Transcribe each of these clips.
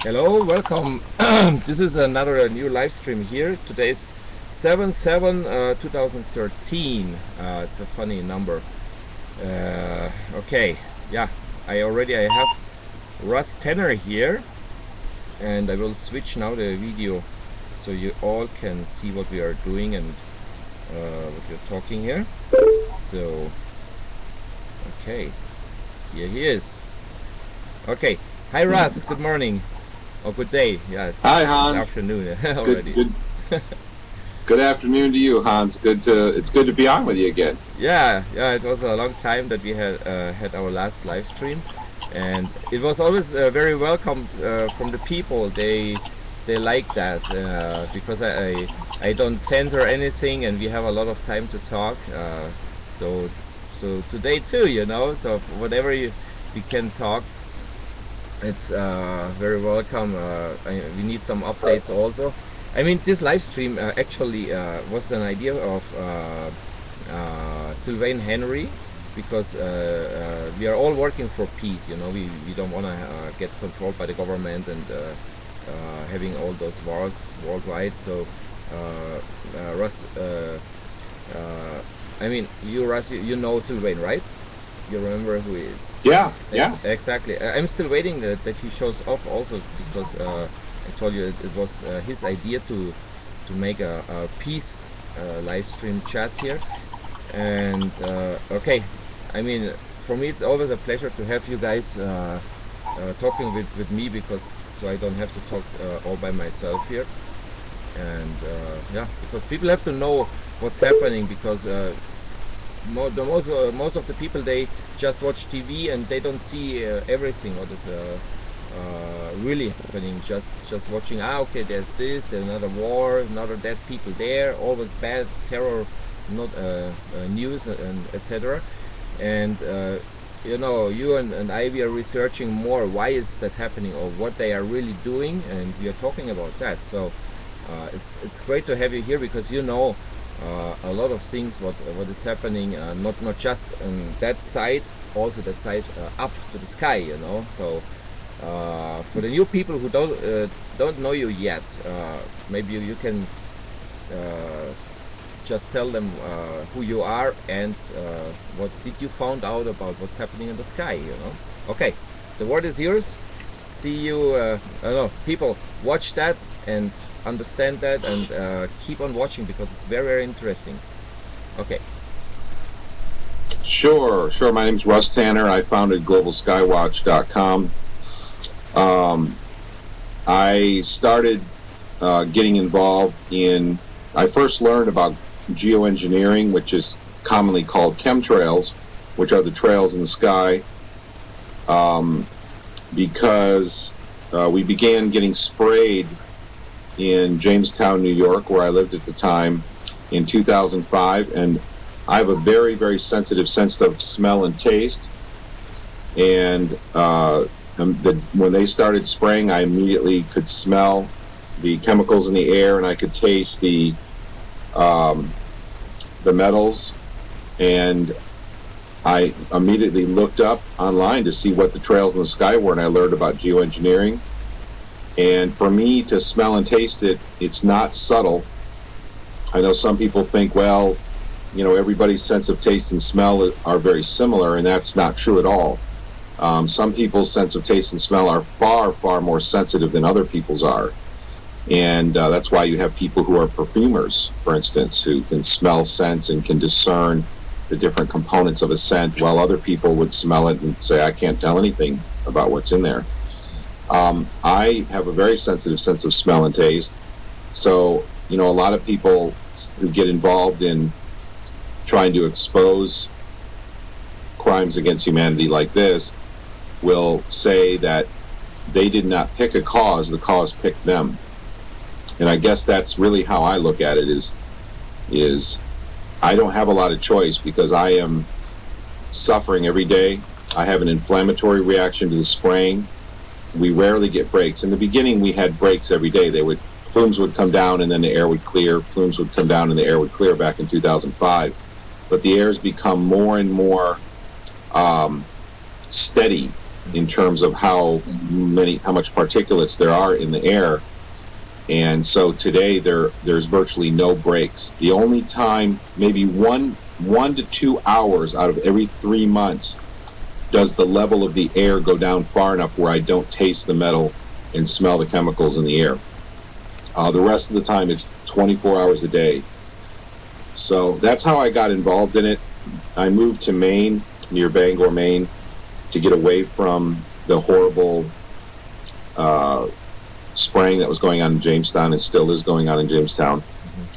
Hello, welcome. This is another new live stream here. Today's 7/7/2013. It's a funny number. Okay, yeah, I have Russ Tanner here, and I will switch now the video so you all can see what we are doing and what we're talking here. So, okay, here he is. Okay, hi Russ, good morning. Oh, good day. Yeah. Hi, Hans. It's afternoon already. Good afternoon to you, Hans. It's good to be on with you again. Yeah, yeah. It was a long time that we had our last live stream, and it was always very welcomed from the people. They like that because I don't censor anything, and we have a lot of time to talk. So today too, you know. So whatever we can talk. It's very welcome. We need some updates also. I mean, this live stream actually was an idea of Sylvain Henry, because we are all working for peace, you know. We don't want to get controlled by the government and having all those wars worldwide. So Russ, I mean, Russ, you know Sylvain, right? You remember who he is? Yeah, yeah. Exactly. I'm still waiting that he shows off also, because I told you it was his idea to make a peace live stream chat here. And okay, I mean, for me it's always a pleasure to have you guys talking with me, because so I don't have to talk all by myself here. And yeah, because people have to know what's happening, because most of the people, they just watch TV and they don't see everything what is really happening. Just watching, okay, there's another war, another dead people there, always bad terror, not news, and etc. And you know, you and I, we are researching more why is that happening, or what they are really doing, and we are talking about that. So it's great to have you here, because you know a lot of things what is happening, not just on that side, also that side up to the sky, you know. So for the new people who don't know you yet, maybe you can just tell them who you are and what did you found out about what's happening in the sky, you know. Okay, the word is yours. See you, I don't know, people, watch that and understand that, and keep on watching, because it's very, very interesting. Okay. Sure, sure. My name's Russ Tanner. I founded globalskywatch.com. I started getting involved in, I first learned about geoengineering, which is commonly called chemtrails, which are the trails in the sky, because we began getting sprayed in Jamestown, New York, where I lived at the time, in 2005, and I have a very, very sensitive sense of smell and taste. And when they started spraying, I immediately could smell the chemicals in the air, and I could taste the metals. And I immediately looked up online to see what the trails in the sky were, and I learned about geoengineering. And for me to smell and taste it, it's not subtle. I know some people think, well, you know, everybody's sense of taste and smell are very similar, and that's not true at all. Some people's sense of taste and smell are far, far more sensitive than other people's are. And that's why you have people who are perfumers, for instance, who can smell scents and can discern the different components of a scent, while other people would smell it and say, I can't tell anything about what's in there. I have a very sensitive sense of smell and taste. So, you know, a lot of people who get involved in trying to expose crimes against humanity like this will say that they did not pick a cause, the cause picked them. And I guess that's really how I look at it, is I don't have a lot of choice, because I am suffering every day. I have an inflammatory reaction to the spraying. We rarely get breaks. In the beginning, we had breaks every day. Plumes would come down, and then the air would clear. Plumes would come down, and the air would clear back in 2005. But the air has become more and more steady in terms of how much particulates there are in the air. And so today there's virtually no breaks. The only time, maybe one to 2 hours out of every 3 months, does the level of the air go down far enough where I don't taste the metal and smell the chemicals in the air. The rest of the time it's 24 hours a day. So that's how I got involved in it. I moved to Maine, near Bangor, Maine, to get away from the horrible spraying that was going on in Jamestown and still is going on in Jamestown,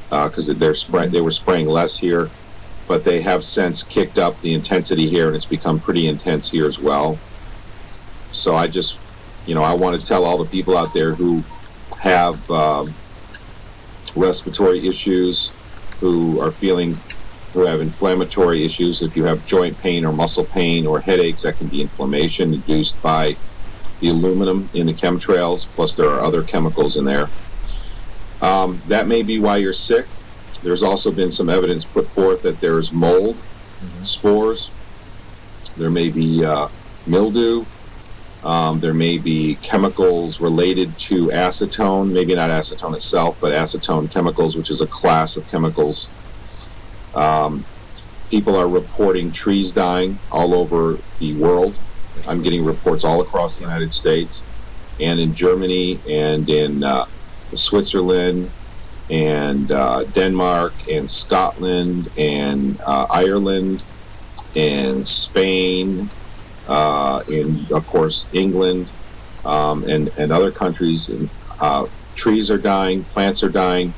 because they were spraying less here, but they have since kicked up the intensity here, and it's become pretty intense here as well. So I just, I want to tell all the people out there who have respiratory issues, who have inflammatory issues, if you have joint pain or muscle pain or headaches, that can be inflammation induced by the aluminum in the chemtrails, plus there are other chemicals in there. That may be why you're sick. There's also been some evidence put forth that there's mold, spores, there may be mildew, there may be chemicals related to acetone, maybe not acetone itself, but acetone chemicals, which is a class of chemicals. People are reporting trees dying all over the world. I'm getting reports all across the United States and in Germany and in Switzerland and Denmark and Scotland and Ireland and Spain and, of course, England and other countries. And, trees are dying, plants are dying.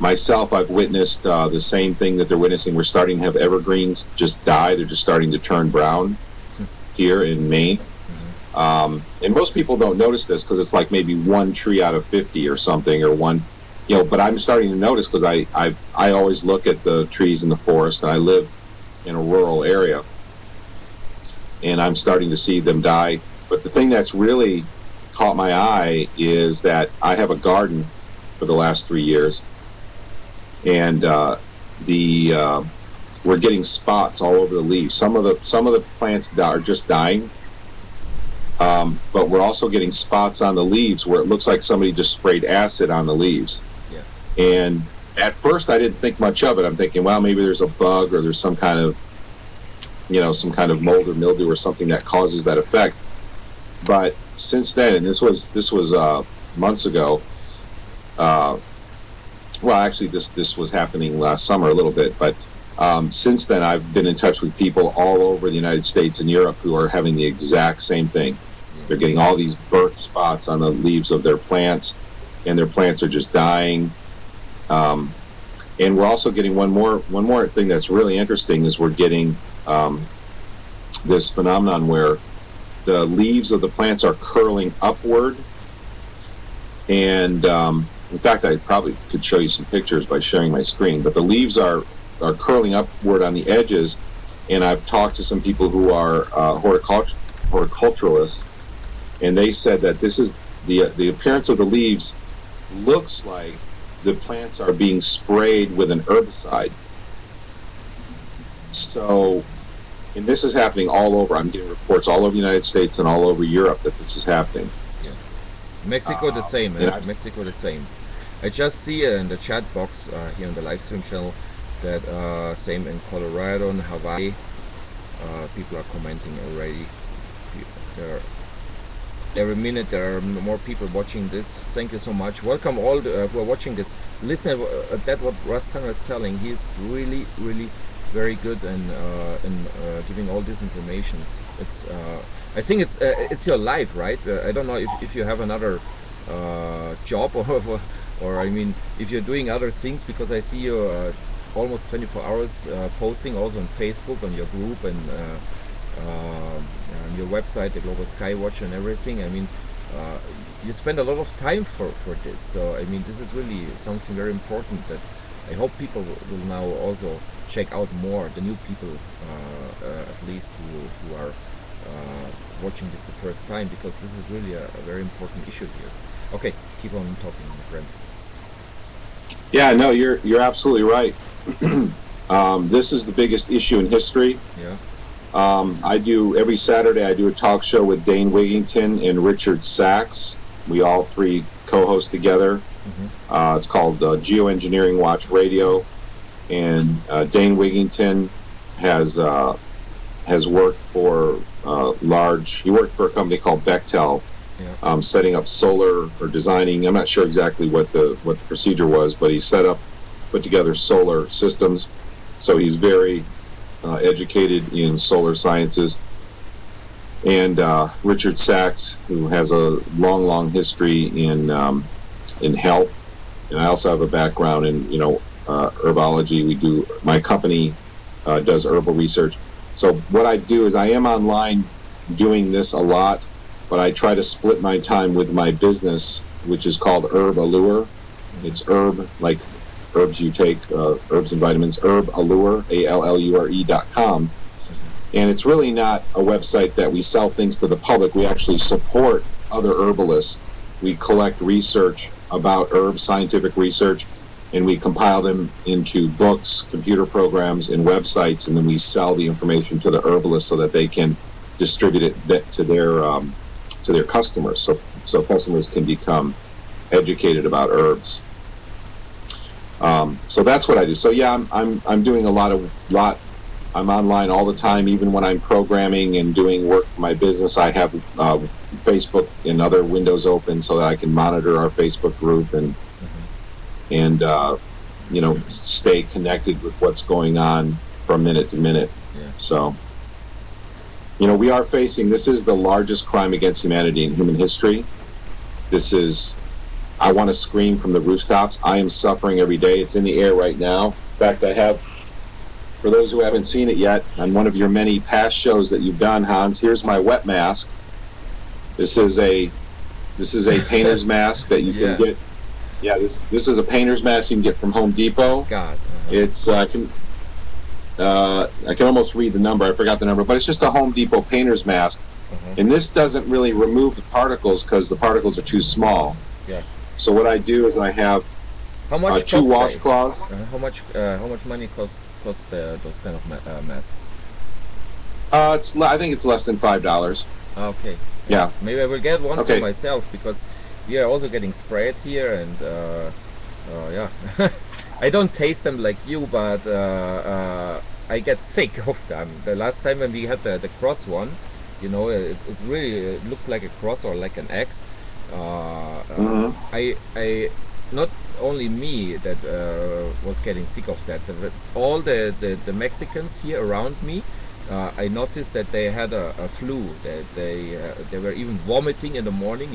Myself, I've witnessed the same thing that they're witnessing. We're starting to have evergreens just die. They're just starting to turn brown here in Maine. And most people don't notice this because it's like maybe one tree out of 50 or something, or one... but I'm starting to notice because I always look at the trees in the forest, and I live in a rural area, and I'm starting to see them die. But the thing that's really caught my eye is that I have a garden for the last 3 years, and we're getting spots all over the leaves. Some of the plants are just dying. But we're also getting spots on the leaves where it looks like somebody just sprayed acid on the leaves. Yeah. And at first I didn't think much of it. I'm thinking, well, maybe there's a bug or there's some kind of, mold or mildew or something that causes that effect. But since then, and this was months ago. Well, actually, this was happening last summer a little bit, but. Since then, I've been in touch with people all over the United States and Europe who are having the exact same thing. They're getting all these burnt spots on the leaves of their plants, and their plants are just dying. And we're also getting one more thing that's really interesting is we're getting this phenomenon where the leaves of the plants are curling upward. And in fact, I probably could show you some pictures by sharing my screen, but the leaves are curling upward on the edges, and I've talked to some people who are horticulturalists, and they said that this is the appearance of the leaves looks like the plants are being sprayed with an herbicide. So, and this is happening all over. I'm getting reports all over the United States and all over Europe that this is happening. Yeah. Mexico the same. Mexico the same. I just see in the chat box here on the live stream channel that same in Colorado and Hawaii. People are commenting already. Every minute there are more people watching this. Thank you so much. Welcome all who are watching this. Listen, that's what Russ Tanner is telling. He's really, really very good in giving all these informations. It's I think it's your life, right? I don't know if you have another job or I mean if you're doing other things, because I see you. Almost 24 hours posting also on Facebook, on your group, and on your website, the Global Skywatch, and everything. I mean, you spend a lot of time for this. So I mean, this is really something very important that I hope people will now also check out more, the new people at least who are watching this the first time, because this is really a very important issue here. Okay, keep on talking, my friend. Yeah, no, you're absolutely right. This is the biggest issue in history. Yeah. Every Saturday, I do a talk show with Dane Wigington and Richard Sachs. We all three co-host together. It's called Geoengineering Watch Radio. And Dane Wigington has worked for he worked for a company called Bechtel, setting up solar or designing. I'm not sure exactly what the procedure was, but he put together solar systems. So he's very educated in solar sciences. And Richard Sachs, who has a long, long history in health, and I also have a background in herbology. My company does herbal research. So what I do is I am online doing this a lot, but I try to split my time with my business, which is called Herb Allure. It's herb, like herbs you take, herbs and vitamins, Herb Allure, ALLURE.com. And it's really not a website that we sell things to the public. We actually support other herbalists. We collect research about herbs, scientific research, and we compile them into books, computer programs, and websites, and then we sell the information to the herbalists so that they can distribute it to their customers, so customers can become educated about herbs. So that's what I do. So yeah, I'm doing a lot. I'm online all the time, even when I'm programming and doing work for my business. I have Facebook and other windows open so that I can monitor our Facebook group and stay connected with what's going on from minute to minute. Yeah. So, we are facing, this is the largest crime against humanity in human history. I want to scream from the rooftops. I am suffering every day. It's in the air right now. In fact, I have, for those who haven't seen it yet, on one of your many past shows that you've done, Hans, here's my wet mask. This is a painter's mask that you can get. Yeah, this is a painter's mask you can get from Home Depot. God, it's I can almost read the number. I forgot the number, but it's just a Home Depot painter's mask, and this doesn't really remove the particles because the particles are too small. Yeah. So what I do is I have two washcloths. How much money cost those kind of masks? I think it's less than $5. Okay. Yeah. Maybe I will get one for myself because we are also getting sprayed here, and I don't taste them like you, but I get sick of them. The last time when we had the cross one, it's really, it looks like a cross or like an X. I not only me that was getting sick of that. All the Mexicans here around me, I noticed that they had a flu. That they were even vomiting in the morning.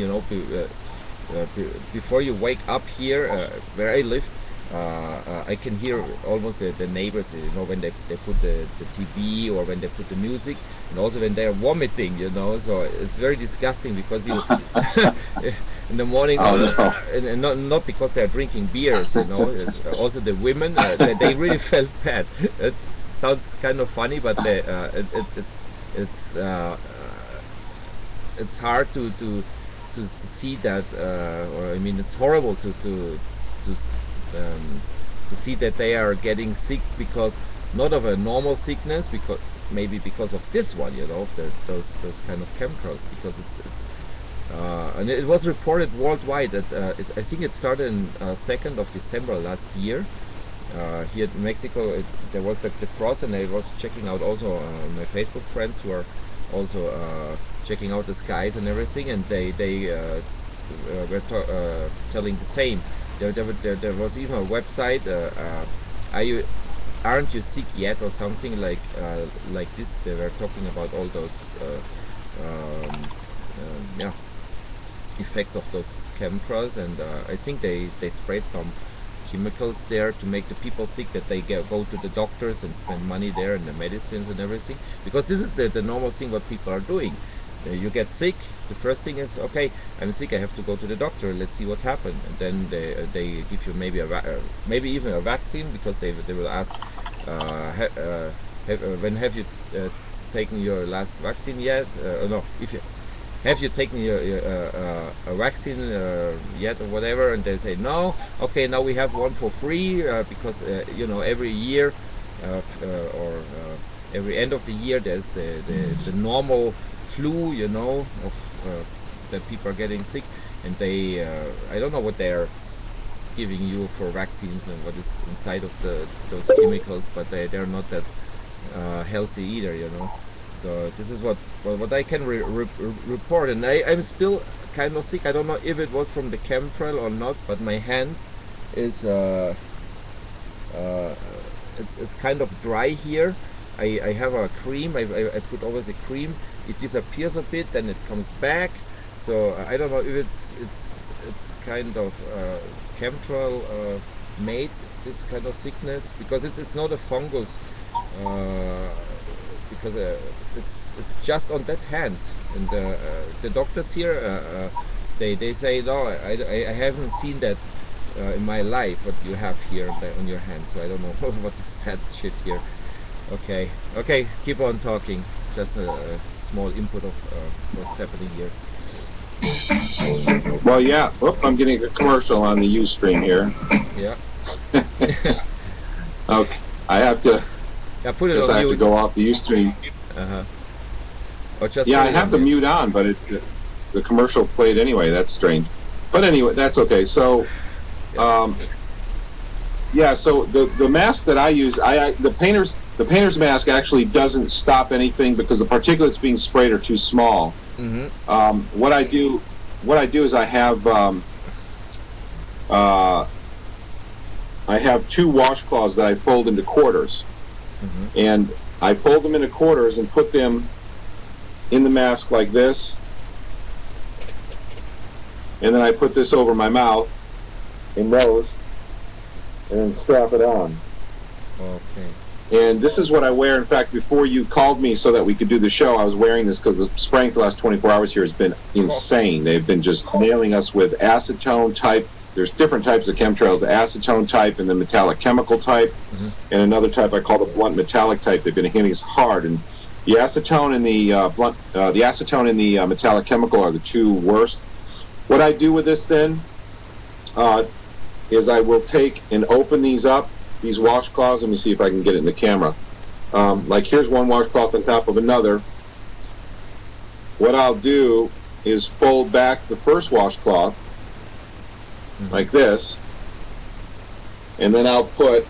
Before you wake up here, where I live, I can hear almost the neighbors, when they put the TV or when they put the music, and also when they are vomiting, so it's very disgusting because you in the morning, and not because they are drinking beers, it's also the women, they really felt bad. It sounds kind of funny, but it's hard to see that, it's horrible to see that they are getting sick, because not of a normal sickness, because maybe because of this one, of those kind of chemtrails, because it's and it was reported worldwide that I think it started in 2nd of December last year. Here in Mexico, there was the cross, and I was checking out also my Facebook friends who are also checking out the skies and everything, and they were telling the same. There was even a website, aren't you sick yet, or something like this. They were talking about all those effects of those chemtrails, and I think they sprayed some chemicals there to make the people sick, that they go to the doctors and spend money there and the medicines and everything, because this is the normal thing what people are doing. You get sick, the first thing is, okay, I'm sick, I have to go to the doctor, let's see what happened. And then they give you maybe even a vaccine, because they will ask, when have you taken your last vaccine yet? Have you taken a vaccine yet, or whatever? And they say, no, okay, now we have one for free, because every year, every end of the year there's the normal flu, you know, of that people are getting sick, and they I don't know what they're giving you for vaccines and what is inside of those chemicals, but they're not that healthy either, you know. So this is what I can report, and I'm still kind of sick. I don't know if it was from the chemtrail or not, but my hand is it's kind of dry here. I have a cream. I put always a cream. It disappears a bit, then it comes back. So I don't know if it's kind of chemtrail made, this kind of sickness, because it's not a fungus. Because it's just on that hand, and the doctors here they say no, I haven't seen that in my life what you have here on your hand, so I don't know what is that shit here. Okay, keep on talking. It's just a small input of what's happening here. Well, yeah. Oop, I'm getting a commercial on the Ustream here. Yeah. Okay, I have to. Yeah, put it on mute. I have to go off the Ustream. Or just yeah, I have the mute on, but the commercial played anyway. That's strange. But anyway, that's okay. So, yeah. So the mask that I use, the painter's mask actually doesn't stop anything because the particulates being sprayed are too small. Mm-hmm. What I do is I have two washcloths that I fold into quarters. Mm-hmm. And I fold them into quarters and put them in the mask like this, and then I put this over my mouth and nose and then strap it on. Okay. And this is what I wear. In fact, before you called me so that we could do the show, I was wearing this because the spraying for the last 24 hours here has been insane. They've been just nailing us with acetone type. There's different types of chemtrails, the acetone type and the metallic chemical type, and another type I call the blunt metallic type. They've been hitting us hard, and the acetone and the metallic chemical are the two worst. What I do with this then is I will take and open these up, these washcloths. Let me see if I can get it in the camera. Like here's one washcloth on top of another. What I'll do is fold back the first washcloth like this, and then I'll put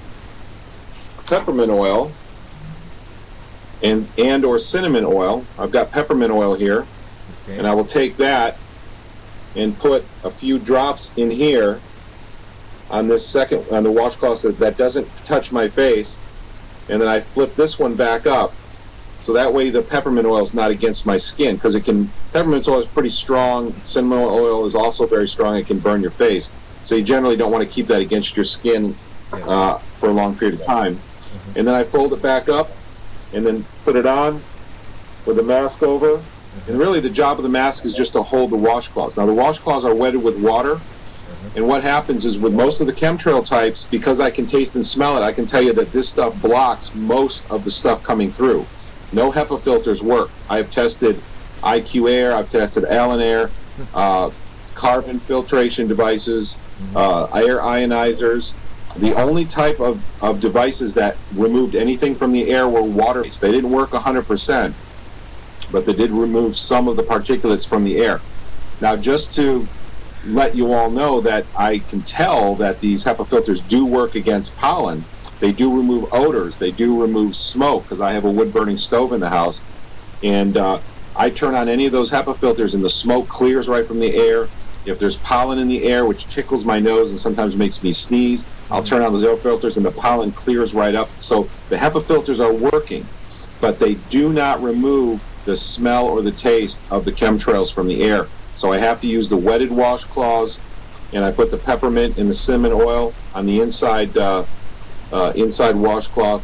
peppermint oil and or cinnamon oil. I've got peppermint oil here, okay. And I will take that and put a few drops in here on this second, on the washcloth that doesn't touch my face, and then I flip this one back up so that way the peppermint oil is not against my skin, because it can, peppermint oil is pretty strong, cinnamon oil is also very strong, it can burn your face. So you generally don't want to keep that against your skin for a long period of time. And then I fold it back up and then put it on with the mask over. And really the job of the mask is just to hold the washcloths. Now the washcloths are wetted with water. And what happens is with most of the chemtrail types, because I can taste and smell it, I can tell you that this stuff blocks most of the stuff coming through. No HEPA filters work. I have tested IQ Air, I've tested Allen Air, carbon filtration devices, air ionizers. The only type of devices that removed anything from the air were water-based. They didn't work 100%, but they did remove some of the particulates from the air. Now, just to let you all know that I can tell that these HEPA filters do work against pollen. They do remove odors. They do remove smoke, because I have a wood-burning stove in the house. And I turn on any of those HEPA filters, and the smoke clears right from the air. If there's pollen in the air, which tickles my nose and sometimes makes me sneeze, I'll turn on those air filters, and the pollen clears right up. So the HEPA filters are working, but they do not remove the smell or the taste of the chemtrails from the air. So I have to use the wetted washcloths, and I put the peppermint and the cinnamon oil on the inside washcloth,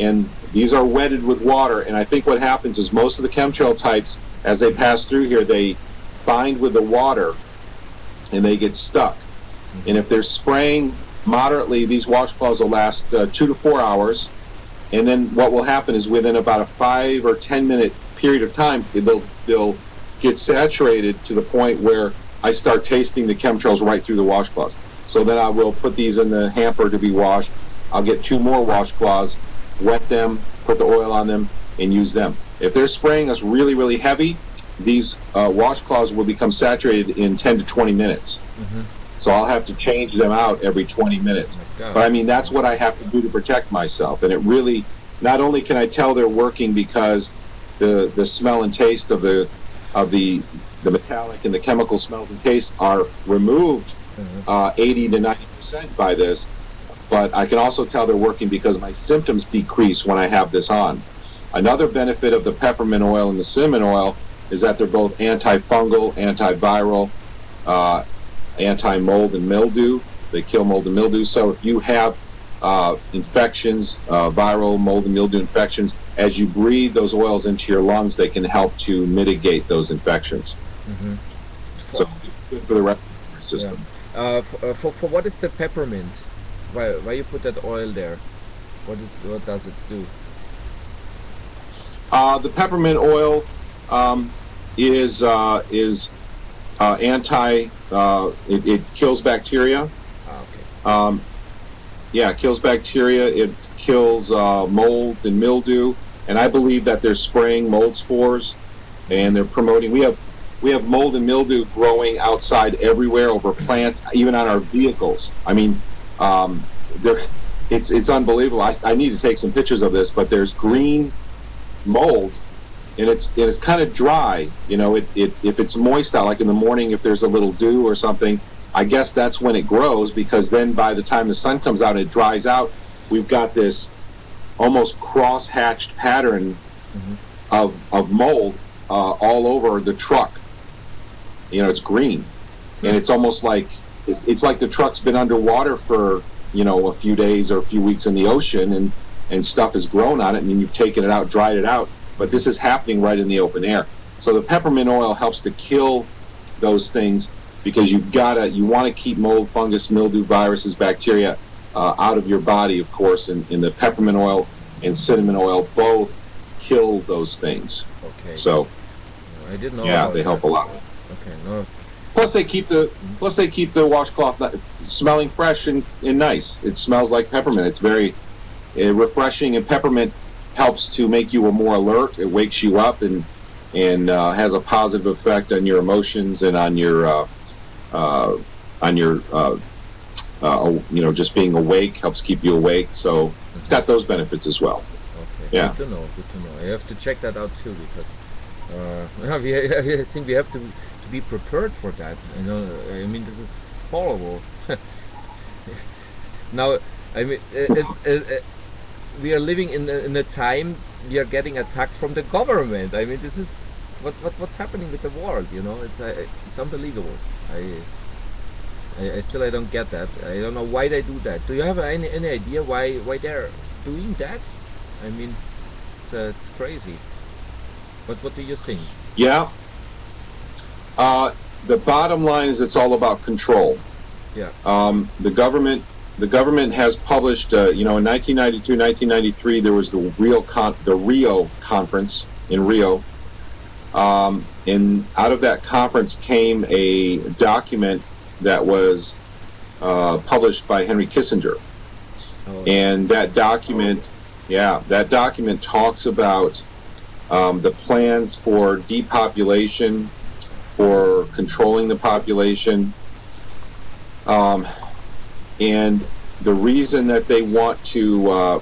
and these are wetted with water. And I think what happens is most of the chemtrail types, as they pass through here, they bind with the water and they get stuck. And if they're spraying moderately, these washcloths will last 2 to 4 hours, and then what will happen is within about a 5 or 10 minute period of time, they'll get saturated to the point where I start tasting the chemtrails right through the washcloths. So then I will put these in the hamper to be washed. I'll get 2 more washcloths, wet them, put the oil on them, and use them. If they're spraying us really, really heavy, these washcloths will become saturated in 10 to 20 minutes. Mm-hmm. So I'll have to change them out every 20 minutes. But I mean, that's what I have to do to protect myself. And it really, not only can I tell they're working because the smell and taste of the metallic and the chemical smells and tastes are removed 80 to 90% by this, but I can also tell they're working because my symptoms decrease when I have this on. Another benefit of the peppermint oil and the cinnamon oil is that they're both antifungal, antiviral, anti-mold and mildew. They kill mold and mildew. So if you have infections, viral mold and mildew infections, as you breathe those oils into your lungs, they can help to mitigate those infections. Mm-hmm. So good for the respiratory system. Yeah. For what is the peppermint? Why you put that oil there? What does it do? The peppermint oil is anti. It kills bacteria. Oh, okay. Yeah, it kills bacteria. It kills mold and mildew. And I believe that they're spraying mold spores, and they're promoting. We have mold and mildew growing outside everywhere over plants, even on our vehicles. I mean, it's unbelievable. I need to take some pictures of this, but there's green mold. And it's kind of dry, you know. If it's moist out, like in the morning, if there's a little dew or something, I guess that's when it grows, because then by the time the sun comes out and it dries out, we've got this almost cross-hatched pattern of mold all over the truck. You know, it's green, and it's almost like it's like the truck's been underwater for, you know, a few days or a few weeks in the ocean, and stuff has grown on it, and you've taken it out, dried it out. But this is happening right in the open air. So the peppermint oil helps to kill those things, because you want to keep mold, fungus, mildew, viruses, bacteria out of your body, of course. And the peppermint oil and cinnamon oil both kill those things. Okay. So I didn't know. Yeah, they help a lot. Okay. No. Plus they keep the washcloth smelling fresh and nice. It smells like peppermint. It's very refreshing, and peppermint helps to make you more alert. It wakes you up and has a positive effect on your emotions and on your you know, just being awake. Helps keep you awake. So it's got those benefits as well. Okay, yeah. Good to know. Good to know. You have to check that out too, because I think we have to be prepared for that. You know, I mean, this is horrible. Now, I mean, it's. We are living in a time we are getting attacked from the government. I mean, this is what's happening with the world. You know, it's unbelievable. I still don't get that. I don't know why they do that. Do you have any idea why they're doing that? I mean, it's crazy. But what do you think? Yeah. The bottom line is it's all about control. Yeah. The government. The government has published, you know, in 1992, 1993, there was the Rio conference in Rio. And out of that conference came a document that was published by Henry Kissinger. Oh. And that document, talks about the plans for depopulation, for controlling the population. And the reason that they want to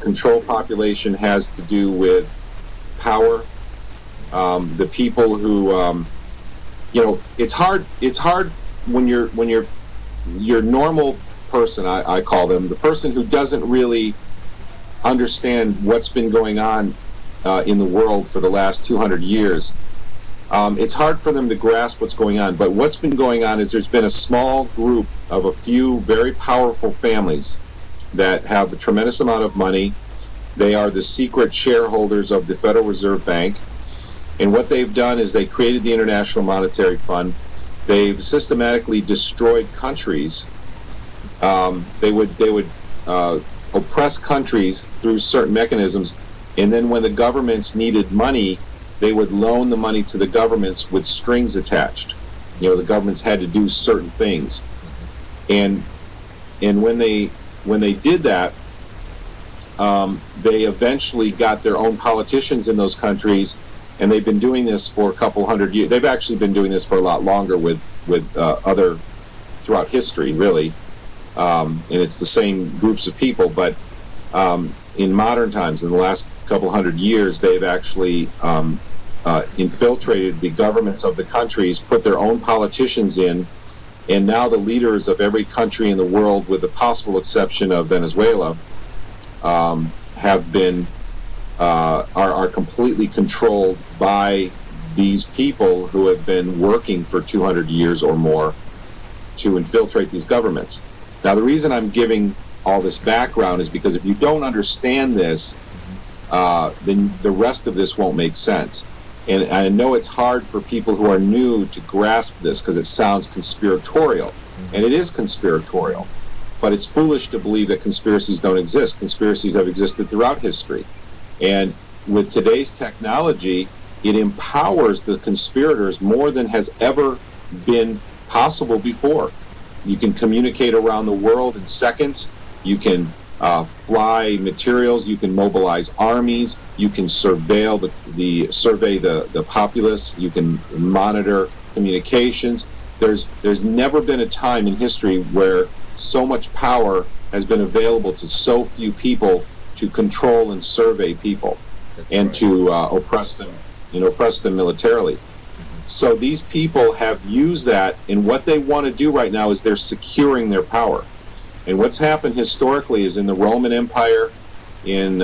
control population has to do with power. The people who, you know, it's hard when you're your normal person, I call them, the person who doesn't really understand what's been going on in the world for the last 200 years. It's hard for them to grasp what's going on, but what's been going on is there's been a small group of a few very powerful families that have a tremendous amount of money. They are the secret shareholders of the Federal Reserve Bank, and what they've done is they created the International Monetary Fund. They've systematically destroyed countries. They would oppress countries through certain mechanisms, and then when the governments needed money, they would loan the money to the governments with strings attached. You know, the governments had to do certain things, and when they did that, They eventually got their own politicians in those countries, and they've been doing this for a couple hundred years. They've actually been doing this for a lot longer with other throughout history, really. And it's the same groups of people, but in modern times, in the last couple hundred years, they've actually infiltrated the governments of the countries, put their own politicians in, and now the leaders of every country in the world, with the possible exception of Venezuela, are completely controlled by these people who have been working for 200 years or more to infiltrate these governments. Now, the reason I'm giving all this background is because if you don't understand this, then the rest of this won't make sense. And I know it's hard for people who are new to grasp this because it sounds conspiratorial, and it is conspiratorial, but it's foolish to believe that conspiracies don't exist. Conspiracies have existed throughout history. And with today's technology, it empowers the conspirators more than has ever been possible before. You can communicate around the world in seconds. You can fly materials. You can mobilize armies. You can surveil the populace. You can monitor communications. There's never been a time in history where so much power has been available to so few people to control and survey people. That's and right. To oppress them militarily. So these people have used that, and what they want to do right now is they're securing their power. And what's happened historically is in the Roman Empire, in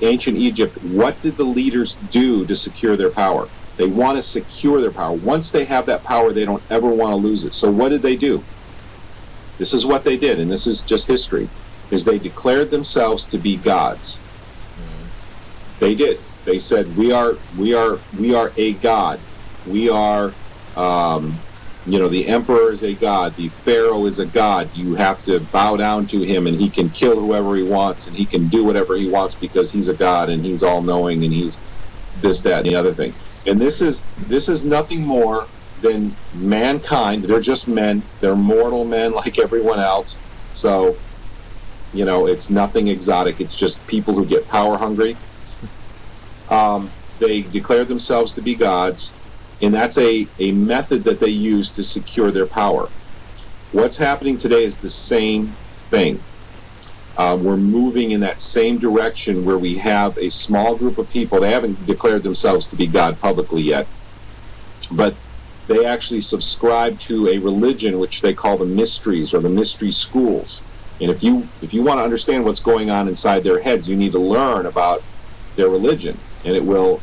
ancient Egypt, what did the leaders do to secure their power? They want to secure their power. Once they have that power, they don't ever want to lose it. So what did they do? This is what they did, and this is just history, is they declared themselves to be gods. They did. They said, we are a god. We are, the emperor is a god, the pharaoh is a god, you have to bow down to him, and he can kill whoever he wants, and he can do whatever he wants because he's a god, and he's all-knowing, and he's this, that, and the other thing. And this is nothing more than mankind. They're just men. They're mortal men like everyone else. So, it's nothing exotic. It's just people who get power hungry. They declare themselves to be gods. And that's a method that they use to secure their power. What's happening today is the same thing. We're moving in that same direction where we have a small group of people. They haven't declared themselves to be God publicly yet, but they actually subscribe to a religion which they call the mysteries or the mystery schools. And if you want to understand what's going on inside their heads, you need to learn about their religion, and it will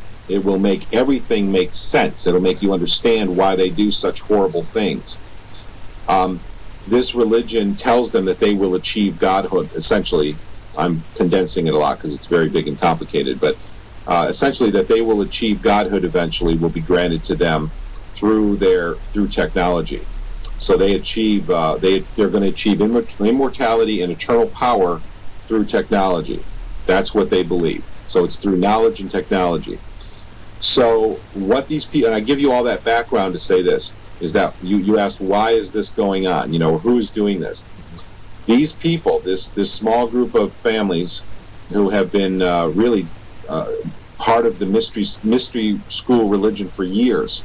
make everything make sense. It'll make you understand why they do such horrible things. This religion tells them that they will achieve godhood. Essentially, I'm condensing it a lot because it's very big and complicated, but essentially that they will achieve godhood eventually, will be granted to them through technology. So they achieve they're going to achieve immortality and eternal power through technology. That's what they believe. So it's through knowledge and technology. So what these people, and I give you all that background to say this, is that you asked, why is this going on? Who's doing this? These people, this small group of families who have been really part of the mystery school religion for years,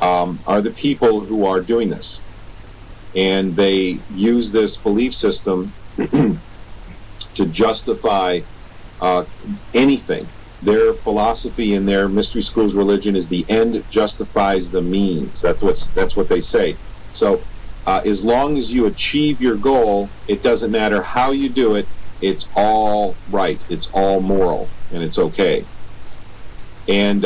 are the people who are doing this. And they use this belief system to justify anything. Their philosophy in their mystery school's religion is the end justifies the means. That's what they say. So as long as you achieve your goal, it doesn't matter how you do it. It's all right. It's all moral, and it's okay. And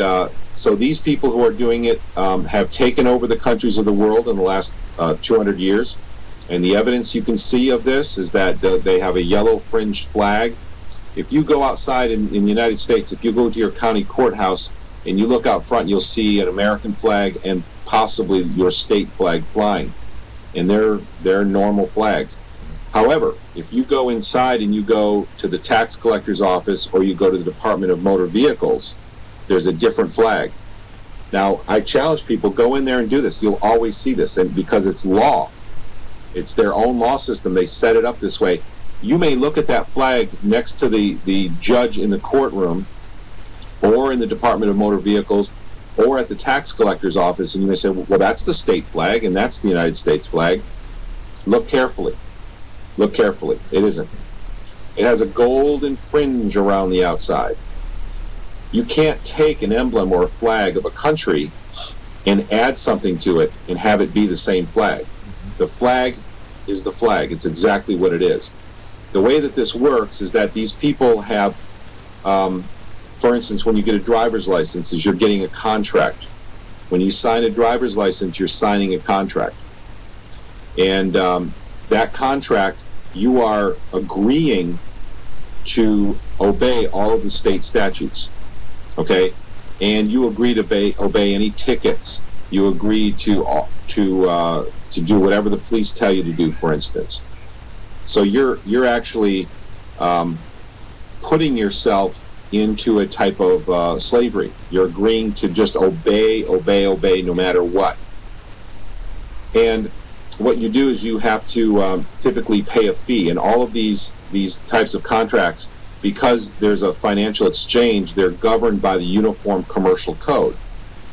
so these people who are doing it have taken over the countries of the world in the last 200 years. And the evidence you can see of this is that they have a yellow fringed flag. If you go outside in the United States, if you go to your county courthouse and you look out front, you'll see an American flag and possibly your state flag flying. And they're normal flags. However, if you go inside and you go to the tax collector's office or you go to the Department of Motor Vehicles, there's a different flag. Now, I challenge people, go in there and do this. You'll always see this, and because it's law. It's their own law system. They set it up this way. you may look at that flag next to the judge in the courtroom or in the Department of Motor Vehicles or at the tax collector's office, and you may say, well, that's the state flag, and that's the United States flag. Look carefully. Look carefully. It isn't. It has a golden fringe around the outside. You can't take an emblem or a flag of a country and add something to it and have it be the same flag. The flag is the flag. It's exactly what it is. The way that this works is that these people have... for instance, when you get a driver's license, is you're getting a contract. When you sign a driver's license, you're signing a contract. And that contract, you are agreeing to obey all of the state statutes, okay? And you agree to obey any tickets. You agree to do whatever the police tell you to do, for instance. So you're actually putting yourself into a type of slavery. You're agreeing to just obey, no matter what. And what you do is you have to typically pay a fee. And all of these types of contracts, because there's a financial exchange, they're governed by the Uniform Commercial Code.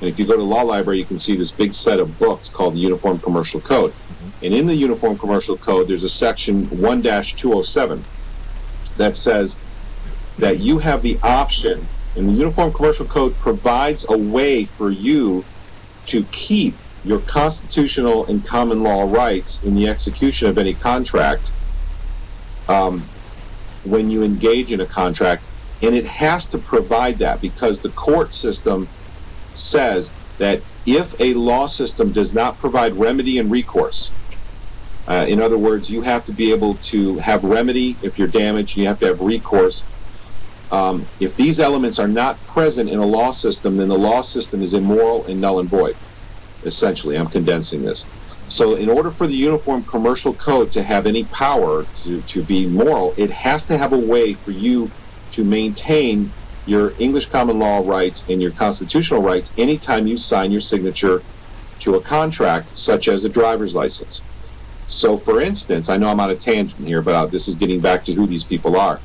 And if you go to the law library, you can see this big set of books called the Uniform Commercial Code. Mm-hmm. And in the Uniform Commercial Code, there's a section 1-207 that says that you have the option, and the Uniform Commercial Code provides a way for you to keep your constitutional and common law rights in the execution of any contract when you engage in a contract. And it has to provide that, because the court system says that if a law system does not provide remedy and recourse, in other words, you have to be able to have remedy if you're damaged, and you have to have recourse. If these elements are not present in a law system, then the law system is immoral and null and void. Essentially, I'm condensing this. So in order for the Uniform Commercial Code to have any power to be moral, it has to have a way for you to maintain your English common law rights and your constitutional rights anytime you sign your signature to a contract, such as a driver's license. So for instance, I know I'm on a tangent here, but this is getting back to who these people are.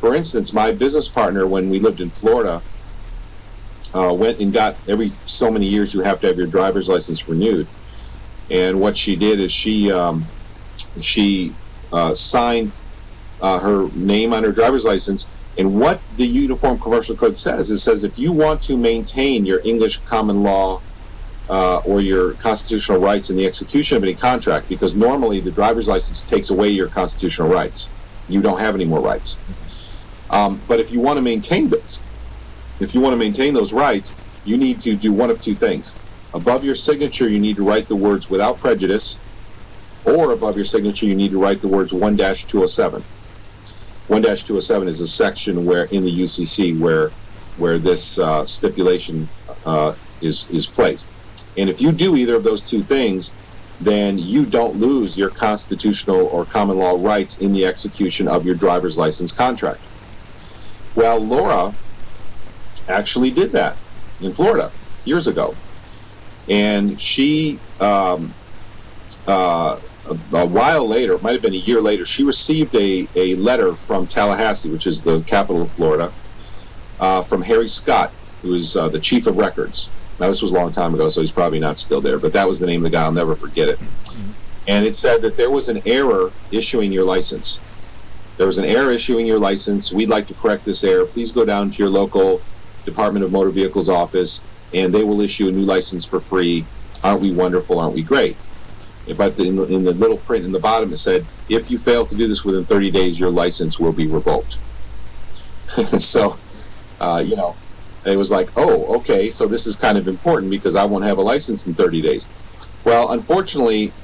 For instance, my business partner, when we lived in Florida, went and got, every so many years you have to have your driver's license renewed. And what she did is she signed her name on her driver's license. And what the Uniform Commercial Code says, it says if you want to maintain your English common law or your constitutional rights in the execution of any contract, because normally the driver's license takes away your constitutional rights. You don't have any more rights. But if you want to maintain those, you need to do one of two things. Above your signature, you need to write the words "without prejudice," or above your signature, you need to write the words 1-207. 1-207 is a section where in the UCC where this stipulation is placed. And if you do either of those two things, then you don't lose your constitutional or common law rights in the execution of your driver's license contract. Well, Laura actually did that in Florida years ago. And she, a while later, it might have been a year later, she received a letter from Tallahassee, which is the capital of Florida, from Harry Scott, who is the chief of records. Now, this was a long time ago, so he's probably not still there, but that was the name of the guy. I'll never forget it. And it said that there was an error issuing your license. There was an error issuing your license. We'd like to correct this error. Please go down to your local Department of Motor Vehicles office, and they will issue a new license for free. Aren't we wonderful? Aren't we great? But in the little print in the bottom, it said, if you fail to do this within 30 days, your license will be revoked. So, you know, it was like, oh, okay, so this is kind of important because I won't have a license in 30 days. Well, unfortunately,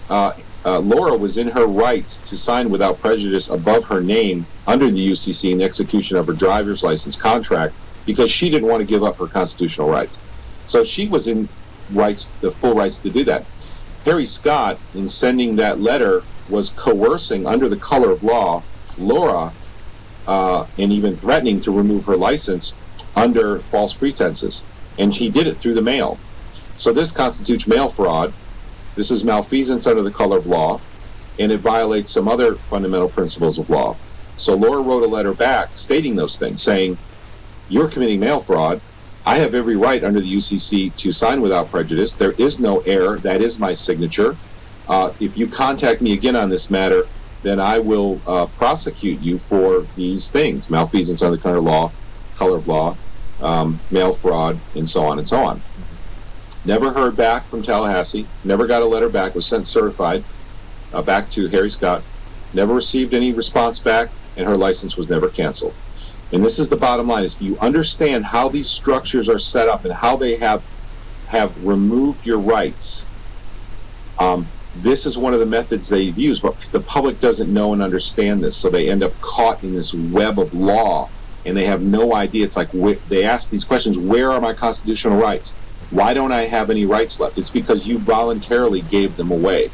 Laura was in her rights to sign without prejudice above her name under the UCC in the execution of her driver's license contract because she didn't want to give up her constitutional rights. So she was in rights, the full rights to do that. Harry Scott, in sending that letter, was coercing under the color of law Laura and even threatening to remove her license under false pretenses. And he did it through the mail. So this constitutes mail fraud. This is malfeasance under the color of law. and it violates some other fundamental principles of law. So Laura wrote a letter back stating those things, saying, you're committing mail fraud. I have every right under the UCC to sign without prejudice. There is no error. That is my signature. If you contact me again on this matter, then I will prosecute you for these things, malfeasance under color of law, mail fraud, and so on and so on. Never heard back from Tallahassee, never got a letter back, was sent certified back to Harry Scott, never received any response back, and her license was never canceled. And this is the bottom line, is if you understand how these structures are set up and how they have removed your rights, this is one of the methods they've used, but the public doesn't know and understand this, so they end up caught in this web of law, and they have no idea. It's like they ask these questions, where are my constitutional rights? Why don't I have any rights left? It's because you voluntarily gave them away.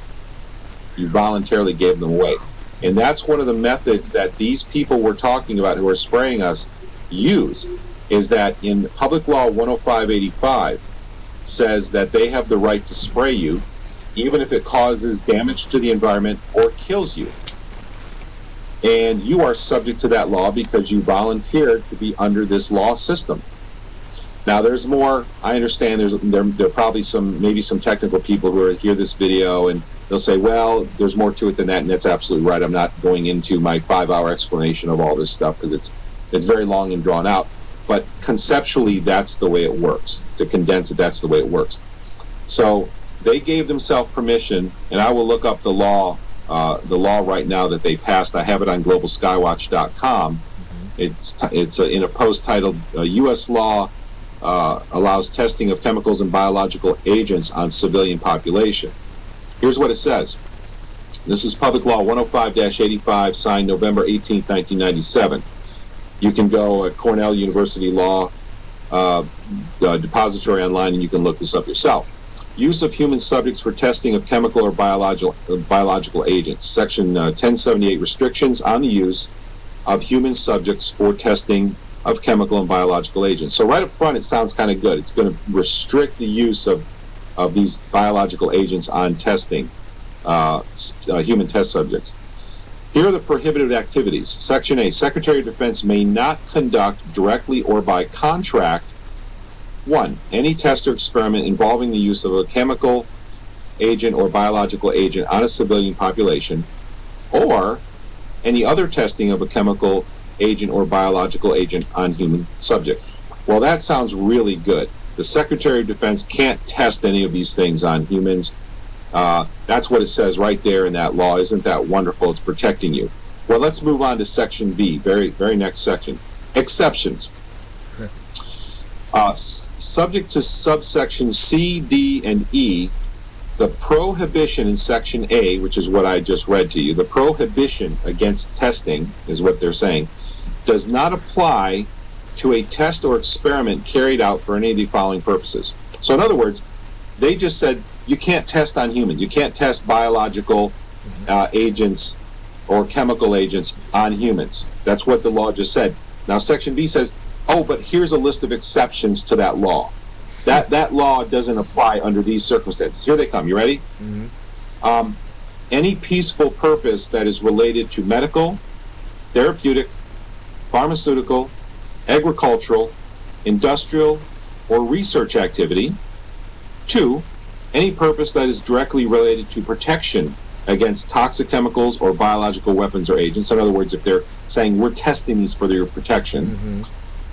You voluntarily gave them away. And that's one of the methods that these people we're talking about who are spraying us use, is that in Public Law 10585 says that they have the right to spray you even if it causes damage to the environment or kills you. And you are subject to that law because you volunteered to be under this law system. Now there's more, I understand there are probably maybe some technical people who are hear this video and they'll say, well, there's more to it than that, and that's absolutely right. I'm not going into my 5-hour explanation of all this stuff because it's very long and drawn out. But conceptually, that's the way it works. To condense it, that's the way it works. So they gave themselves permission, and I will look up the law right now that they passed. I have it on globalskywatch.com. Mm-hmm. It's in a post titled U.S. Law Allows Testing of Chemicals and Biological Agents on Civilian Population. Here's what it says. This is Public Law 105-85, signed November 18, 1997. You can go at Cornell University Law Depository online, and you can look this up yourself. Use of human subjects for testing of chemical or biological agents. Section 1078, restrictions on the use of human subjects for testing of chemical and biological agents. So right up front, it sounds kind of good. It's going to restrict the use of these biological agents on testing, human test subjects. Here are the prohibited activities. Section A, Secretary of Defense may not conduct directly or by contract, 1, any test or experiment involving the use of a chemical agent or biological agent on a civilian population, or any other testing of a chemical agent or biological agent on human subjects. Well, that sounds really good. The Secretary of Defense can't test any of these things on humans. That's what it says right there in that law. Isn't that wonderful? It's protecting you. Well, let's move on to Section B, very, very next section. Exceptions. Subject to subsection C, D, and E, the prohibition in Section A, which is what I just read to you, the prohibition against testing, is what they're saying, does not apply to a test or experiment carried out for any of the following purposes. So in other words, they just said, you can't test on humans. You can't test biological agents or chemical agents on humans. That's what the law just said. Now, Section B says, oh, but here's a list of exceptions to that law. That law doesn't apply under these circumstances. Here they come. You ready? Mm-hmm. Any peaceful purpose that is related to medical, therapeutic, pharmaceutical, agricultural, industrial, or research activity. 2, any purpose that is directly related to protection against toxic chemicals or biological weapons or agents. In other words, if they're saying we're testing these for their protection. Mm-hmm.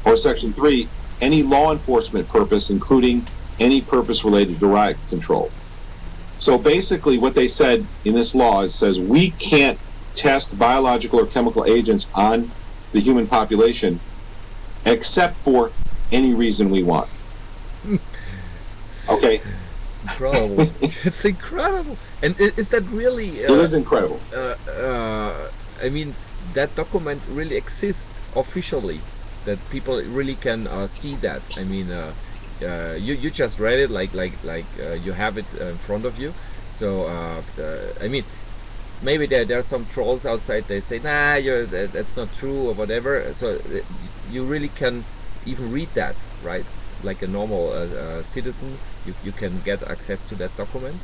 Or Section 3, any law enforcement purpose, including any purpose related to riot control. So basically what they said in this law, it says we can't test biological or chemical agents on the human population except for any reason we want. Okay. Incredible. It's incredible. And is that really... it is incredible. I mean, that document really exists officially, that people really can see that. I mean, you just read it like you have it in front of you. So I mean, maybe there are some trolls outside. They say, nah, that's not true or whatever. So you really can even read that, right? Like a normal citizen, you can get access to that document.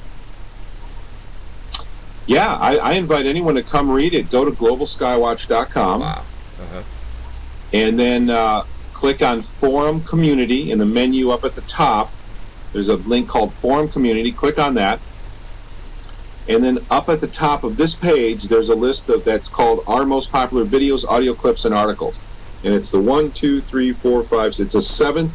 Yeah, I invite anyone to come read it. Go to globalskywatch.com. Wow. Uh-huh. And then click on Forum Community in the menu up at the top. There's a link called Forum Community. Click on that. And then up at the top of this page, there's a list of that's called Our Most Popular Videos, Audio Clips, and Articles. And it's the 1, 2, 3, 4, 5. It's a 7th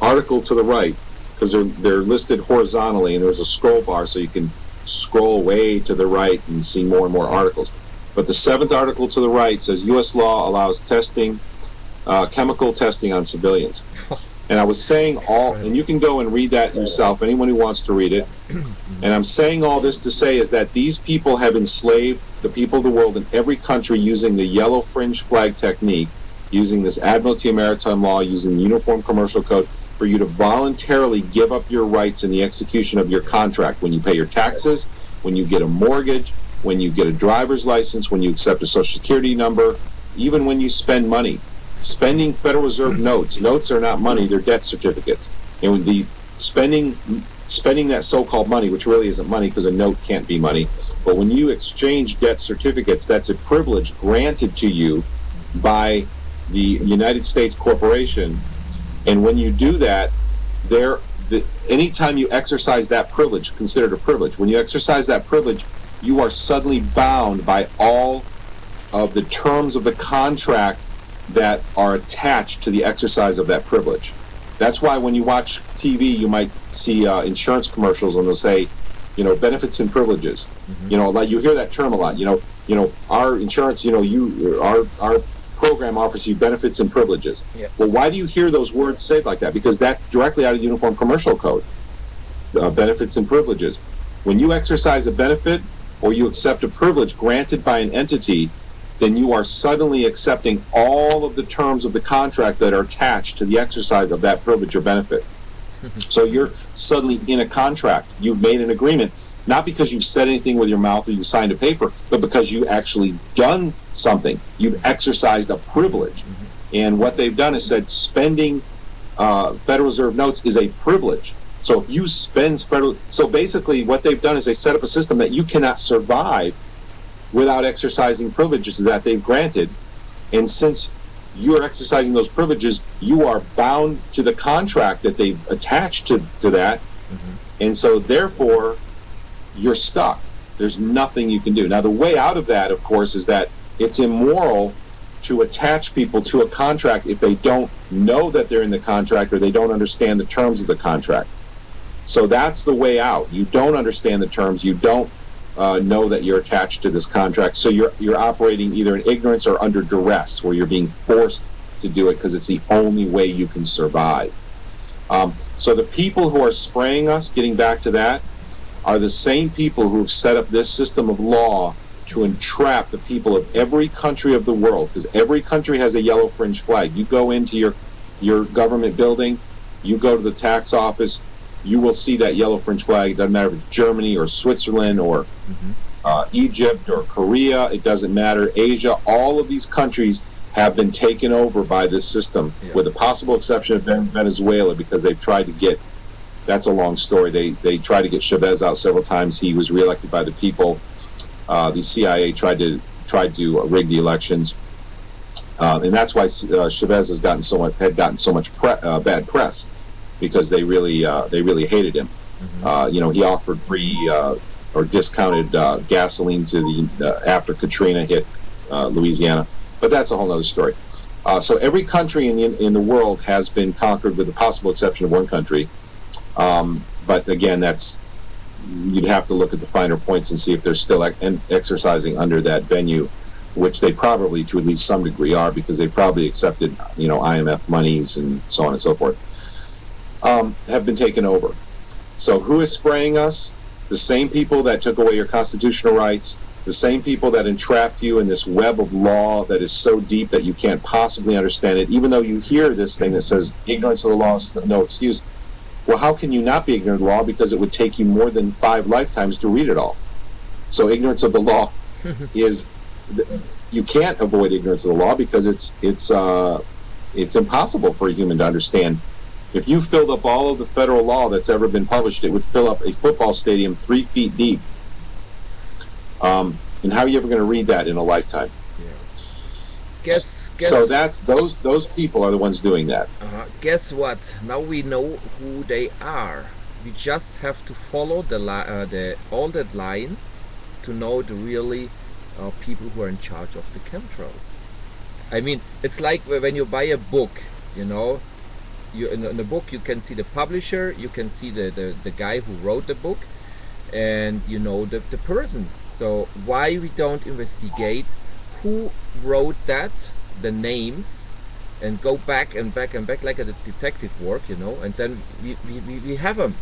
article to the right because they're listed horizontally, and there's a scroll bar so you can scroll way to the right and see more and more articles. But the 7th article to the right says U.S. law allows testing, chemical testing on civilians. And I was saying all, and you can go and read that yourself, anyone who wants to read it. And I'm saying all this to say is that these people have enslaved the people of the world in every country using the yellow fringe flag technique, using this Admiralty Maritime Law, using the Uniform Commercial Code, for you to voluntarily give up your rights in the execution of your contract when you pay your taxes, when you get a mortgage, when you get a driver's license, when you accept a Social Security number, even when you spend money. Spending Federal Reserve notes. Notes are not money, they're debt certificates. And the spending that so-called money, which really isn't money because a note can't be money, but when you exchange debt certificates, that's a privilege granted to you by the United States corporation. And when you do that, anytime you exercise that privilege, considered a privilege, when you exercise that privilege, you are suddenly bound by all of the terms of the contract that are attached to the exercise of that privilege. That's why when you watch TV, you might see insurance commercials and they'll say, you know, benefits and privileges. Mm-hmm. You know, like you hear that term a lot. You know, our insurance, you know, our program offers you benefits and privileges. Yeah. Well, why do you hear those words said like that? Because that's directly out of the Uniform Commercial Code, benefits and privileges. When you exercise a benefit or you accept a privilege granted by an entity, then you are suddenly accepting all of the terms of the contract that are attached to the exercise of that privilege or benefit. So you're suddenly in a contract. You've made an agreement, not because you've said anything with your mouth or you signed a paper, but because you actually done something. You've exercised a privilege. And what they've done is said spending Federal Reserve notes is a privilege. So if you spend Federal... So basically what they've done is they set up a system that you cannot survive without exercising privileges that they've granted. And since you're exercising those privileges, you are bound to the contract that they've attached to that. Mm-hmm. And so therefore, you're stuck. There's nothing you can do. Now, the way out of that, of course, is that it's immoral to attach people to a contract if they don't know that they're in the contract or they don't understand the terms of the contract. So that's the way out. You don't understand the terms. You don't know that you're attached to this contract, so you're operating either in ignorance or under duress, where you're being forced to do it because it's the only way you can survive. So the people who are spraying us, getting back to that, are the same people who have set up this system of law to entrap the people of every country of the world, because every country has a yellow fringe flag. You go into your government building, you go to the tax office, you will see that yellow fringe flag. It doesn't matter if it's Germany or Switzerland or Egypt or Korea. It doesn't matter. Asia, all of these countries have been taken over by this system, with the possible exception of Venezuela, because they've tried to get, that's a long story, they tried to get Chavez out several times. He was reelected by the people. The CIA tried to rig the elections. And that's why Chavez has gotten so much bad press, because they really hated him. You know, he offered free or discounted gasoline to the after Katrina hit Louisiana, but that's a whole other story. So every country in the world has been conquered, with the possible exception of one country. But again, that's, you'd have to look at the finer points and see if they're still exercising under that venue, which they probably, to at least some degree, are, because they probably accepted, you know, IMF monies and so on and so forth. Have been taken over. So who is spraying us? The same people that took away your constitutional rights, the same people that entrapped you in this web of law that is so deep that you can't possibly understand it, even though you hear this thing that says ignorance of the law is no excuse. Well, how can you not be ignorant of the law? Because it would take you more than 5 lifetimes to read it all. So ignorance of the law is... You can't avoid ignorance of the law, because it's impossible for a human to understand. If you filled up all of the federal law that's ever been published, it would fill up a football stadium 3 feet deep. And how are you ever going to read that in a lifetime? Yeah. Guess. So that's those people are the ones doing that. Guess what? Now we know who they are. We just have to follow the all that line to know the really people who are in charge of the chemtrails. I mean, it's like when you buy a book, you know, in the book you can see the publisher, you can see the guy who wrote the book, and you know the person. So why we don't investigate who wrote that, the names, and go back and back and back like a detective work, you know, and then we have them.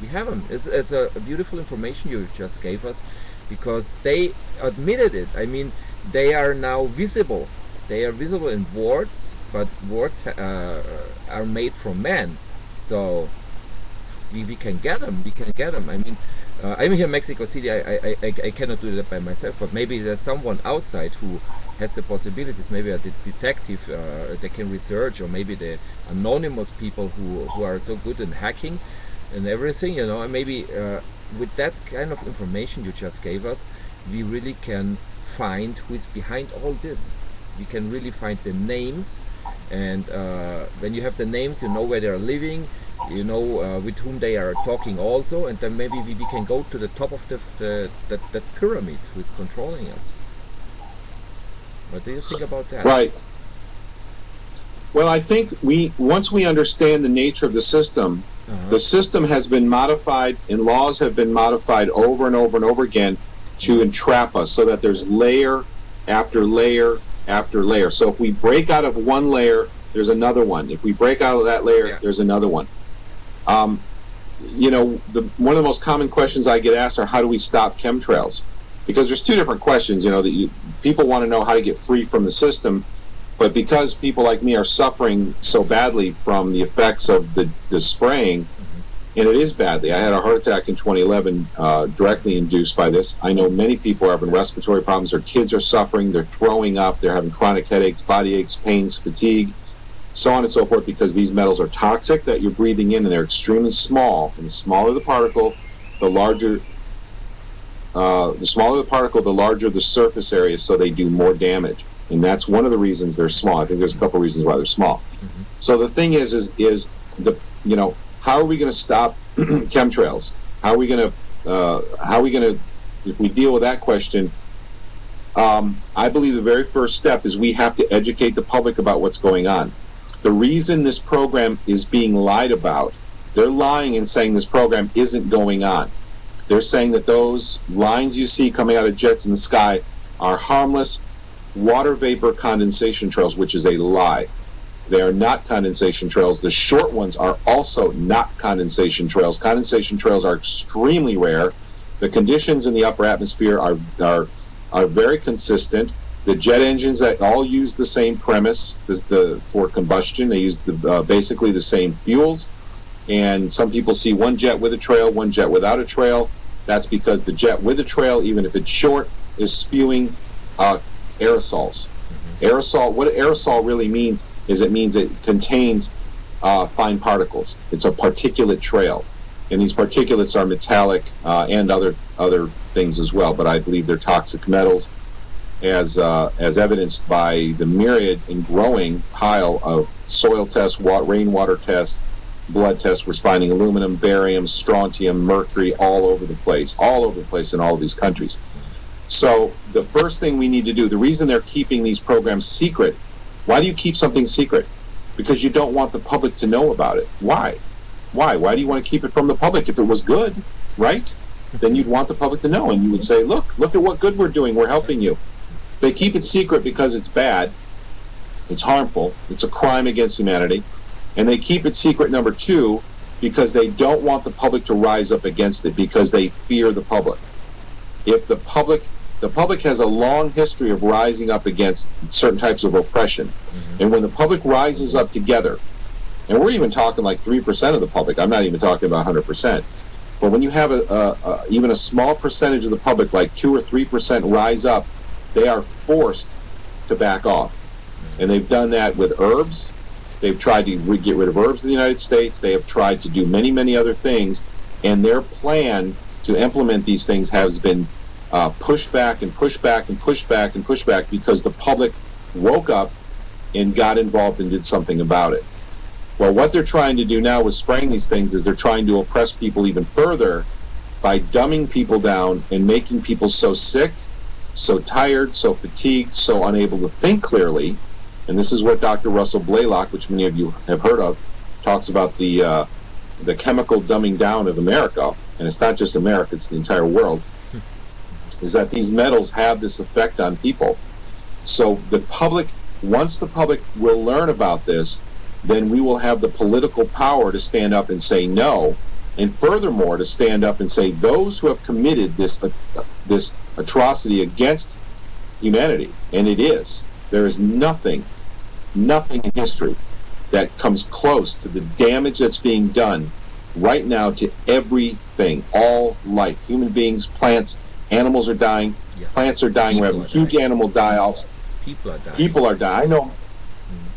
We have them. It's a beautiful information you just gave us, because they admitted it. I mean, they are now visible. They are visible in words, but words are made from men. So we can get them. We can get them. I mean, I'm here in Mexico City. I cannot do that by myself, but maybe there's someone outside who has the possibilities. Maybe a detective that can research, or maybe the anonymous people who are so good in hacking and everything, you know. And maybe with that kind of information you just gave us, we really can find who is behind all this. We can really find the names, and when you have the names, you know where they are living, you know with whom they are talking also, and then maybe we can go to the top of the pyramid who is controlling us. What do you think about that? Right. Well, I think once we understand the nature of the system, the system has been modified, and laws have been modified over and over and over again to entrap us, so that there's layer after layer after layer. So if we break out of one layer, there's another one. If we break out of that layer, there's another one. You know, one of the most common questions I get asked are, how do we stop chemtrails? Because there's two different questions, you know, that people want to know how to get free from the system, but because people like me are suffering so badly from the effects of the spraying, and it is badly. I had a heart attack in 2011 directly induced by this. I know many people are having respiratory problems. Their kids are suffering. They're throwing up. They're having chronic headaches, body aches, pains, fatigue, so on and so forth, because these metals are toxic that you're breathing in, and they're extremely small. And the smaller the particle, the larger the surface area, so they do more damage. And that's one of the reasons they're small. I think there's a couple reasons why they're small. So the thing is you know, how are we going to stop chemtrails? How are we going to if we deal with that question, I believe the very first step is we have to educate the public about what's going on. The reason this program is being lied about, they're lying and saying this program isn't going on. They're saying that those lines you see coming out of jets in the sky are harmless water vapor condensation trails, which is a lie. They are not condensation trails. The short ones are also not condensation trails. Condensation trails are extremely rare. The conditions in the upper atmosphere are very consistent. The jet engines that all use the same premise for combustion. They use basically the same fuels. And some people see one jet with a trail, one jet without a trail. That's because the jet with a trail, even if it's short, is spewing aerosols. Aerosol, what aerosol really means is it means it contains fine particles. It's a particulate trail. And these particulates are metallic and other things as well, but I believe they're toxic metals, as evidenced by the myriad and growing pile of soil tests, rainwater tests, blood tests. We're finding aluminum, barium, strontium, mercury all over the place in all of these countries. So the first thing we need to do, the reason they're keeping these programs secret, why do you keep something secret? Because you don't want the public to know about it. Why? Why do you want to keep it from the public? If it was good, right? Then you'd want the public to know, and you would say, look at what good we're doing. We're helping you. They keep it secret because it's bad, it's harmful, it's a crime against humanity. And they keep it secret, number two, because they don't want the public to rise up against it, because they fear the public. If the public has a long history of rising up against certain types of oppression. And when the public rises up together, and we're even talking like 3% of the public, I'm not even talking about 100%, but when you have even a small percentage of the public, like 2 or 3% rise up, they are forced to back off. And they've done that with herbs. They've tried to get rid of herbs in the United States. They have tried to do many, many other things, and their plan to implement these things has been pushed back and pushed back and pushed back and pushed back because the public woke up and got involved and did something about it. Well, what they're trying to do now with spraying these things is they're trying to oppress people even further by dumbing people down and making people so sick, so tired, so fatigued, so unable to think clearly. And this is what Dr. Russell Blaylock, which many of you have heard of, talks about the chemical dumbing down of America. And it's not just America, it's the entire world, is that these metals have this effect on people. So the public, once the public will learn about this, then we will have the political power to stand up and say no, and furthermore to stand up and say those who have committed this atrocity against humanity, and it is. There is nothing in history that comes close to the damage that's being done right now to everything, all life, human beings, plants, animals are dying, yeah. Plants are dying, we have huge animal die-offs, people are dying, I know,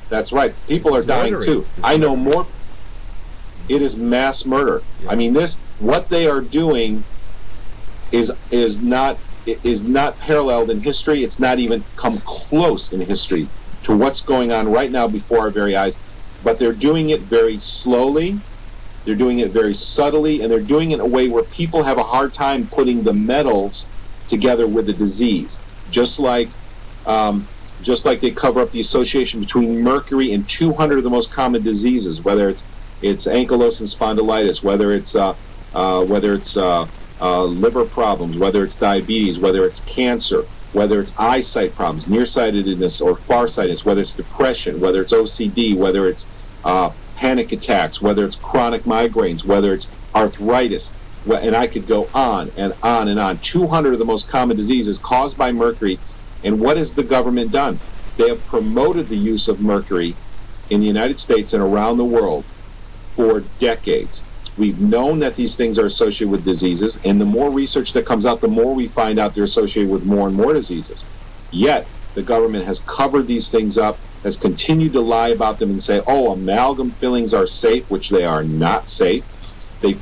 that's right, people are dying too, I know more, it is mass murder, yeah. I mean this, what they are doing is not paralleled in history, it's not even come close in history to what's going on right now before our very eyes, but they're doing it very slowly, they're doing it very subtly, and they're doing it in a way where people have a hard time putting the metals together with the disease, just like they cover up the association between mercury and 200 of the most common diseases, whether it's ankylosing spondylitis, whether it's liver problems, whether it's diabetes, whether it's cancer, whether it's eyesight problems, nearsightedness or farsightedness, whether it's depression, whether it's OCD, whether it's panic attacks, whether it's chronic migraines, whether it's arthritis, and I could go on and on and on. 200 of the most common diseases caused by mercury, and what has the government done? They have promoted the use of mercury in the United States and around the world for decades. We've known that these things are associated with diseases, and the more research that comes out, the more we find out they're associated with more and more diseases. Yet, the government has covered these things up, has continued to lie about them and say, oh, amalgam fillings are safe, which they are not safe. They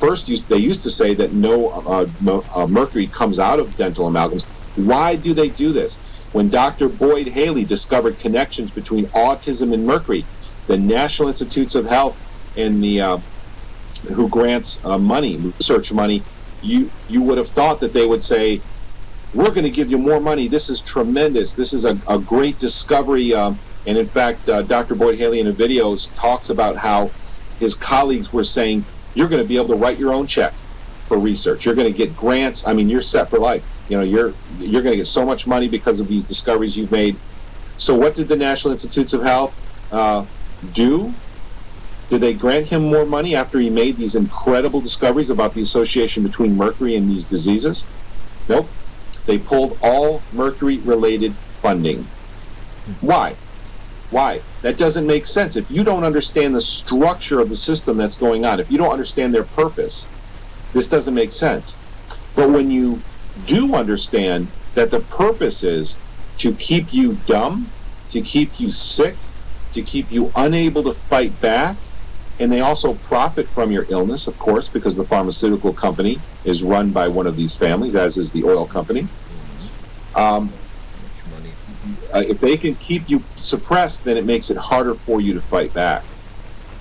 used to say that no mercury comes out of dental amalgams. Why do they do this? When Dr. Boyd Haley discovered connections between autism and mercury, the National Institutes of Health and the... who grants money, research money, you would have thought that they would say, we're going to give you more money, this is tremendous, this is a great discovery, and in fact, Dr. Boyd Haley in the videos talks about how his colleagues were saying, you're going to be able to write your own check for research, you're going to get grants, I mean, you're set for life, you know, you're going to get so much money because of these discoveries you've made. So what did the National Institutes of Health do? Did they grant him more money after he made these incredible discoveries about the association between mercury and these diseases? Nope. They pulled all mercury-related funding. Why? Why? That doesn't make sense. If you don't understand the structure of the system that's going on, if you don't understand their purpose, this doesn't make sense. But when you do understand that the purpose is to keep you dumb, to keep you sick, to keep you unable to fight back, and they also profit from your illness, of course, because the pharmaceutical company is run by one of these families, as is the oil company. If they can keep you suppressed, then it makes it harder for you to fight back.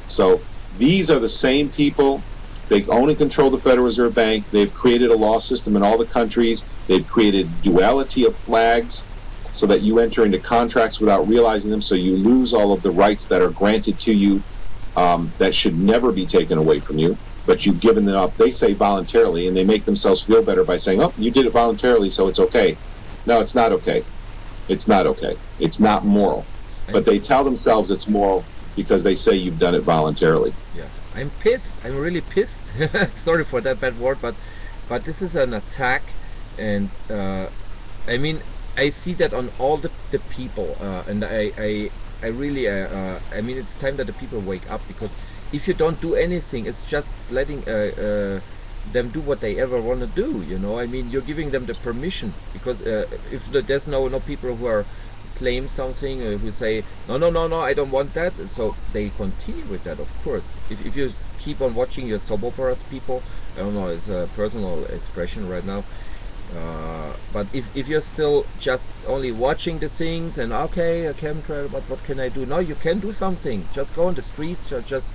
So these are the same people. They own and control the Federal Reserve Bank. They've created a law system in all the countries. They've created duality of flags so that you enter into contracts without realizing them, so you lose all of the rights that are granted to you. That should never be taken away from you, but you've given them up, they say voluntarily, and they make themselves feel better by saying, oh, you did it voluntarily, so it's okay. No, it's not okay. It's not okay. It's not moral. But they tell themselves it's moral because they say you've done it voluntarily. Yeah, I'm pissed. I'm really pissed. Sorry for that bad word, but this is an attack, and I mean, I see that on all the people, and I really, I mean, it's time that the people wake up, because if you don't do anything, it's just letting them do what they ever want to do, you know, I mean, you're giving them the permission, because if there's no people who are claim something, who say, no, I don't want that, and so they continue with that, of course. If you keep on watching your soap operas, people, I don't know, it's a personal expression right now, But if you're still just only watching the things and okay, a chemtrail, but what can I do? No, you can do something. Just go on the streets, or just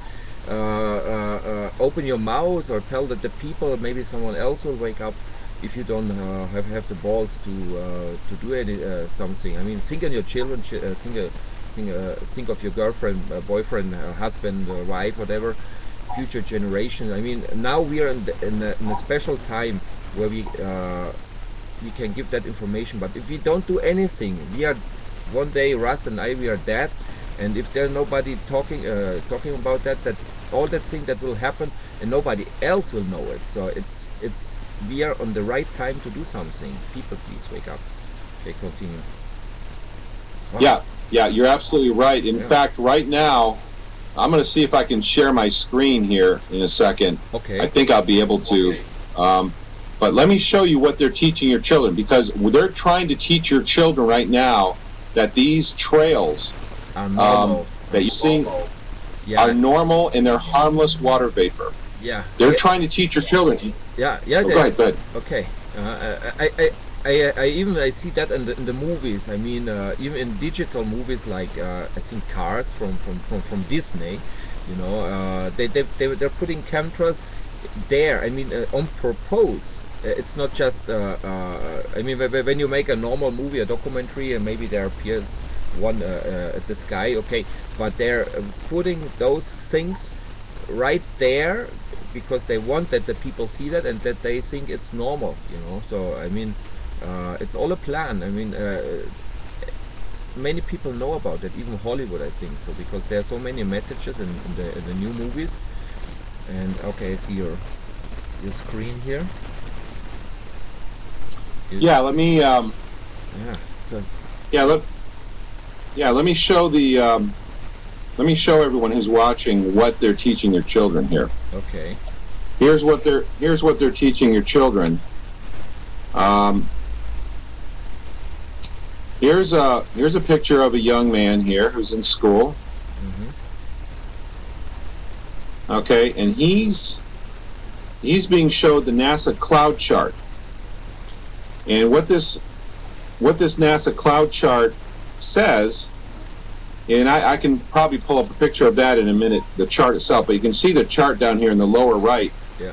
open your mouth, or tell that the people, maybe someone else will wake up if you don't have the balls to do any something. I mean, think on your children, think of your girlfriend, boyfriend, husband, wife, whatever, future generations. I mean, now we are in a special time where we can give that information. But if we don't do anything, we are one day, Russ and I, we are dead. And if there's nobody talking about that all that thing that will happen, and nobody else will know it. So it's we are on the right time to do something. People, please wake up. Okay, continue. Wow. Yeah, you're absolutely right. In fact, right now, I'm going to see if I can share my screen here in a second. Okay. I think I'll be able to. Okay. But let me show you what they're teaching your children, because they're trying to teach your children right now that these trails that you see are normal and they're harmless water vapor. Yeah. They're trying to teach your children. Yeah. Go ahead. Okay. I see that in the movies. I mean, even in digital movies like I think Cars from Disney, you know, they're putting cameras there. I mean, on purpose. It's not just. I mean, when you make a normal movie, a documentary, and maybe there appears one at the sky, okay, but they're putting those things right there because they want that the people see that and that they think it's normal, you know. So I mean, it's all a plan. I mean, many people know about that, even Hollywood, I think so, because there are so many messages in the new movies. And okay, I see your screen here. Let me show the. Let me show everyone who's watching what they're teaching their children here. Okay. Here's what they're teaching your children. Here's a picture of a young man here who's in school. Mm-hmm. Okay, and he's being showed the NASA cloud chart. And what this NASA cloud chart says, and I can probably pull up a picture of that in a minute, the chart itself, but you can see the chart down here in the lower right. Yeah.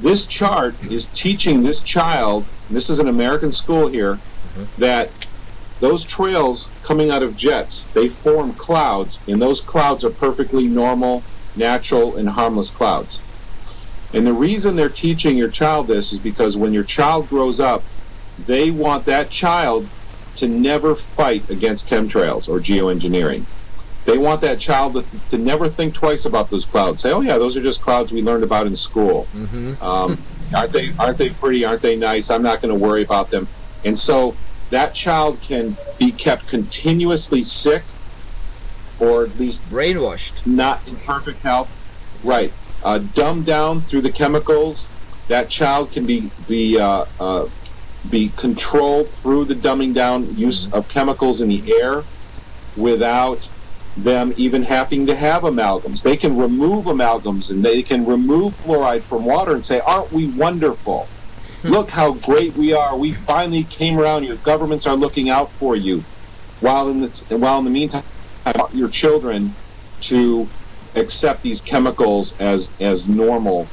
This chart is teaching this child, and this is an American school here, mm-hmm. that those trails coming out of jets, they form clouds, and those clouds are perfectly normal, natural, and harmless clouds. And the reason they're teaching your child this is because when your child grows up, they want that child to never fight against chemtrails or geoengineering. They want that child to never think twice about those clouds. Say, oh yeah, those are just clouds we learned about in school. Mm-hmm. Aren't they pretty? Aren't they nice? I'm not going to worry about them. And so that child can be kept continuously sick, or at least brainwashed, not in perfect health. Right. Dumbed down through the chemicals. That child can be controlled through the dumbing down use of chemicals in the air without them even having to have amalgams. They can remove amalgams and they can remove fluoride from water and say, aren't we wonderful? Look how great we are. We finally came around. Your governments are looking out for you. While in the meantime, I want your children to accept these chemicals as normal.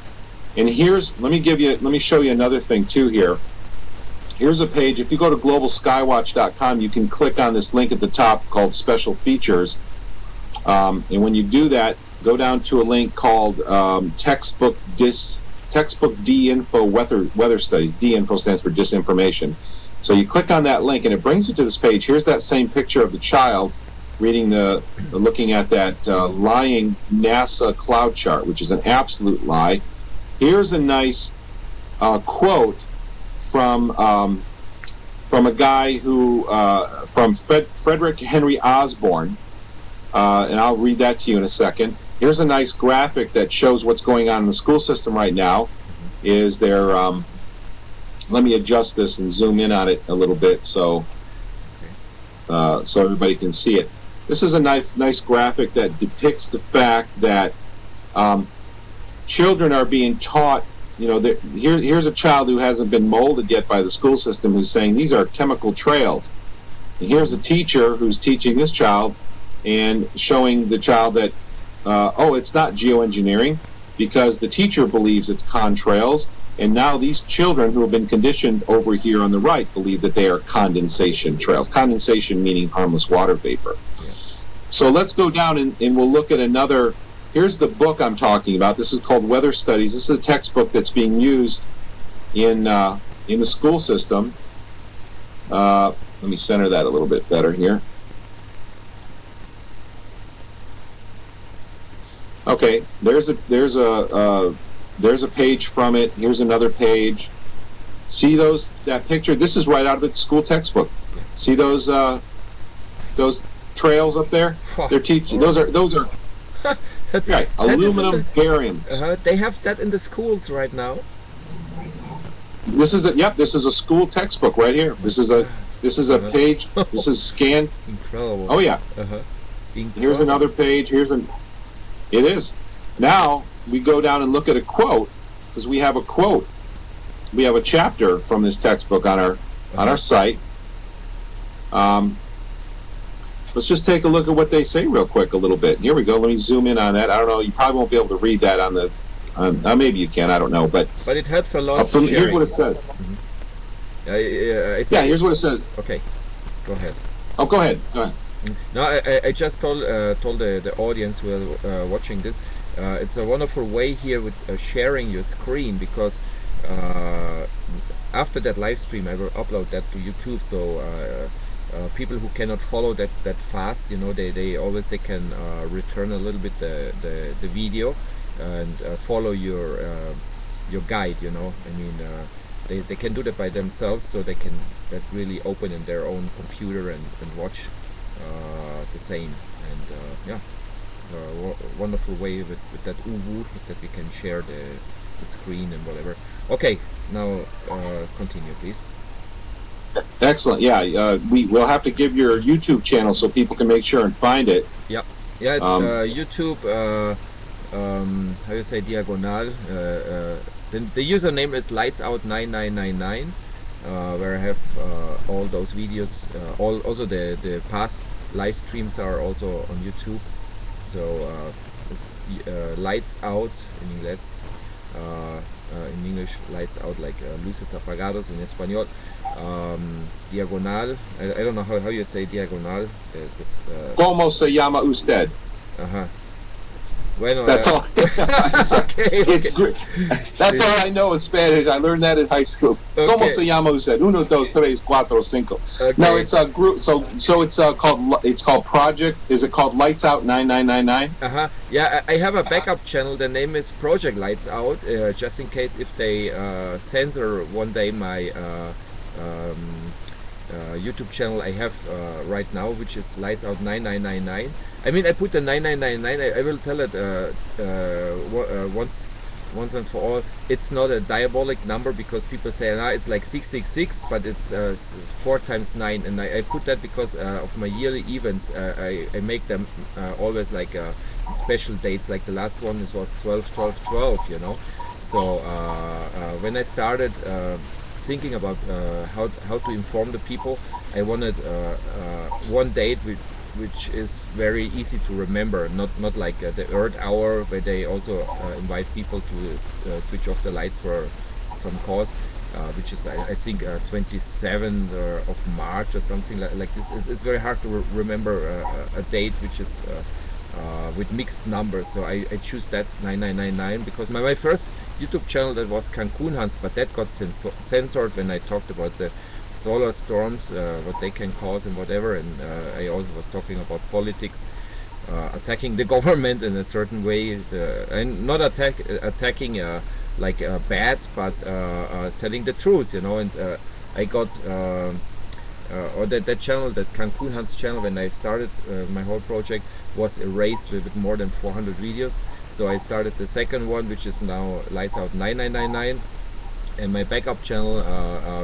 And let me show you another thing too here. Here's a page. If you go to globalskywatch.com, you can click on this link at the top called Special Features. And when you do that, go down to a link called Textbook D-Info Weather Studies. D-Info stands for disinformation. So you click on that link, and it brings you to this page. Here's that same picture of the child reading looking at that lying NASA cloud chart, which is an absolute lie. Here's a nice quote from a guy who from Frederick Henry Osborne, and I'll read that to you in a second. Here's a nice graphic that shows what's going on in the school system right now. Is there? Let me adjust this and zoom in on it a little bit so everybody can see it. This is a nice graphic that depicts the fact that children are being taught You know, here's a child who hasn't been molded yet by the school system who's saying these are chemical trails. And here's a teacher who's teaching this child and showing the child that, oh, it's not geoengineering because the teacher believes it's contrails. And now these children who have been conditioned over here on the right believe that they are condensation trails. Condensation meaning harmless water vapor. Yeah. So let's go down and we'll look at another. Here's the book I'm talking about. This is called Weather Studies. This is a textbook that's being used in the school system. Let me center that a little bit better here. Okay, there's a page from it. Here's another page. See that picture? This is right out of the school textbook. See those trails up there? They're teaching. Those are that's right. Aluminum, barium. They have that in the schools right now. This is a school textbook right here. This is a page. This is scanned. Incredible. Oh yeah. Incredible. Here's another page. It is. Now we go down and look at a quote, because we have a quote. We have a chapter from this textbook on our site. Let's just take a look at what they say real quick a little bit. Here we go. Let me zoom in on that. I don't know. You probably won't be able to read that on the. Maybe you can. I don't know. But it helps a lot. Here's what it says. Mm-hmm. Here's what it says. Okay. Go ahead. Oh, go ahead. Go ahead. No, I just told the audience who are watching this, it's a wonderful way here with sharing your screen, because after that live stream I will upload that to YouTube, so people who cannot follow that fast, you know, they can return a little bit the video and follow your guide, you know. I mean, they can do that by themselves, so they can really open in their own computer and watch the same, and yeah, it's a wonderful way with that ooVoo that we can share the screen and whatever. Okay, now continue, please. Excellent. Yeah, we'll have to give your YouTube channel so people can make sure and find it. Yeah, yeah, it's YouTube. How you say diagonal? The username is lightsout9999. Where I have all those videos, also the past live streams are also on YouTube. So it's lights out in English, lights out like luces apagados in Espanol. Diagonal, I don't know how you say diagonal. ¿Cómo se llama usted? Uh-huh. Bueno, that's all. okay. It's great. That's all I know in Spanish. I learned that in high school. Okay. ¿Cómo se llama usted? 1, 2, 3, 4, 5. Okay. No, it's a group. So it's called. It's called Project. Is it called Lights Out 9999? Yeah, I have a backup channel. The name is Project Lights Out, just in case if they censor one day my YouTube channel I have right now, which is Lights Out 9999. I mean, I put the 9999. I will tell it once and for all. It's not a diabolic number, because people say, "Ah, it's like 666," but it's 4 times 9. And I put that because of my yearly events. I make them always like special dates. Like the last one was 12/12/12. You know. So when I started thinking about how to inform the people, I wanted one date which is very easy to remember, not like the Earth Hour, where they also invite people to switch off the lights for some cause, which is I think 27th of March or something like this. It's very hard to remember a date which is with mixed numbers, so I choose that 9999 because my first YouTube channel, that was Cancun Hans, but that got censored when I talked about the solar storms, what they can cause and whatever, and I also was talking about politics, attacking the government in a certain way, and not attacking like bad, but telling the truth, you know. And I got or that channel, that Cancun Hans channel, when I started my whole project, was erased with more than 400 videos. So I started the second one, which is now Lights Out 9999, and my backup channel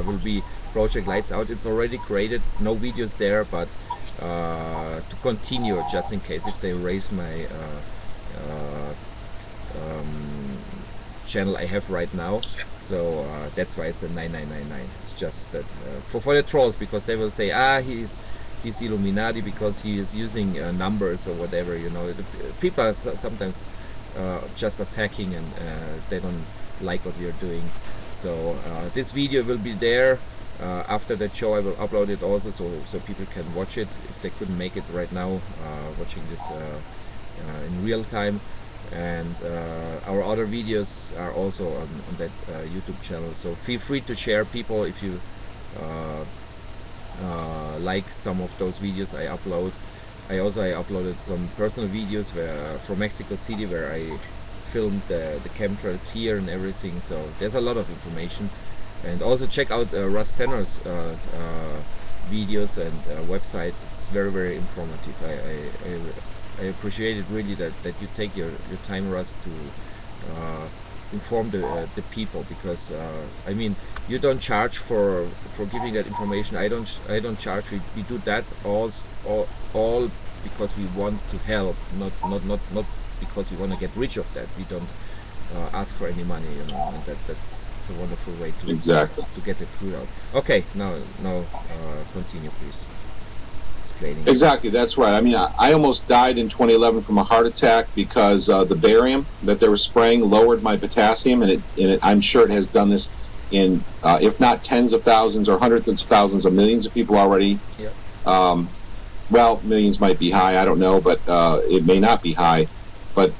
will be Project Lights Out. It's already created, no videos there, but to continue, just in case if they erase my channel I have right now. So that's why it's the 9999. It's just that for the trolls, because they will say, ah, he's Illuminati because he is using numbers or whatever, you know. People are sometimes just attacking, and they don't like what you're doing. So this video will be there. After that show I will upload it also, so people can watch it if they couldn't make it right now, watching this in real time. And our other videos are also on that YouTube channel, so feel free to share, people, if you like some of those videos I upload. I uploaded some personal videos where, from Mexico City, where I filmed the chemtrails here and everything, so there's a lot of information. And also check out Russ Tanner's videos and website. It's very, very informative. I appreciate it really that you take your time, Russ, to inform the people, because I mean, you don't charge for giving that information. I don't charge. We do that all because we want to help, not because we want to get rich of that. We don't ask for any money, you know. And that's a wonderful way to to get the truth out. Okay, now continue, please. Explaining. Exactly, that's right. I mean, I almost died in 2011 from a heart attack because the barium that they were spraying lowered my potassium, and I'm sure it has done this in, if not tens of thousands or hundreds of thousands of millions of people already. Yeah. Well, millions might be high, I don't know, but it may not be high. But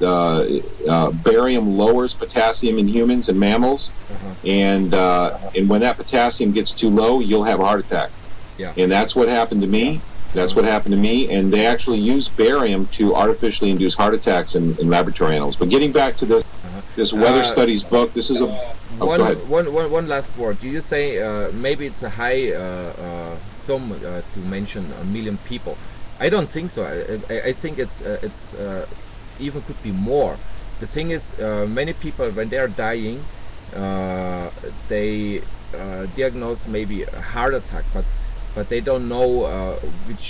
barium lowers potassium in humans and mammals, and when that potassium gets too low, you'll have a heart attack. Yeah. And that's what happened to me. That's what happened to me, and they actually use barium to artificially induce heart attacks in laboratory animals. But getting back to this weather studies book, this is a one last word. Do you say maybe it's a high sum to mention a million people? I don't think so. I think it's even could be more. The thing is, many people, when they are dying, they diagnose maybe a heart attack, but they don't know which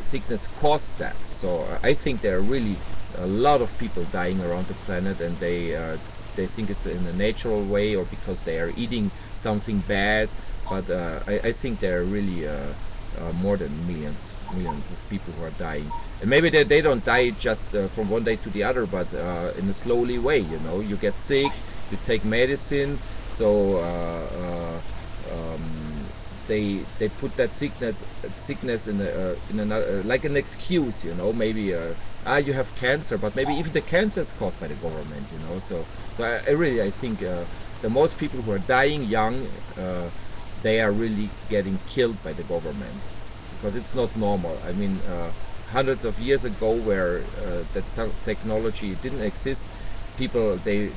sickness caused that. So I think there are really a lot of people dying around the planet, and they think it's in a natural way or because they are eating something bad. But I think there are really more than millions of people who are dying, and maybe they don't die just from one day to the other, but in a slowly way, you know. You get sick, you take medicine, so they put that sickness in another, like an excuse, you know. Maybe you have cancer, but maybe even the cancer is caused by the government, you know. So I think the most people who are dying young, they are really getting killed by the government, because it's not normal. I mean, hundreds of years ago, where the technology didn't exist, people they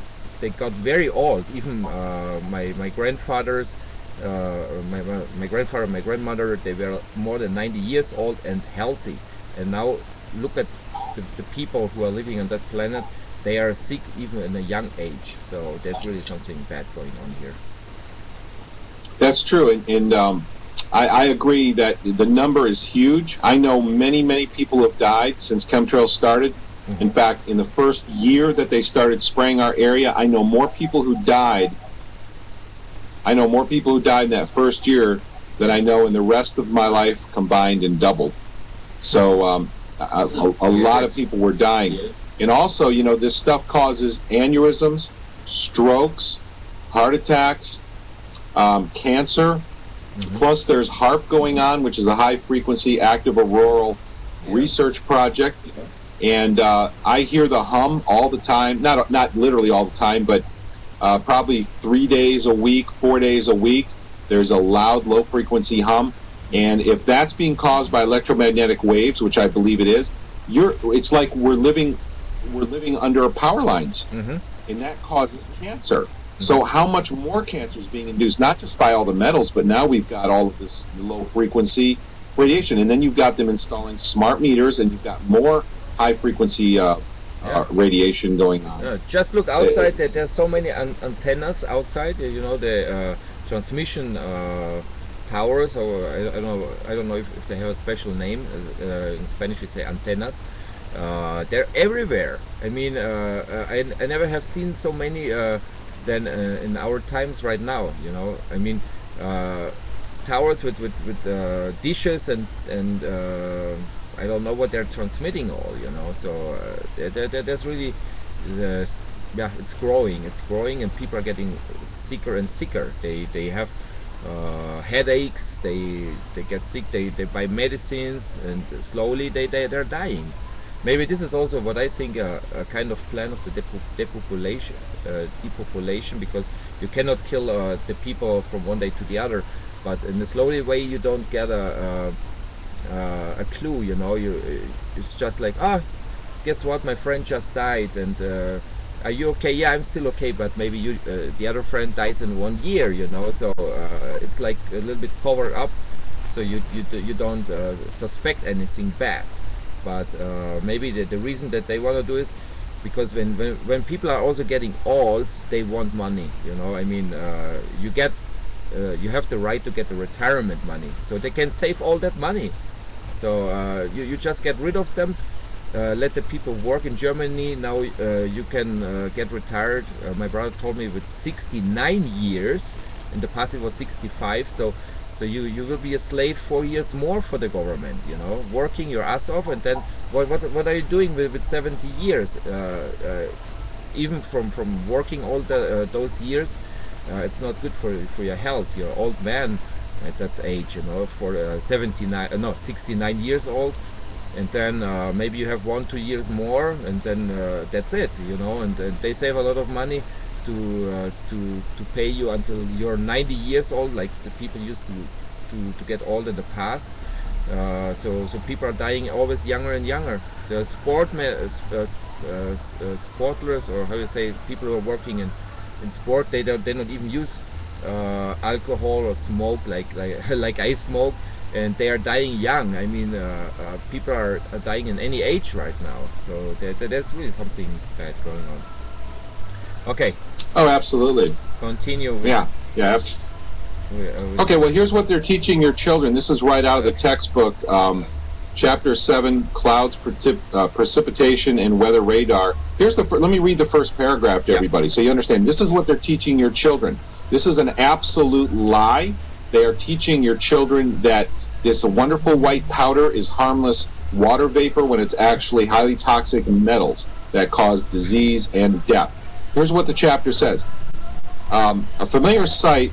got very old. Even my grandfathers, my grandfather, my grandmother, they were more than 90 years old and healthy. And now look at the people who are living on that planet. They are sick even in a young age. So there's really something bad going on here. That's true, and I agree that the number is huge. I know many people have died since chemtrails started. In fact, in the first year that they started spraying our area, I know more people who died. I know more people who died in that first year than I know in the rest of my life combined, and doubled. So a lot of people were dying, and also, you know, this stuff causes aneurysms, strokes, heart attacks. Cancer, plus there's HAARP going on, which is a High Frequency Active Auroral Research Project, and I hear the hum all the time, not literally all the time, but probably 3 days a week, 4 days a week, there's a loud, low-frequency hum, and if that's being caused by electromagnetic waves, which I believe it is, it's like we're living under power lines, and that causes cancer. So how much more cancer is being induced, not just by all the metals, but now we've got all of this low-frequency radiation. And then you've got them installing smart meters, and you've got more high-frequency radiation going on. Just look outside. There's so many antennas outside, you know, the transmission towers, or I don't know if they have a special name. In Spanish we say antennas. They're everywhere. I mean, I never have seen so many than in our times right now. You know, I mean, towers with dishes and I don't know what they're transmitting all. You know, so there's really, yeah, it's growing, and people are getting sicker and sicker. They have headaches. They get sick. They buy medicines, and slowly they're dying. Maybe this is also what I think a kind of plan of the depopulation, because you cannot kill the people from one day to the other, but in a slowly way you don't get a clue, you know. It's just like, ah, guess what, my friend just died, and are you okay? Yeah, I'm still okay, but maybe you, the other friend dies in 1 year, you know, so it's like a little bit covered up, so you don't suspect anything bad. But maybe the reason that they want to do is because when people are also getting old, they want money, you know. I mean, you have the right to get the retirement money, so they can save all that money. So you just get rid of them, let the people work. In Germany now you can get retired, my brother told me, with 69 years. In the past it was 65. So you will be a slave 4 years more for the government, you know, working your ass off, and then what are you doing with 70 years? Even from working all those years, it's not good for your health. You're an old man at that age, you know, for 69 years old, and then maybe you have 1-2 years more, and then that's it, you know. And they save a lot of money to pay you until you're 90 years old, like the people used to get old in the past. So people are dying always younger and younger. The sportlers, or how you say, people who are working in sport, they don't even use alcohol or smoke like I smoke, and they are dying young. I mean, people are dying in any age right now. So there's really something bad going on. Okay. Oh, absolutely. Continue. Yeah. Okay, well, here's what they're teaching your children. This is right out of the textbook, Chapter 7, Clouds, Precipitation, and Weather Radar. Here's let me read the first paragraph to everybody so you understand. This is what they're teaching your children. This is an absolute lie. They are teaching your children that this wonderful white powder is harmless water vapor when it's actually highly toxic metals that cause disease and death. Here's what the chapter says. A familiar sight,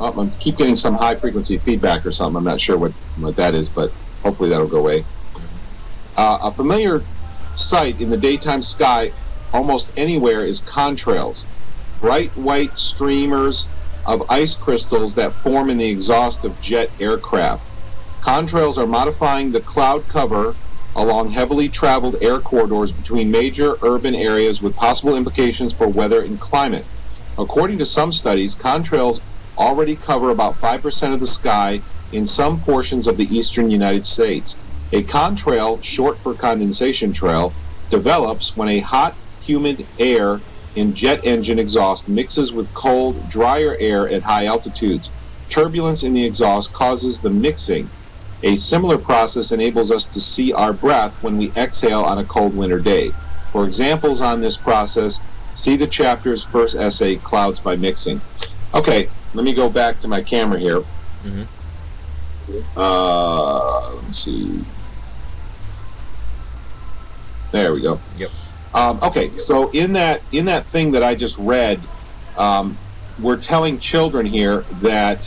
I keep getting some high frequency feedback or something, I'm not sure what that is, but hopefully that'll go away. A familiar sight in the daytime sky almost anywhere is contrails, bright white streamers of ice crystals that form in the exhaust of jet aircraft. Contrails are modifying the cloud cover along heavily traveled air corridors between major urban areas with possible implications for weather and climate. According to some studies, contrails already cover about 5% of the sky in some portions of the eastern United States. A contrail, short for condensation trail, develops when a hot, humid air in jet engine exhaust mixes with cold, drier air at high altitudes. Turbulence in the exhaust causes the mixing. A similar process enables us to see our breath when we exhale on a cold winter day. For examples on this process, see the chapter's first essay, Clouds by Mixing. Okay, let me go back to my camera here. Let's see. There we go. Yep. Okay, so in that thing that I just read, we're telling children here that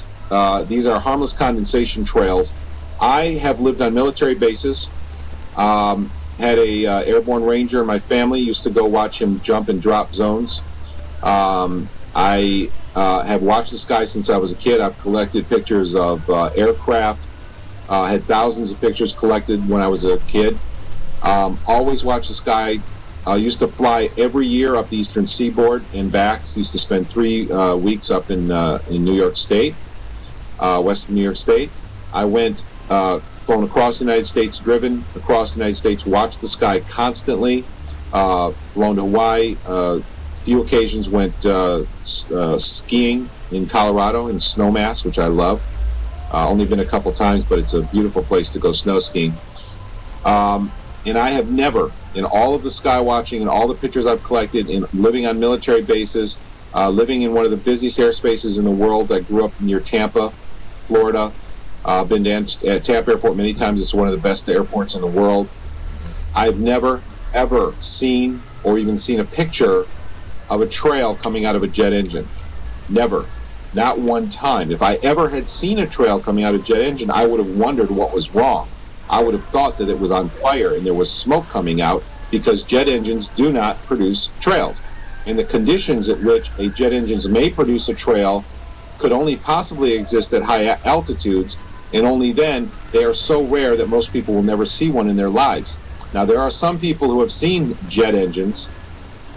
these are harmless condensation trails. I have lived on military bases, had a airborne ranger in my family, used to go watch him jump and drop zones. I have watched the sky since I was a kid. I've collected pictures of aircraft, had thousands of pictures collected when I was a kid. Always watched the sky. I used to fly every year up the eastern seaboard and back. Used to spend 3 weeks up in New York State, western New York State. I went flown across the United States, driven across the United States, watched the sky constantly, flown to Hawaii, a few occasions went skiing in Colorado in Snowmass, which I love. Only been a couple times, but it's a beautiful place to go snow skiing. And I have never in all of the sky watching and all the pictures I've collected, in living on military bases, living in one of the busiest airspaces in the world. I grew up near Tampa, Florida. Been to Tampa Airport many times. It's one of the best airports in the world. I've never, ever seen or even seen a picture of a trail coming out of a jet engine. Never. Not one time. If I ever had seen a trail coming out of a jet engine, I would have wondered what was wrong. I would have thought that it was on fire and there was smoke coming out, because jet engines do not produce trails. And the conditions at which a jet engine may produce a trail could only possibly exist at high altitudes, and only then. They are so rare that most people will never see one in their lives. Now, there are some people who have seen jet engines,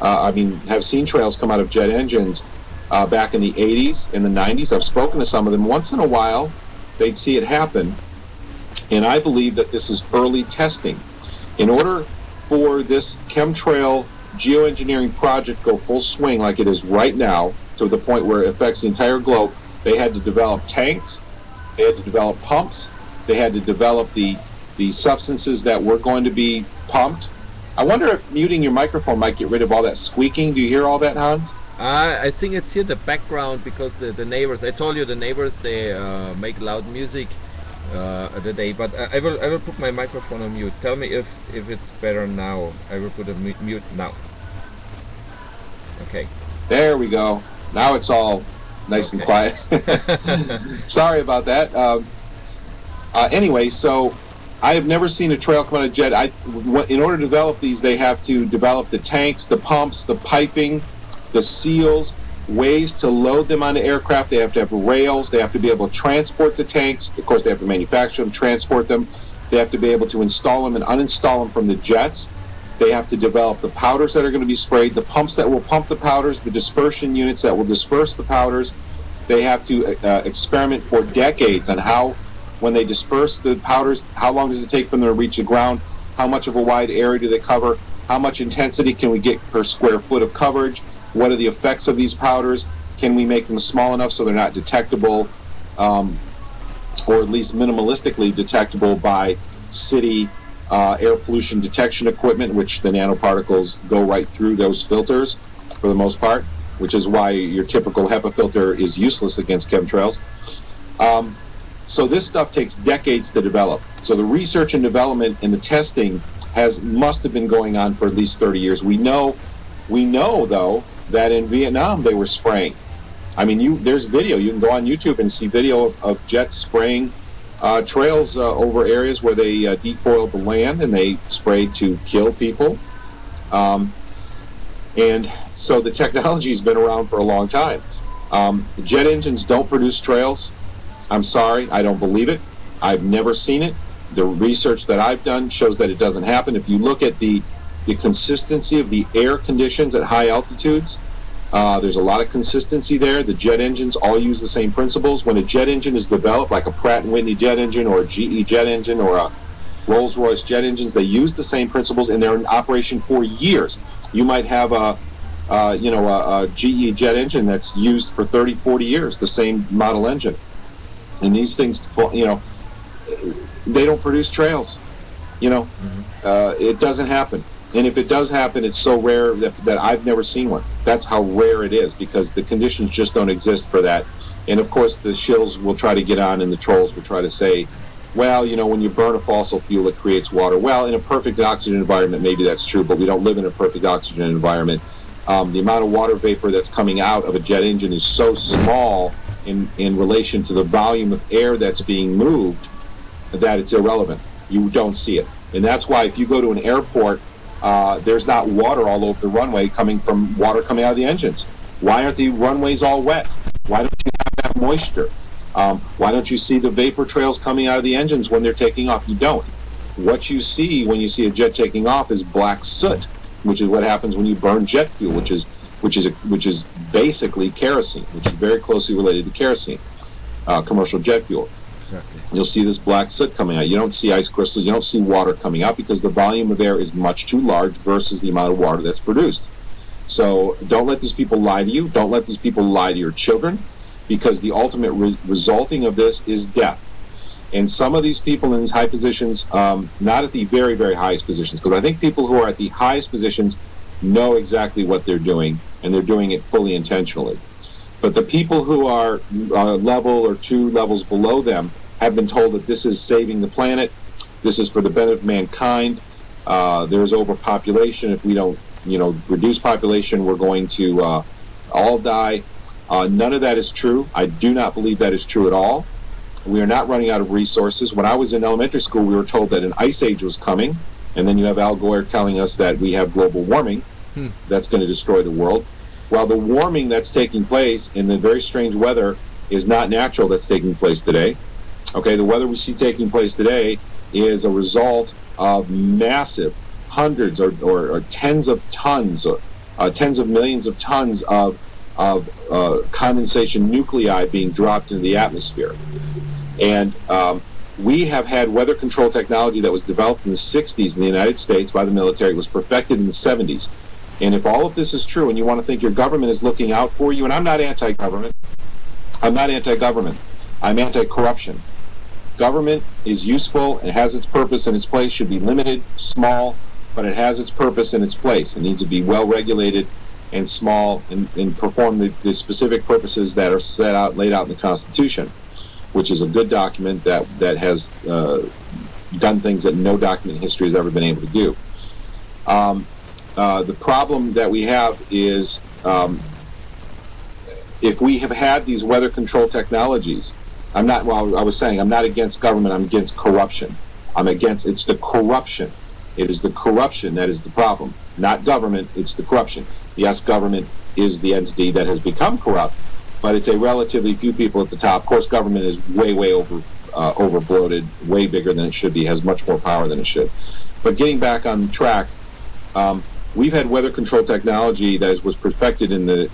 have seen trails come out of jet engines back in the 80s, in the 90s. I've spoken to some of them. Once in a while, they'd see it happen. And I believe that this is early testing. In order for this chemtrail geoengineering project go full swing like it is right now, to the point where it affects the entire globe, they had to develop tanks, they had to develop pumps, they had to develop the substances that were going to be pumped. I wonder if muting your microphone might get rid of all that squeaking. Do you hear all that, Hans? I think it's here in the background, because the neighbors, I told you, the neighbors, they make loud music the day. But I will put my microphone on mute. Tell me if it's better now. I will put a mute now. Okay. There we go. Now it's all nice and quiet. Sorry about that. Anyway, so I have never seen a trail come out of jet. In order to develop these, they have to develop the tanks, the pumps, the piping, the seals, ways to load them onto aircraft. They have to have rails. They have to be able to transport the tanks. Of course, they have to manufacture them, transport them. They have to be able to install them and uninstall them from the jets. They have to develop the powders that are going to be sprayed, the pumps that will pump the powders, the dispersion units that will disperse the powders. They have to experiment for decades on how, when they disperse the powders, how long does it take for them to reach the ground? How much of a wide area do they cover? How much intensity can we get per square foot of coverage? What are the effects of these powders? Can we make them small enough so they're not detectable, or at least minimalistically detectable by city air pollution detection equipment, which the nanoparticles go right through those filters for the most part, which is why your typical HEPA filter is useless against chemtrails. So this stuff takes decades to develop. So the research and development and the testing must have been going on for at least 30 years. We know though that in Vietnam they were spraying. I mean, there's video. You can go on YouTube and see video of jets spraying trails over areas where they defoiled the land and they sprayed to kill people. And so the technology's been around for a long time. Jet engines don't produce trails. I'm sorry, I don't believe it. I've never seen it. The research that I've done shows that it doesn't happen. If you look at the consistency of the air conditions at high altitudes, there's a lot of consistency there. The jet engines all use the same principles. When a jet engine is developed, like a Pratt & Whitney jet engine or a GE jet engine or a Rolls-Royce jet engines, they use the same principles and they're in operation for years. You might have a GE jet engine that's used for 30, 40 years, the same model engine. And these things, they don't produce trails. It doesn't happen. And if it does happen, it's so rare that I've never seen one. That's how rare it is, because the conditions just don't exist for that. And, of course, the shills will try to get on, and the trolls will try to say, well, when you burn a fossil fuel, it creates water. Well, in a perfect oxygen environment, maybe that's true, but we don't live in a perfect oxygen environment. The amount of water vapor that's coming out of a jet engine is so small in relation to the volume of air that's being moved that it's irrelevant. You don't see it. And that's why if you go to an airport, there's not water all over the runway coming out of the engines. Why aren't the runways all wet? Why don't you have that moisture? Why don't you see the vapor trails coming out of the engines when they're taking off? You don't. What you see when you see a jet taking off is black soot, which is what happens when you burn jet fuel, which is basically kerosene, which is very closely related to kerosene, commercial jet fuel. Exactly. You'll see this black soot coming out. You don't see ice crystals. You don't see water coming out because the volume of air is much too large versus the amount of water that's produced. So don't let these people lie to you. Don't let these people lie to your children, because the ultimate resulting of this is death. And some of these people in these high positions, not at the very, very highest positions, because I think people who are at the highest positions know exactly what they're doing, and they're doing it fully intentionally. But the people who are a level or two levels below them have been told that this is saving the planet, this is for the benefit of mankind, there's overpopulation, if we don't reduce population, we're going to all die. None of that is true. I do not believe that is true at all. We are not running out of resources. When I was in elementary school, we were told that an ice age was coming, and then you have Al Gore telling us that we have global warming that's going to destroy the world. Well, the warming that's taking place in the very strange weather is not natural that's taking place today. Okay, the weather we see taking place today is a result of massive hundreds or tens of tons, tens of millions of tons of condensation nuclei being dropped into the atmosphere. And we have had weather control technology that was developed in the 60s in the United States by the military. It was perfected in the 70s. And if all of this is true and you want to think your government is looking out for you, and I'm not anti-government. I'm not anti-government. I'm anti-corruption. Government is useful and has its purpose and its place. Should be limited, small, but it has its purpose and its place. It needs to be well-regulated and small and perform the specific purposes that are set out, laid out in the Constitution, which is a good document that has done things that no document in history has ever been able to do. The problem that we have is if we have had these weather control technologies, I'm not against government, I'm against corruption. It's the corruption. It is the corruption that is the problem, not government, it's the corruption. Yes, government is the entity that has become corrupt, but it's a relatively few people at the top. Of course, government is way, way over bloated, way bigger than it should be, has much more power than it should. But getting back on track, we've had weather control technology that was perfected in the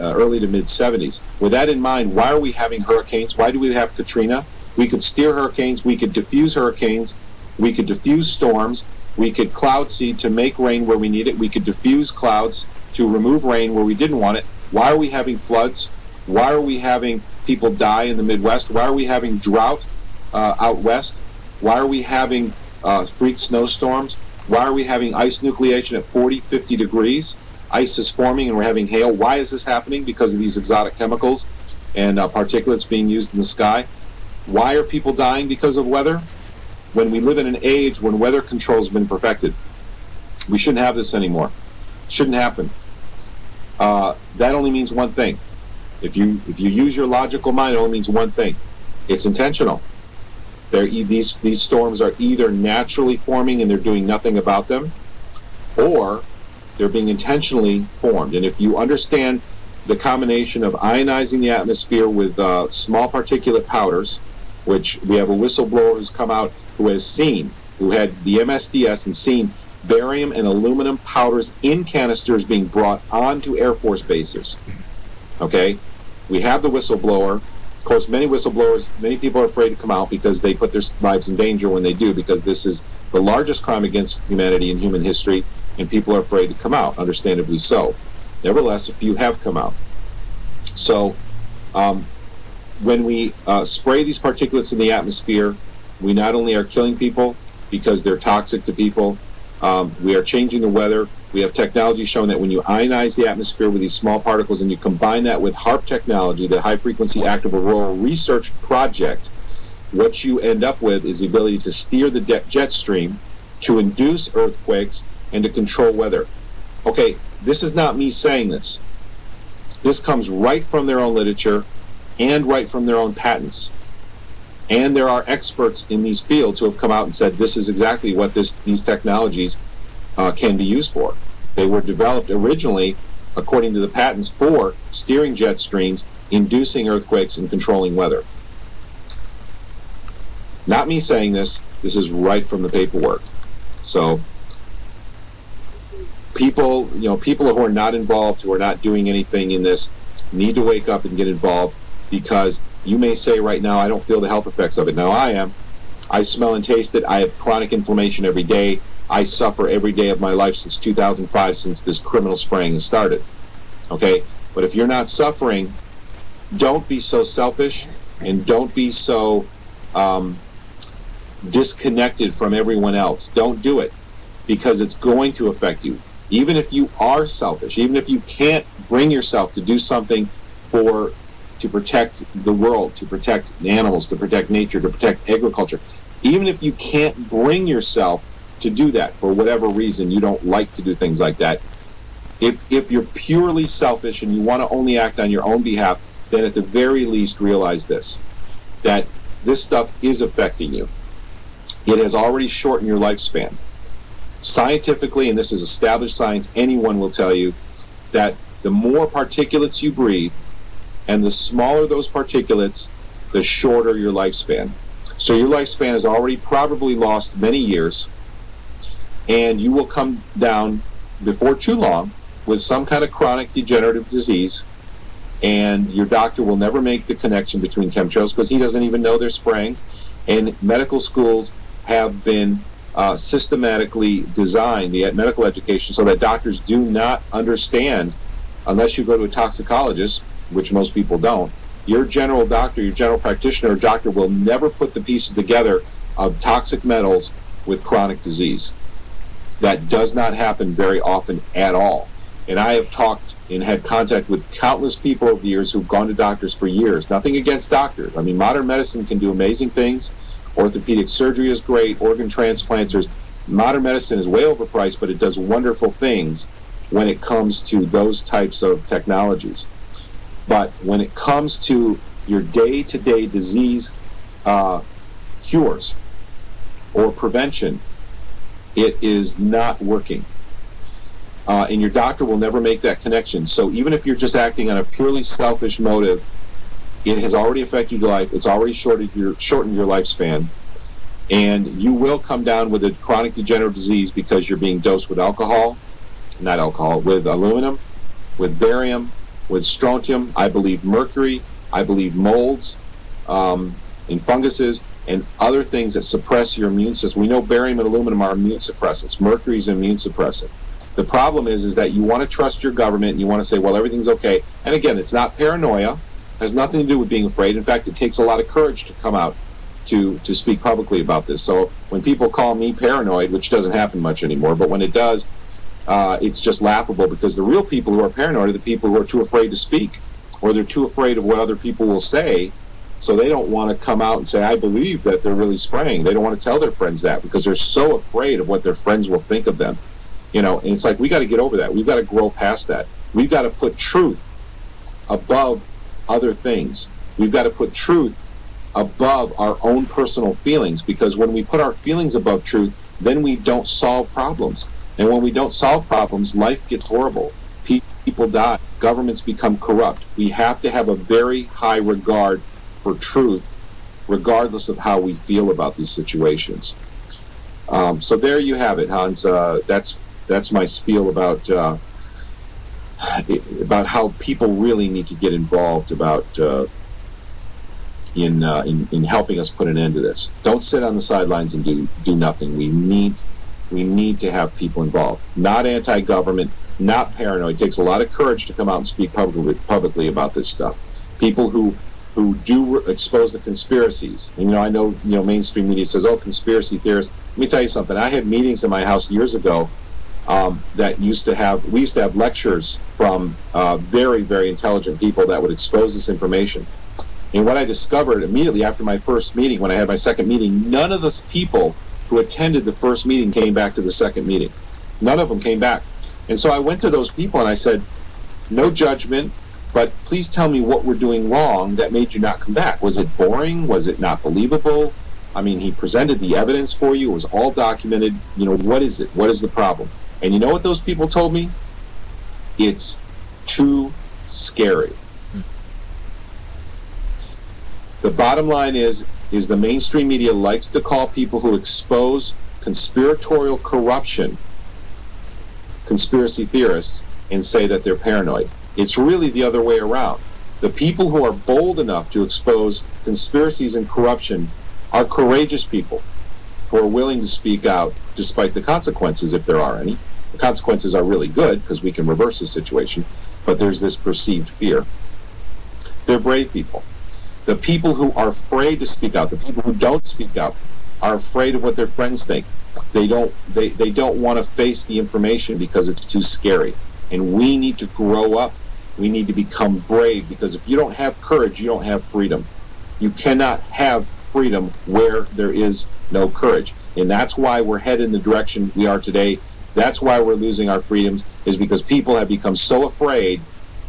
early to mid-'70s. With that in mind, why are we having hurricanes? Why do we have Katrina? We could steer hurricanes. We could diffuse hurricanes. We could diffuse storms. We could cloud seed to make rain where we need it. We could diffuse clouds to remove rain where we didn't want it. Why are we having floods? Why are we having people die in the Midwest? Why are we having drought out west? Why are we having freak snowstorms? Why are we having ice nucleation at 40, 50 degrees? Ice is forming and we're having hail. Why is this happening? Because of these exotic chemicals and particulates being used in the sky. Why are people dying because of weather? When we live in an age when weather control has been perfected, we shouldn't have this anymore. It shouldn't happen. That only means one thing. If you use your logical mind, it only means one thing. It's intentional. These storms are either naturally forming and they're doing nothing about them, or they're being intentionally formed. And if you understand the combination of ionizing the atmosphere with small particulate powders, which we have a whistleblower who's come out who had the MSDS and seen barium and aluminum powders in canisters being brought onto Air Force bases. Okay? We have the whistleblower. Of course, many people are afraid to come out because they put their lives in danger when they do, because this is the largest crime against humanity in human history, and people are afraid to come out, understandably so. Nevertheless, a few have come out. So, when we spray these particulates in the atmosphere, we not only are killing people because they're toxic to people, we are changing the weather. We have technology showing that when you ionize the atmosphere with these small particles and you combine that with HAARP technology, the High Frequency Active Auroral Research Project, what you end up with is the ability to steer the jet stream, to induce earthquakes, and to control weather. Okay, this is not me saying this. This comes right from their own literature and right from their own patents. And there are experts in these fields who have come out and said this is exactly what these technologies can be used for. They were developed originally, according to the patents, for steering jet streams, inducing earthquakes, and controlling weather. Not me saying this. This is right from the paperwork. So people, people who are not involved, who are not doing anything in this, need to wake up and get involved, because you may say right now, I don't feel the health effects of it. Now I am. I smell and taste it. I have chronic inflammation every day. I suffer every day of my life since 2005, since this criminal spraying has started. Okay? But if you're not suffering, don't be so selfish and don't be so disconnected from everyone else. Don't do it, because it's going to affect you. Even if you are selfish, even if you can't bring yourself to do something to protect the world, to protect animals, to protect nature, to protect agriculture, even if you can't bring yourself to do that for whatever reason, you don't like to do things like that, if you're purely selfish and you want to only act on your own behalf, then at the very least realize this, that this stuff is affecting you. It has already shortened your lifespan. Scientifically, and this is established science, anyone will tell you that the more particulates you breathe, and the smaller those particulates, the shorter your lifespan. So your lifespan has already probably lost many years, and you will come down before too long with some kind of chronic degenerative disease, and your doctor will never make the connection between chemtrails because he doesn't even know they're spraying. And medical schools have been systematically designed, the medical education, so that doctors do not understand, unless you go to a toxicologist, which most people don't, your general doctor, your general practitioner or doctor will never put the pieces together of toxic metals with chronic disease. That does not happen very often at all. And I have talked and had contact with countless people over the years who've gone to doctors for years. Nothing against doctors. I mean, modern medicine can do amazing things. Orthopedic surgery is great. Organ transplants. Modern medicine is way overpriced, but it does wonderful things when it comes to those types of technologies. But when it comes to your day-to-day disease cures or prevention, it is not working. And your doctor will never make that connection. So even if you're just acting on a purely selfish motive, it has already affected your life. It's already shortened your lifespan. And you will come down with a chronic degenerative disease because you're being dosed with with aluminum, with barium, with strontium, I believe mercury, I believe molds and funguses, and other things that suppress your immune system. We know barium and aluminum are immune suppressants. Mercury is an immune suppressant. The problem is that you want to trust your government and you want to say, well, everything's okay. And again, it's not paranoia. It has nothing to do with being afraid. In fact, it takes a lot of courage to come out to speak publicly about this. So when people call me paranoid, which doesn't happen much anymore, but when it does, it's just laughable, because the real people who are paranoid are the people who are too afraid to speak, or they're too afraid of what other people will say, so they don't want to come out and say, I believe that they're really spraying. They don't want to tell their friends that because they're so afraid of what their friends will think of them. You know, and it's like, we got to get over that. We've got to grow past that. We've got to put truth above other things. We've got to put truth above our own personal feelings, because when we put our feelings above truth, then we don't solve problems. And when we don't solve problems, life gets horrible. People die. Governments become corrupt. We have to have a very high regard for truth, regardless of how we feel about these situations. So there you have it, Hans. That's my spiel about how people really need to get involved in helping us put an end to this. Don't sit on the sidelines and do nothing. We need to have people involved. Not anti-government, not paranoid. It takes a lot of courage to come out and speak publicly about this stuff. People who do expose the conspiracies. And, I know, mainstream media says, oh, conspiracy theorists. Let me tell you something. I had meetings in my house years ago we used to have lectures from very, very intelligent people that would expose this information. And what I discovered immediately after my first meeting, when I had my second meeting, none of the people who attended the first meeting came back to the second meeting. None of them came back. And so I went to those people and I said, no judgment, but please tell me what we're doing wrong that made you not come back. Was it boring? Was it not believable? I mean, he presented the evidence for you. It was all documented. What is it? What is the problem? And you know what those people told me? It's too scary. The bottom line is the mainstream media likes to call people who expose conspiratorial corruption conspiracy theorists and say that they're paranoid. It's really the other way around. The people who are bold enough to expose conspiracies and corruption are courageous people who are willing to speak out despite the consequences, if there are any. The consequences are really good because we can reverse the situation, but there's this perceived fear. They're brave people. The people who are afraid to speak out, the people who don't speak out, are afraid of what their friends think. They don't want to face the information because it's too scary. And we need to grow up. We need to become brave, because if you don't have courage, you don't have freedom. You cannot have freedom where there is no courage. And that's why we're headed in the direction we are today. That's why we're losing our freedoms, is because people have become so afraid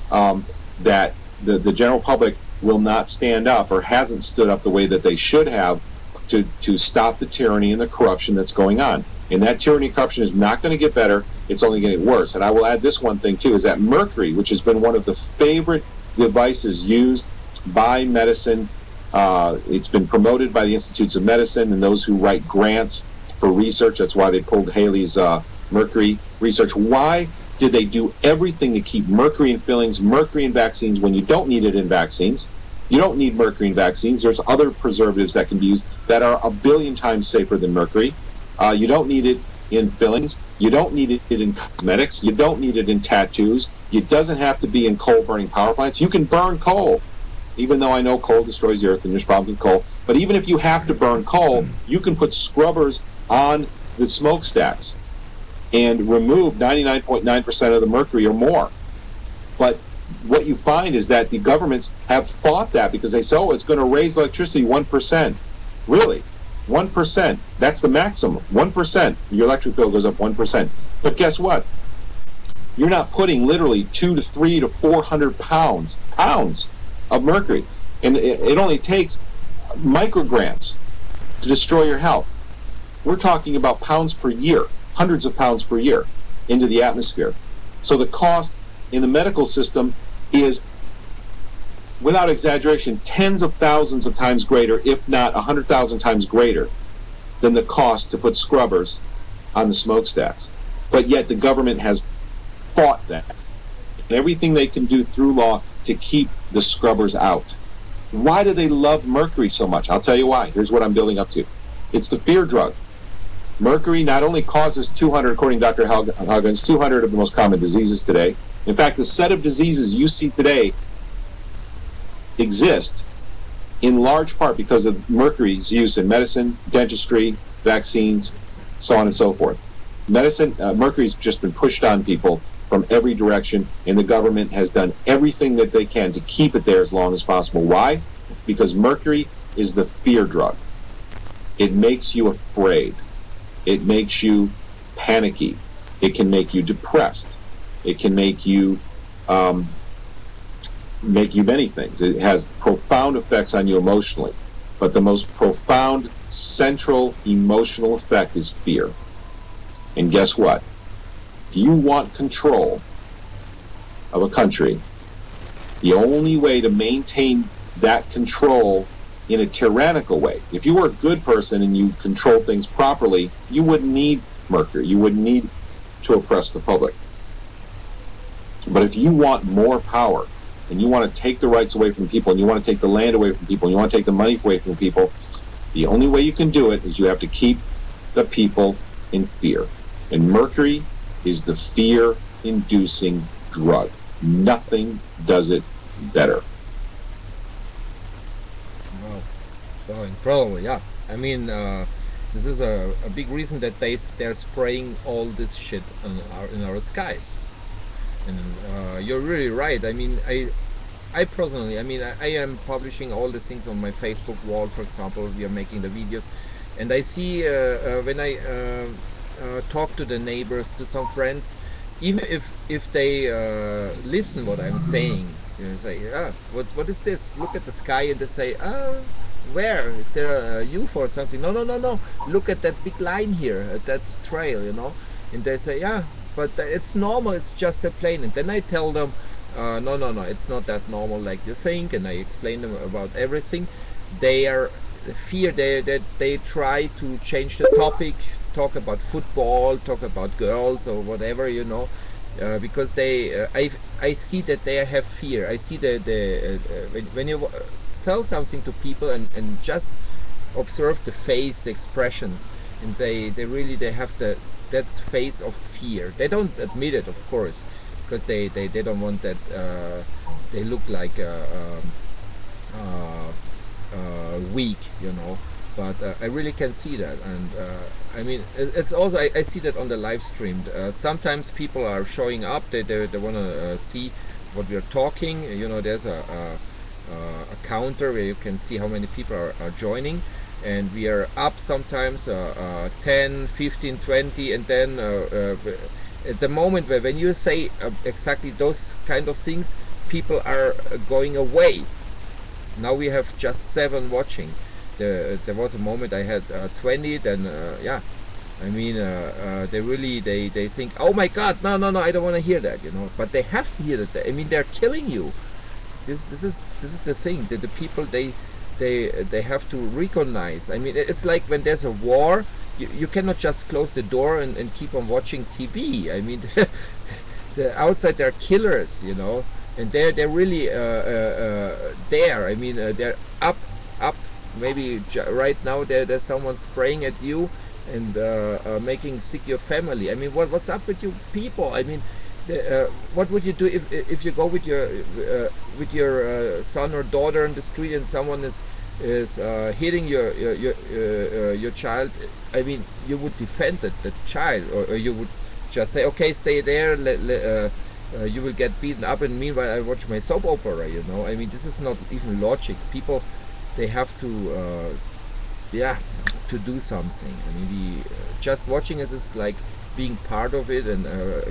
that the general public will not stand up, or hasn't stood up the way that they should have, to stop the tyranny and the corruption that's going on. And that tyranny and corruption is not going to get better. It's only going to get worse. And I will add this one thing, too, is that mercury, which has been one of the favorite devices used by medicine, it's been promoted by the Institutes of Medicine and those who write grants for research. That's why they pulled Haley's mercury research. Why did they do everything to keep mercury in fillings, mercury in vaccines, when you don't need it in vaccines? You don't need mercury in vaccines. There's other preservatives that can be used that are 1 billion times safer than mercury. You don't need it in fillings. You don't need it in cosmetics. You don't need it in tattoos. It doesn't have to be in coal-burning power plants. You can burn coal, even though I know coal destroys the earth and there's problems with coal. But even if you have to burn coal, you can put scrubbers on the smokestacks and remove 99.9% of the mercury or more. But what you find is that the governments have fought that, because they say, oh, it's going to raise electricity 1%. Really? 1%. That's the maximum. 1%. Your electric bill goes up 1%. But guess what? You're not putting literally 200 to 300 to 400 pounds of mercury. And it only takes micrograms to destroy your health. We're talking about pounds per year, hundreds of pounds per year into the atmosphere. So the cost in the medical system is, without exaggeration, tens of thousands of times greater, if not 100,000 times greater, than the cost to put scrubbers on the smokestacks. But yet the government has fought that, and everything they can do through law to keep the scrubbers out. Why do they love mercury so much? I'll tell you why. Here's what I'm building up to. It's the fear drug. Mercury not only causes 200, according to Dr. Huggins, 200 of the most common diseases today. In fact, the set of diseases you see today exist in large part because of mercury's use in medicine, dentistry, vaccines, so on and so forth. Medicine, mercury's just been pushed on people from every direction, and the government has done everything that they can to keep it there as long as possible. Why? Because mercury is the fear drug. It makes you afraid. It makes you panicky. It can make you depressed. It can make you many things. It has profound effects on you emotionally. But the most profound, central emotional effect is fear. And guess what? If you want control of a country, the only way to maintain that control in a tyrannical way. If you were a good person and you control things properly, you wouldn't need mercury. You wouldn't need to oppress the public. But if you want more power, and you want to take the rights away from people, and you want to take the land away from people, and you want to take the money away from people, the only way you can do it is you have to keep the people in fear. And mercury is the fear-inducing drug. Nothing does it better. Well, incredible, yeah. I mean, this is a big reason that they're spraying all this shit in our skies. And you're really right. I mean, I personally, I mean, I am publishing all the things on my Facebook wall, for example. We are making the videos, and I see when I talk to the neighbors, to some friends, even if they listen what I'm saying, you know, say, yeah, what is this? Look at the sky, and they say, oh. Where is there a UFO or something? No, look at that big line here, at that trail, you know. And they say, yeah, but it's normal, it's just a plane. And then I tell them, no, it's not that normal like you think. And I explain them about everything. They are fear that they try to change the topic, talk about football, talk about girls or whatever, you know, because they I see that they have fear. I see that when you tell something to people and just observe the face, the expressions, and they really have that face of fear. They don't admit it, of course, because they don't want that they look like weak, you know. But I really can see that, and I mean, it's also, I see that on the live stream. Sometimes people are showing up, they want to see what we're talking. You know, there's a counter where you can see how many people are joining, and we are up sometimes 10, 15, 20, and then at the moment when you say exactly those kind of things, people are going away. Now we have just 7 watching. There was a moment I had 20, then yeah, I mean, they really, they think, oh my god, no, I don't want to hear that, you know. But they have to hear that. I mean, they're killing you. This is the thing that the people, they have to recognize. I mean, it's like when there's a war, you cannot just close the door and keep on watching TV. I mean, the outside, they're killers, you know, and they're really there. I mean, they're up. Maybe right now there's someone spraying at you and making sick your family. I mean, what's up with you people? I mean, what would you do if you go with your son or daughter in the street and someone is hitting your child? I mean, you would defend the child, or you would just say, okay, stay there. You will get beaten up, and meanwhile I watch my soap opera. You know, I mean, this is not even logic. People, they have to, yeah, to do something. I mean, just watching us is like being part of it, and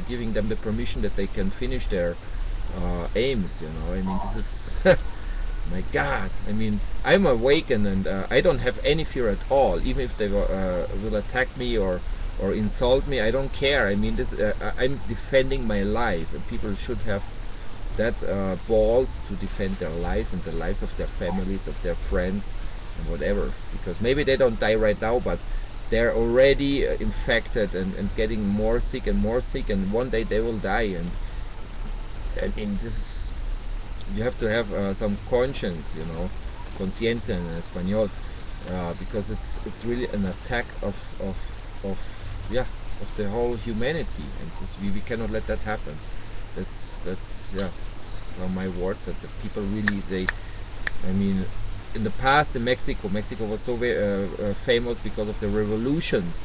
giving them the permission that they can finish their aims, you know. I mean, this is, my god, I mean, I'm awakened, and I don't have any fear at all, even if they will attack me or insult me, I don't care. I mean, this, I'm defending my life, and people should have that balls to defend their lives and the lives of their families, of their friends, and whatever, because maybe they don't die right now, but they're already infected and getting more sick, and one day they will die. And I mean, this is, you have to have some conscience, you know, conciencia in Espanol, because it's really an attack of the whole humanity, and this, we cannot let that happen. That's yeah, some my words, that the people really, they, I mean, in the past, in Mexico was so famous because of the revolutions,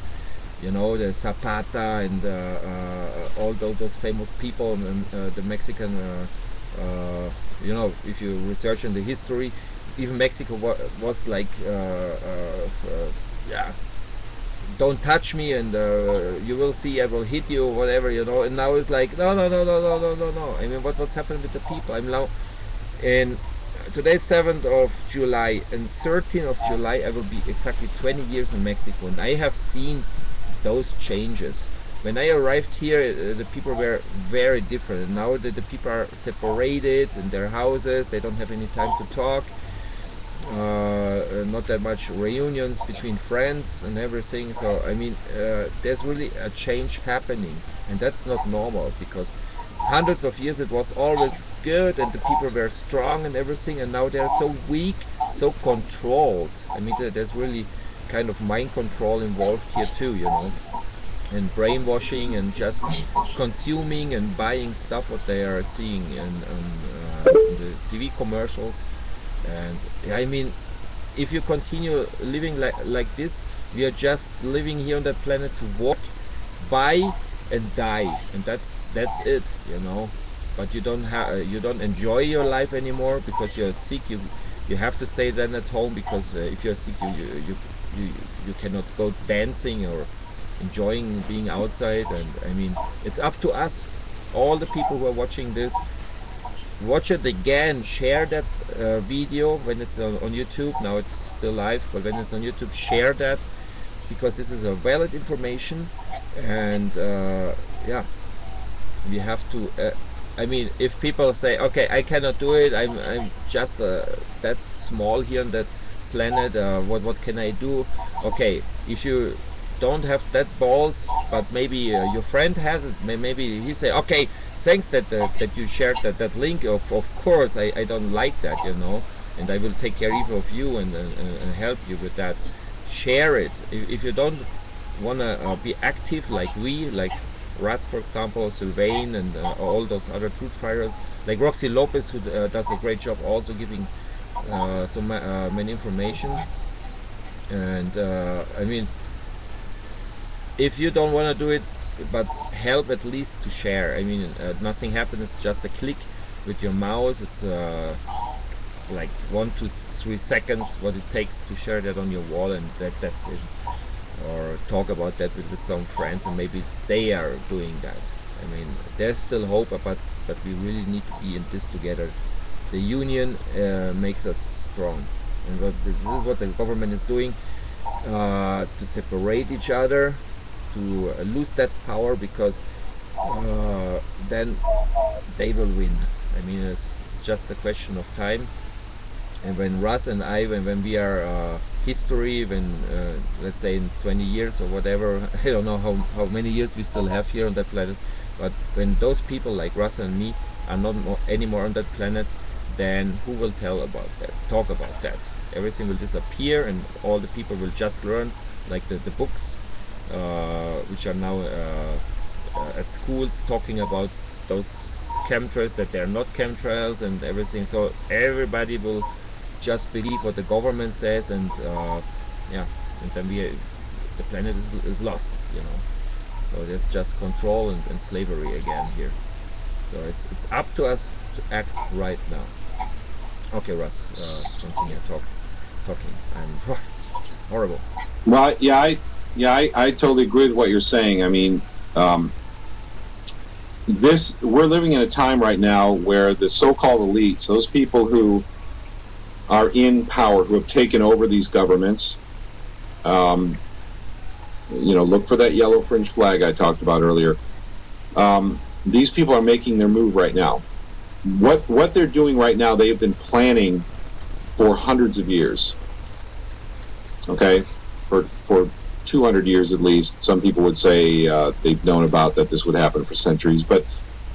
you know, the Zapata and all those famous people, and the Mexican, you know, if you research in the history, even Mexico was like, yeah, don't touch me, and you will see, I will hit you, whatever, you know. And now it's like, no. I mean, what's happened with the people? I'm now, and today's 7th of July, and 13th of July, I will be exactly 20 years in Mexico, and I have seen those changes. When I arrived here, the people were very different, and now that the people are separated in their houses, they don't have any time to talk. Not that much reunions between friends and everything. So I mean, there's really a change happening, and that's not normal, because hundreds of years it was always good and the people were strong and everything, and now they're so weak, so controlled. I mean, there's really kind of mind control involved here too, you know, and brainwashing, and just consuming and buying stuff what they are seeing in the TV commercials. And I mean, if you continue living like this, we are just living here on the planet to walk, buy, and die, and that's it, you know. But you don't enjoy your life anymore because you're sick. You have to stay then at home, because if you're sick, you cannot go dancing or enjoying being outside. And I mean, it's up to us, all the people who are watching this. Watch it again, share that video when it's on YouTube. Now it's still live, but when it's on YouTube, share that, because this is a valid information. And yeah, we have to, I mean, if people say, okay, I cannot do it, I'm just that small here on that planet, what can I do? Okay, if you don't have that balls, but maybe your friend has it, maybe he say, okay, thanks that you shared that link, of course I don't like that, you know, and I will take care even of you and help you with that. Share it. If you don't want to be active like we, like Russ, for example, Sylvain, and all those other truth fighters, like Roxy Lopez, who does a great job also giving so many information. And I mean, if you don't want to do it, but help at least to share. I mean, nothing happens, it's just a click with your mouse. It's like 1 to 3 seconds what it takes to share that on your wall, and that's it. Or talk about that with some friends, and maybe they are doing that. I mean, there's still hope, but we really need to be in this together. The union makes us strong, and this is what the government is doing, to separate each other, to lose that power, because then they will win. I mean, it's just a question of time. And when Russ and I, when we are history, when let's say in 20 years or whatever, I don't know how many years we still have here on that planet, but when those people like Russ and me are not anymore on that planet, then who will tell about that, talk about that? Everything will disappear, and all the people will just learn, like the books which are now at schools talking about those chemtrails, that they're not chemtrails and everything. So everybody will just believe what the government says, and yeah, and then the planet is lost, you know. So there's just control and slavery again here. So it's up to us to act right now. Okay, Russ, continue talking. I'm horrible. Well, I totally agree with what you're saying. I mean, we're living in a time right now where the so-called elites, those people who are in power, who have taken over these governments, you know, look for that yellow fringe flag I talked about earlier. These people are making their move right now. What they're doing right now, they have been planning for hundreds of years. Okay, for 200 years at least. Some people would say they've known about that this would happen for centuries, but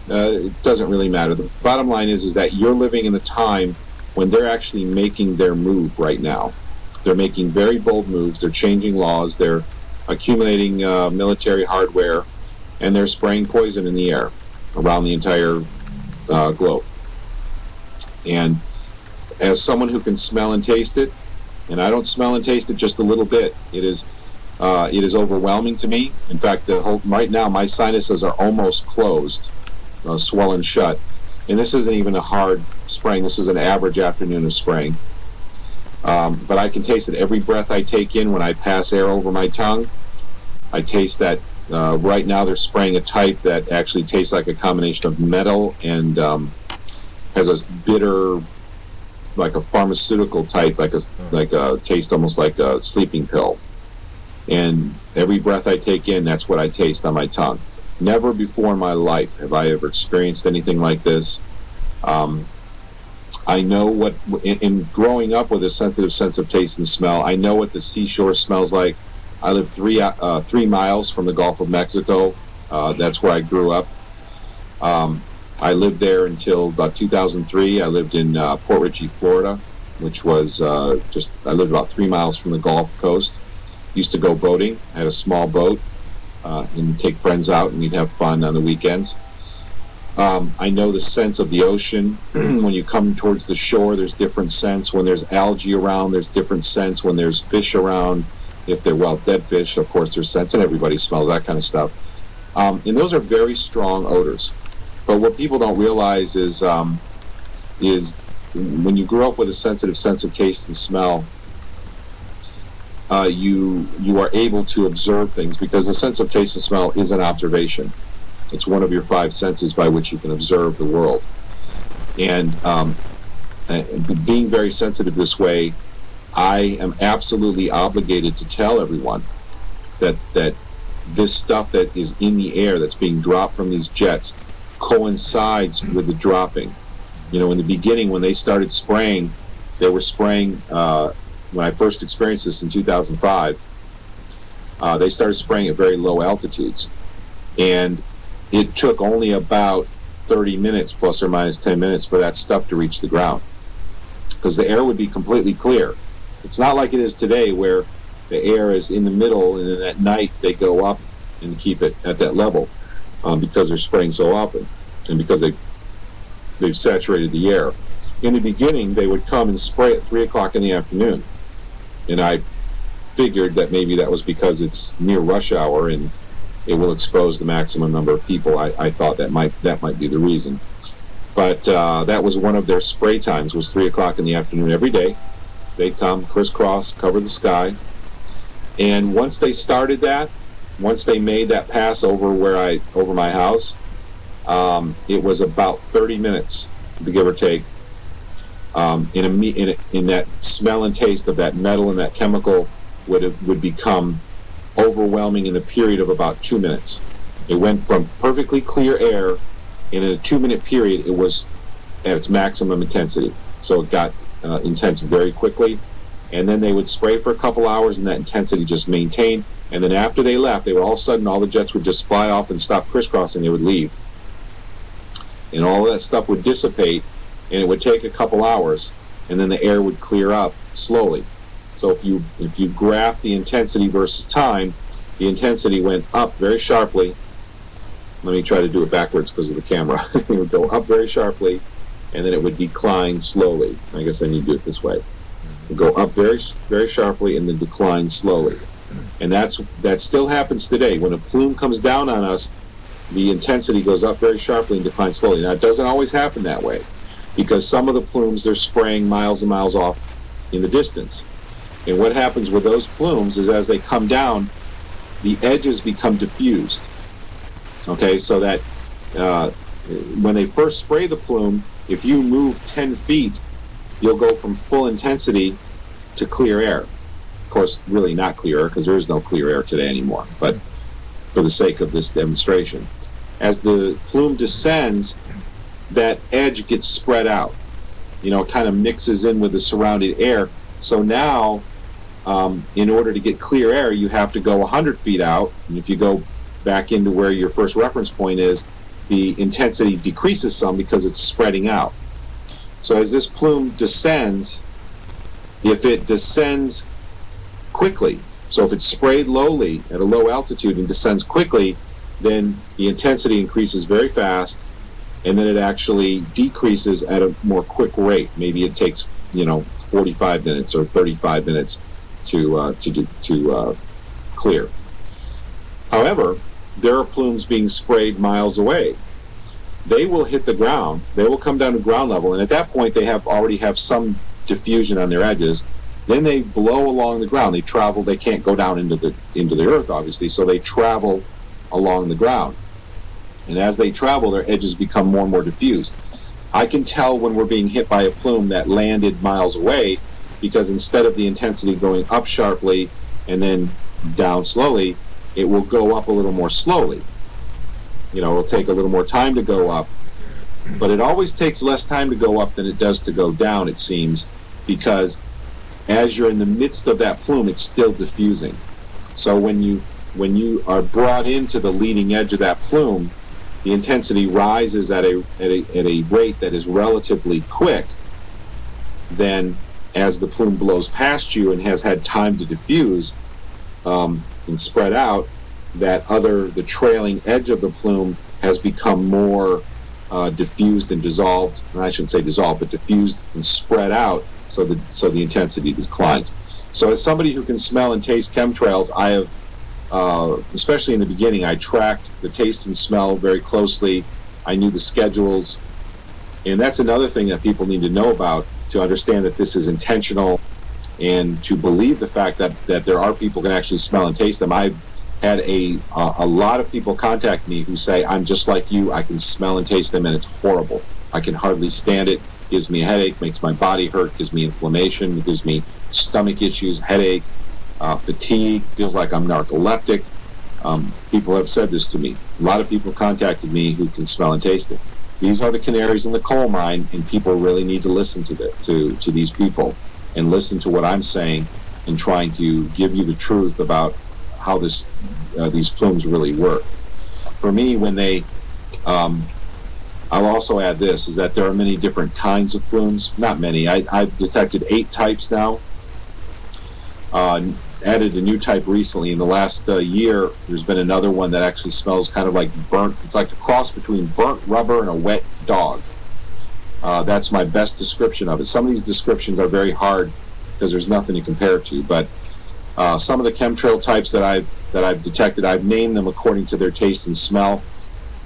it doesn't really matter. The bottom line is that you're living in the time when they're actually making their move right now. They're making very bold moves. They're changing laws. They're accumulating military hardware, and they're spraying poison in the air around the entire globe. And as someone who can smell and taste it, and I don't smell and taste it just a little bit, it is overwhelming to me. In fact, right now my sinuses are almost closed, swollen shut. And this isn't even a hard spraying. This is an average afternoon of spraying. But I can taste it every breath I take in. When I pass air over my tongue, I taste that. Right now they're spraying a type that actually tastes like a combination of metal and has a bitter, like a pharmaceutical type, like a taste almost like a sleeping pill. And every breath I take in, that's what I taste on my tongue. Never before in my life have I ever experienced anything like this. I know what, in growing up with a sensitive sense of taste and smell, I know what the seashore smells like. I live 3 miles from the Gulf of Mexico. That's where I grew up. I lived there until about 2003. I lived in Port Richey, Florida, which was I lived about 3 miles from the Gulf Coast. Used to go boating. I had a small boat, and take friends out, and we'd have fun on the weekends. I know the sense of the ocean. When you come towards the shore, there's different scents. When there's algae around, there's different scents. When there's fish around, if they're dead fish, of course, there's scents, and everybody smells that kind of stuff. And those are very strong odors. But what people don't realize is when you grow up with a sensitive sense of taste and smell, you are able to observe things, because the sense of taste and smell is an observation. It's one of your 5 senses by which you can observe the world. And being very sensitive this way, I am absolutely obligated to tell everyone that this stuff that is in the air, that's being dropped from these jets, coincides with the dropping. You know, in the beginning, when they started spraying, they were spraying, when I first experienced this in 2005, they started spraying at very low altitudes. And it took only about 30 minutes, plus or minus 10 minutes, for that stuff to reach the ground, because the air would be completely clear. It's not like it is today, where the air is in the middle, and then at night they go up and keep it at that level, because they're spraying so often, and because they've saturated the air. In the beginning, they would come and spray at 3 o'clock in the afternoon, and I figured that maybe that was because it's near rush hour and it will expose the maximum number of people. I thought that might be the reason. But that was one of their spray times, was 3 o'clock in the afternoon every day. They'd come, crisscross, cover the sky. And once they started that, once they made that pass over my house, it was about 30 minutes, give or take, in that smell and taste of that metal and that chemical would become overwhelming in the period of about 2 minutes. It went from perfectly clear air, and in a 2-minute period, it was at its maximum intensity. So it got intense very quickly, and then they would spray for a couple hours, and that intensity just maintained. And then after they left, they would all of a sudden, all the jets would just fly off and stop crisscrossing. They would leave, and all that stuff would dissipate, and it would take a couple hours, and then the air would clear up slowly. So if you graph the intensity versus time, the intensity went up very sharply. Let me try to do it backwards because of the camera. It would go up very sharply, and then it would decline slowly. I guess I need to do it this way. It would go up very, very sharply and then decline slowly. And that still happens today. When a plume comes down on us, the intensity goes up very sharply and declines slowly. Now, it doesn't always happen that way, because some of the plumes, they're spraying miles and miles off in the distance. And what happens with those plumes is as they come down, the edges become diffused. Okay, so that when they first spray the plume, if you move 10 feet, you'll go from full intensity to clear air. Of course, really not clear air, because there is no clear air today anymore, but for the sake of this demonstration. As the plume descends, that edge gets spread out. You know, it kind of mixes in with the surrounding air. So now, in order to get clear air, you have to go 100 feet out. And if you go back into where your first reference point is, the intensity decreases some because it's spreading out. So as this plume descends, if it descends quickly, so if it's sprayed lowly at a low altitude and descends quickly, then the intensity increases very fast, and then it actually decreases at a more quick rate. Maybe it takes, 45 minutes or 35 minutes to clear. However, there are plumes being sprayed miles away. They will hit the ground. They will come down to ground level, and at that point, they already have some diffusion on their edges. Then they blow along the ground. They travel. They can't go down into the earth, obviously, so they travel along the ground. And as they travel, their edges become more and more diffused. I can tell when we're being hit by a plume that landed miles away, because instead of the intensity going up sharply and then down slowly, it will go up a little more slowly. It'll take a little more time to go up, but it always takes less time to go up than it does to go down, it seems, because as you're in the midst of that plume, it's still diffusing. So when you are brought into the leading edge of that plume, the intensity rises at a rate that is relatively quick than as the plume blows past you and has had time to diffuse and spread out. That the trailing edge of the plume has become more diffused and dissolved. And I shouldn't say dissolved, but diffused and spread out. So the intensity declines. So as somebody who can smell and taste chemtrails, I have. Especially in the beginning, I tracked the taste and smell very closely. I knew the schedules. And that's another thing that people need to know about, to understand that this is intentional and to believe the fact that there are people who can actually smell and taste them. I've had a lot of people contact me who say, I'm just like you. I can smell and taste them, and it's horrible. I can hardly stand it. It gives me a headache, makes my body hurt, gives me inflammation, it gives me stomach issues, headache. Fatigue, feels like I'm narcoleptic. People have said this to me. A lot of people contacted me who can smell and taste it. These are the canaries in the coal mine, and people really need to listen to these people and listen to what I'm saying and trying to give you the truth about how this these plumes really work. For me, when they, I'll also add this, is that there are many different kinds of plumes. Not many. I've detected 8 types now. Added a new type recently. In the last year, there's been another one that actually smells kind of like burnt. It's like a cross between burnt rubber and a wet dog. That's my best description of it. Some of these descriptions are very hard because there's nothing to compare it to, but Some of the chemtrail types that I've detected, I've named them according to their taste and smell.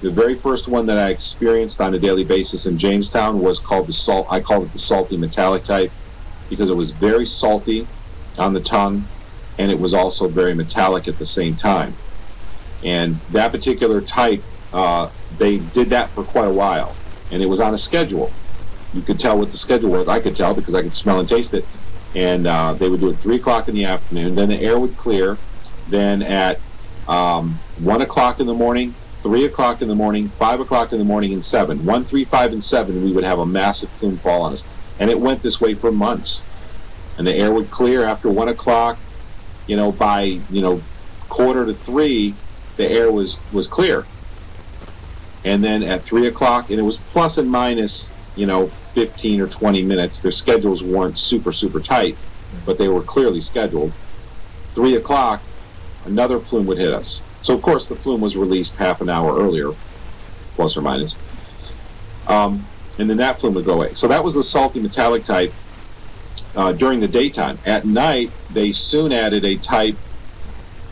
The very first one that I experienced on a daily basis in Jamestown was called the salt. I called it the salty metallic type because it was very salty on the tongue, and it was also very metallic at the same time. And that particular type, they did that for quite a while, and it was on a schedule. You could tell what the schedule was. I could tell because I could smell and taste it. And they would do it 3 o'clock in the afternoon. Then the air would clear. Then at 1 o'clock in the morning, 3 o'clock in the morning, 5 o'clock in the morning, and 7. 1, 3, 5, and 7, we would have a massive plume fall on us. And it went this way for months. And the air would clear after 1 o'clock. You know, by, you know, quarter to 3, the air was clear. And then at 3 o'clock, and it was plus and minus, you know, 15 or 20 minutes. Their schedules weren't super, super tight, but they were clearly scheduled. 3 o'clock, another plume would hit us. So, of course, the plume was released half an hour earlier, plus or minus. And then that plume would go away. So that was the salty metallic type during the daytime. At night, they soon added a type,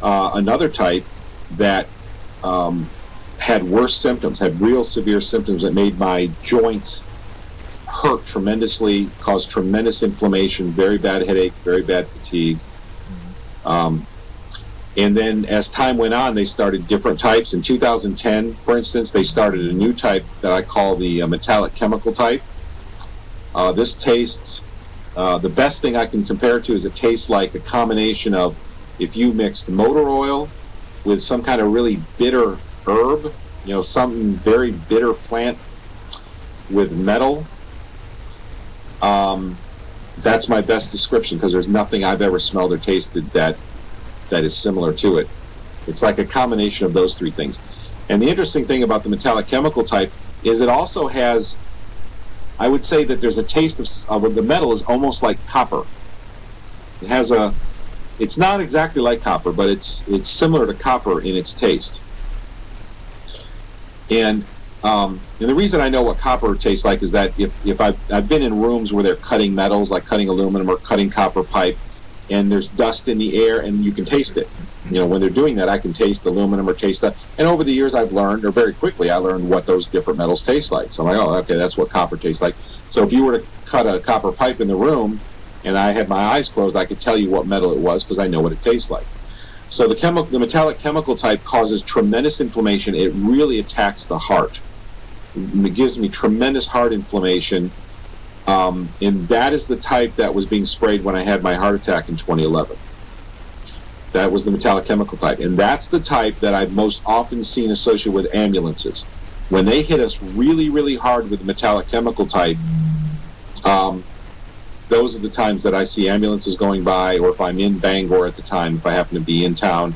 another type that had worse symptoms, had real severe symptoms that made my joints hurt tremendously, caused tremendous inflammation, very bad headache, very bad fatigue. And then as time went on, they started different types. In 2010, for instance, they started a new type that I call the metallic chemical type. This tastes, the best thing I can compare it to is it tastes like a combination of, if you mixed motor oil with some kind of really bitter herb, you know, something very bitter plant with metal. That's my best description, because there's nothing I've ever smelled or tasted that is similar to it. It's like a combination of those three things. And the interesting thing about the metallic chemical type is it also has, I would say that there's a taste of the metal is almost like copper. It has a, it's not exactly like copper, but it's similar to copper in its taste. And the reason I know what copper tastes like is that if I've been in rooms where they're cutting metals, like cutting aluminum or cutting copper pipe, and there's dust in the air, and you can taste it. You know, when they're doing that, I can taste aluminum or taste that. And over the years, I've learned, or very quickly, I learned what those different metals taste like. So I'm like, oh, okay, that's what copper tastes like. So if you were to cut a copper pipe in the room, and I had my eyes closed, I could tell you what metal it was because I know what it tastes like. So the metallic chemical type causes tremendous inflammation. It really attacks the heart. It gives me tremendous heart inflammation, and that is the type that was being sprayed when I had my heart attack in 2011. That was the metallic chemical type, and that's the type that I've most often seen associated with ambulances. When they hit us really, really hard with the metallic chemical type, those are the times that I see ambulances going by, or if I'm in Bangor at the time, if I happen to be in town,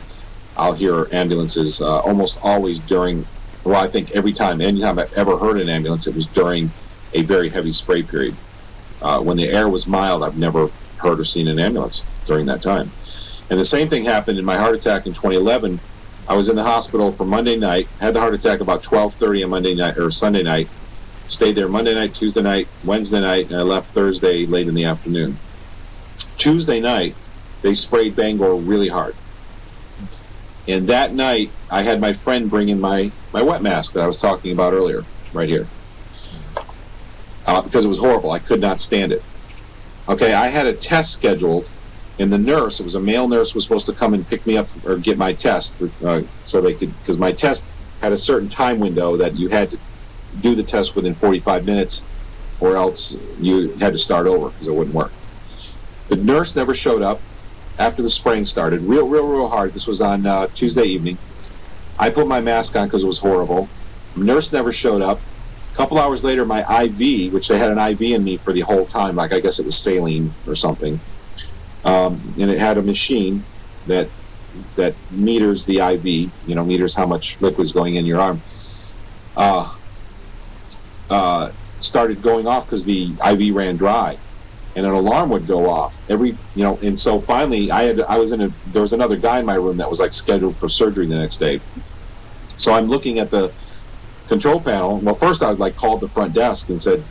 I'll hear ambulances almost always during, well, I think every time, anytime I've ever heard an ambulance, it was during a very heavy spray period. When the air was mild, I've never heard or seen an ambulance during that time. And the same thing happened in my heart attack in 2011. I was in the hospital for Monday night, had the heart attack about 12:30 on Monday night, or Sunday night. Stayed there Monday night, Tuesday night, Wednesday night, and I left Thursday late in the afternoon. Tuesday night, they sprayed Bangor really hard. And that night, I had my friend bring in my wet mask that I was talking about earlier, right here, because it was horrible. I could not stand it. Okay, I had a test scheduled, and the nurse, it was a male nurse, was supposed to come and pick me up or get my test, so they could, because my test had a certain time window that you had to do the test within 45 minutes or else you had to start over because it wouldn't work. The nurse never showed up after the spraying started, real hard. This was on Tuesday evening. I put my mask on because it was horrible. The nurse never showed up. A couple hours later, my IV, which they had an IV in me for the whole time, like I guess it was saline or something, and it had a machine that meters the IV, you know, meters how much liquid's going in your arm. Started going off because the IV ran dry, and an alarm would go off every, you know. And so finally, there was another guy in my room that was like scheduled for surgery the next day. So I'm looking at the control panel. Well, first I like called the front desk and said,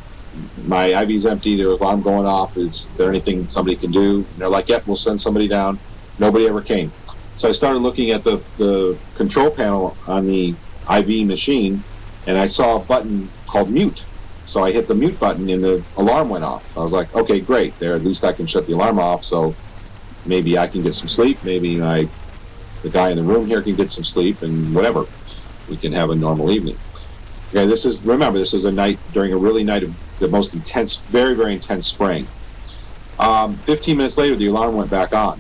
"My IV's empty. There's an alarm going off. Is there anything somebody can do?" And they're like, "Yep, we'll send somebody down." Nobody ever came. So I started looking at the control panel on the IV machine, and I saw a button called mute. So I hit the mute button, and the alarm went off. I was like, okay, great. There, at least I can shut the alarm off, so maybe I can get some sleep. Maybe the guy in the room here can get some sleep, and whatever. We can have a normal evening. Okay, this is, remember, this is a night during a really night of the most intense, very, very intense spring. 15 minutes later, the alarm went back on.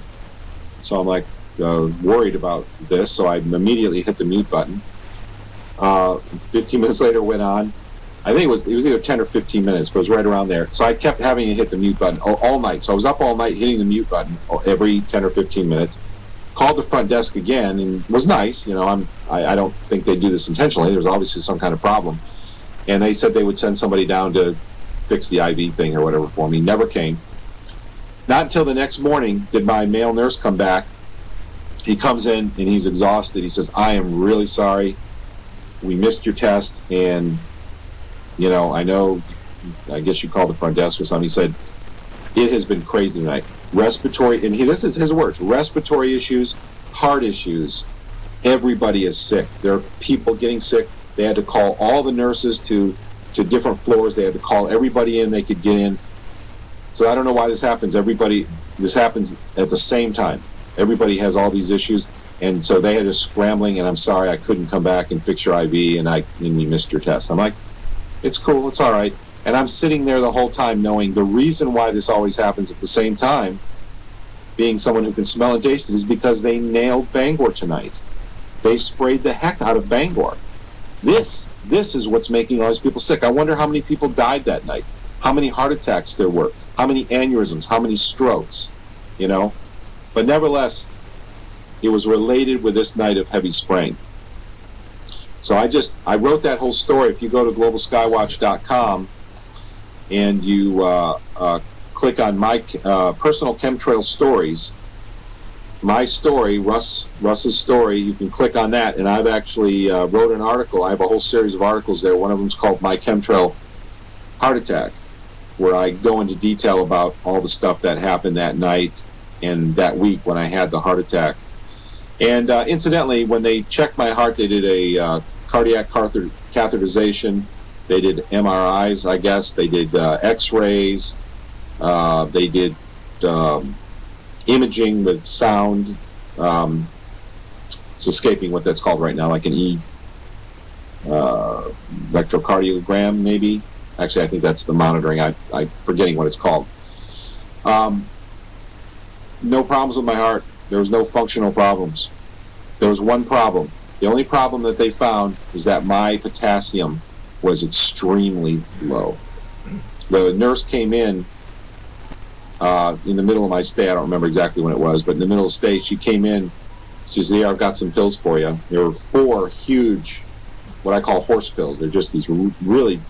So I'm like worried about this, so I immediately hit the mute button. 15 minutes later went on. I think it was either 10 or 15 minutes, but it was right around there. So I kept having to hit the mute button all night. So I was up all night hitting the mute button every 10 or 15 minutes. Called the front desk again, and was nice. You know, I don't think they do this intentionally. There's obviously some kind of problem. And they said they would send somebody down to fix the IV thing or whatever for me. Never came. Not until the next morning did my male nurse come back. He comes in, and he's exhausted. He says, I am really sorry. We missed your test, and, you know, I know, I guess you called the front desk or something. He said, it has been crazy tonight. Respiratory, and this is his words, respiratory issues, heart issues. Everybody is sick. There are people getting sick. They had to call all the nurses to different floors. They had to call everybody in they could get in. So I don't know why this happens. This happens at the same time. Everybody has all these issues, and so they had us scrambling, and I'm sorry I couldn't come back and fix your IV, and you missed your test. I'm like, it's cool, it's all right. And I'm sitting there the whole time knowing the reason why this always happens at the same time, being someone who can smell and taste it, is because they nailed Bangor tonight. They sprayed the heck out of Bangor. This is what's making all these people sick. I wonder how many people died that night, how many heart attacks there were, how many aneurysms, how many strokes, you know? But nevertheless, it was related with this night of heavy spraying. So I wrote that whole story. If you go to globalskywatch.com, and you click on my personal chemtrail stories, my story, Russ's story, you can click on that, and I've actually wrote an article. I have a whole series of articles there. One of them's called My Chemtrail Heart Attack, where I go into detail about all the stuff that happened that night and that week when I had the heart attack. And incidentally, when they checked my heart, they did a cardiac catheterization. They did MRIs, I guess. They did X-rays. They did imaging with sound. It's escaping what that's called right now, like an electrocardiogram, maybe. Actually, I think that's the monitoring. I'm forgetting what it's called. No problems with my heart. There was no functional problems. There was one problem. The only problem that they found is that my potassium was extremely low. The nurse came in the middle of my stay. I don't remember exactly when it was, but in the middle of the stay, she came in. She said, yeah, I've got some pills for you. There were four huge, what I call horse pills. They're just these really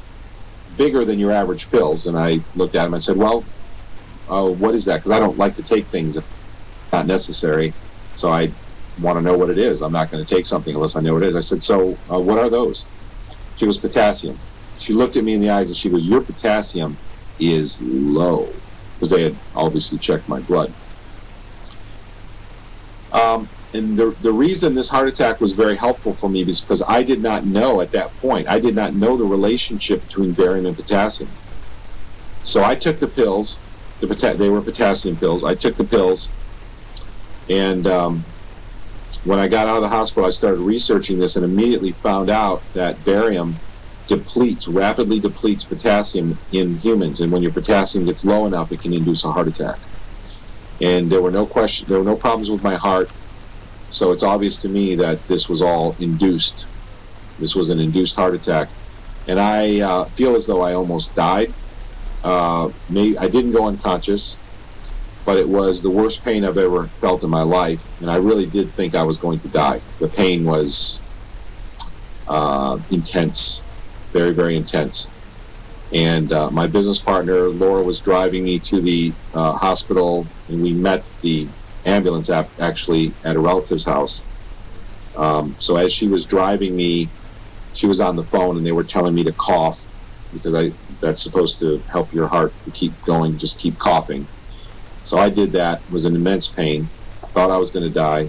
bigger than your average pills. And I looked at them and said, well, what is that? Because I don't like to take things if not necessary. So I want to know what it is. I'm not going to take something unless I know what it is. I said, so what are those? She goes, potassium. She looked at me in the eyes and she goes, your potassium is low. Because they had obviously checked my blood. And the reason this heart attack was very helpful for me is because I did not know at that point, I did not know the relationship between barium and potassium. So I took the pills, they were potassium pills. I took the pills, and when I got out of the hospital, I started researching this and immediately found out that barium rapidly depletes potassium in humans. And when your potassium gets low enough, it can induce a heart attack. And there were no problems with my heart. So it's obvious to me that this was all induced. This was an induced heart attack. And I feel as though I almost died. I didn't go unconscious, but it was the worst pain I've ever felt in my life, and I really did think I was going to die. The pain was intense, very, very intense. And my business partner, Laura, was driving me to the hospital, and we met the ambulance actually at a relative's house. So as she was driving me, she was on the phone, and they were telling me to cough, because that's supposed to help your heart to keep going, just keep coughing. So I did that. It was an immense pain. thought I was going to die.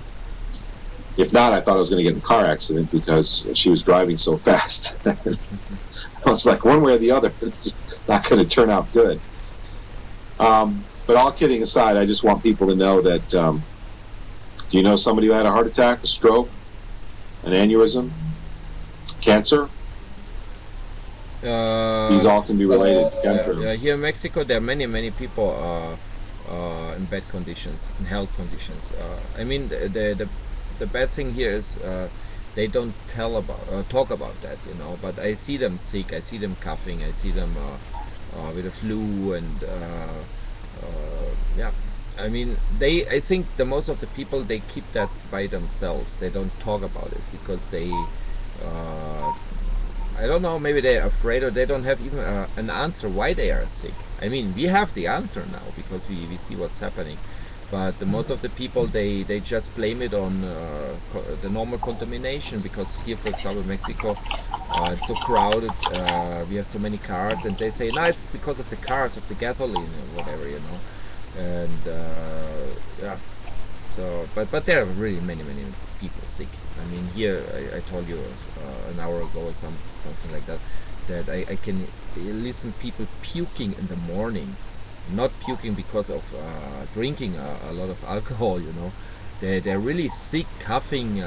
If not, I thought I was going to get in a car accident because she was driving so fast. I was like, one way or the other, it's not going to turn out good. But all kidding aside, I just want people to know that, do you know somebody who had a heart attack, a stroke, an aneurysm, cancer? These all can be related. Here in Mexico, there are many, many people in bad conditions, in health conditions. I mean, the bad thing here is they don't talk about that, you know. But I see them sick. I see them coughing. I see them with a flu, and yeah. I mean, they. I think the most of the people, they keep that by themselves. They don't talk about it because they. I don't know, maybe they're afraid, or they don't have even an answer why they are sick. I mean, we have the answer now because we see what's happening, but the most of the people, they just blame it on the normal contamination, because here, for example, Mexico, it's so crowded, we have so many cars, and they say, no, it's because of the cars, of the gasoline and whatever, you know. And yeah, so but there are really many people sick. I mean, here I told you an hour ago or something like that, that I can listen people puking in the morning, not puking because of drinking a lot of alcohol, you know. They're really sick, coughing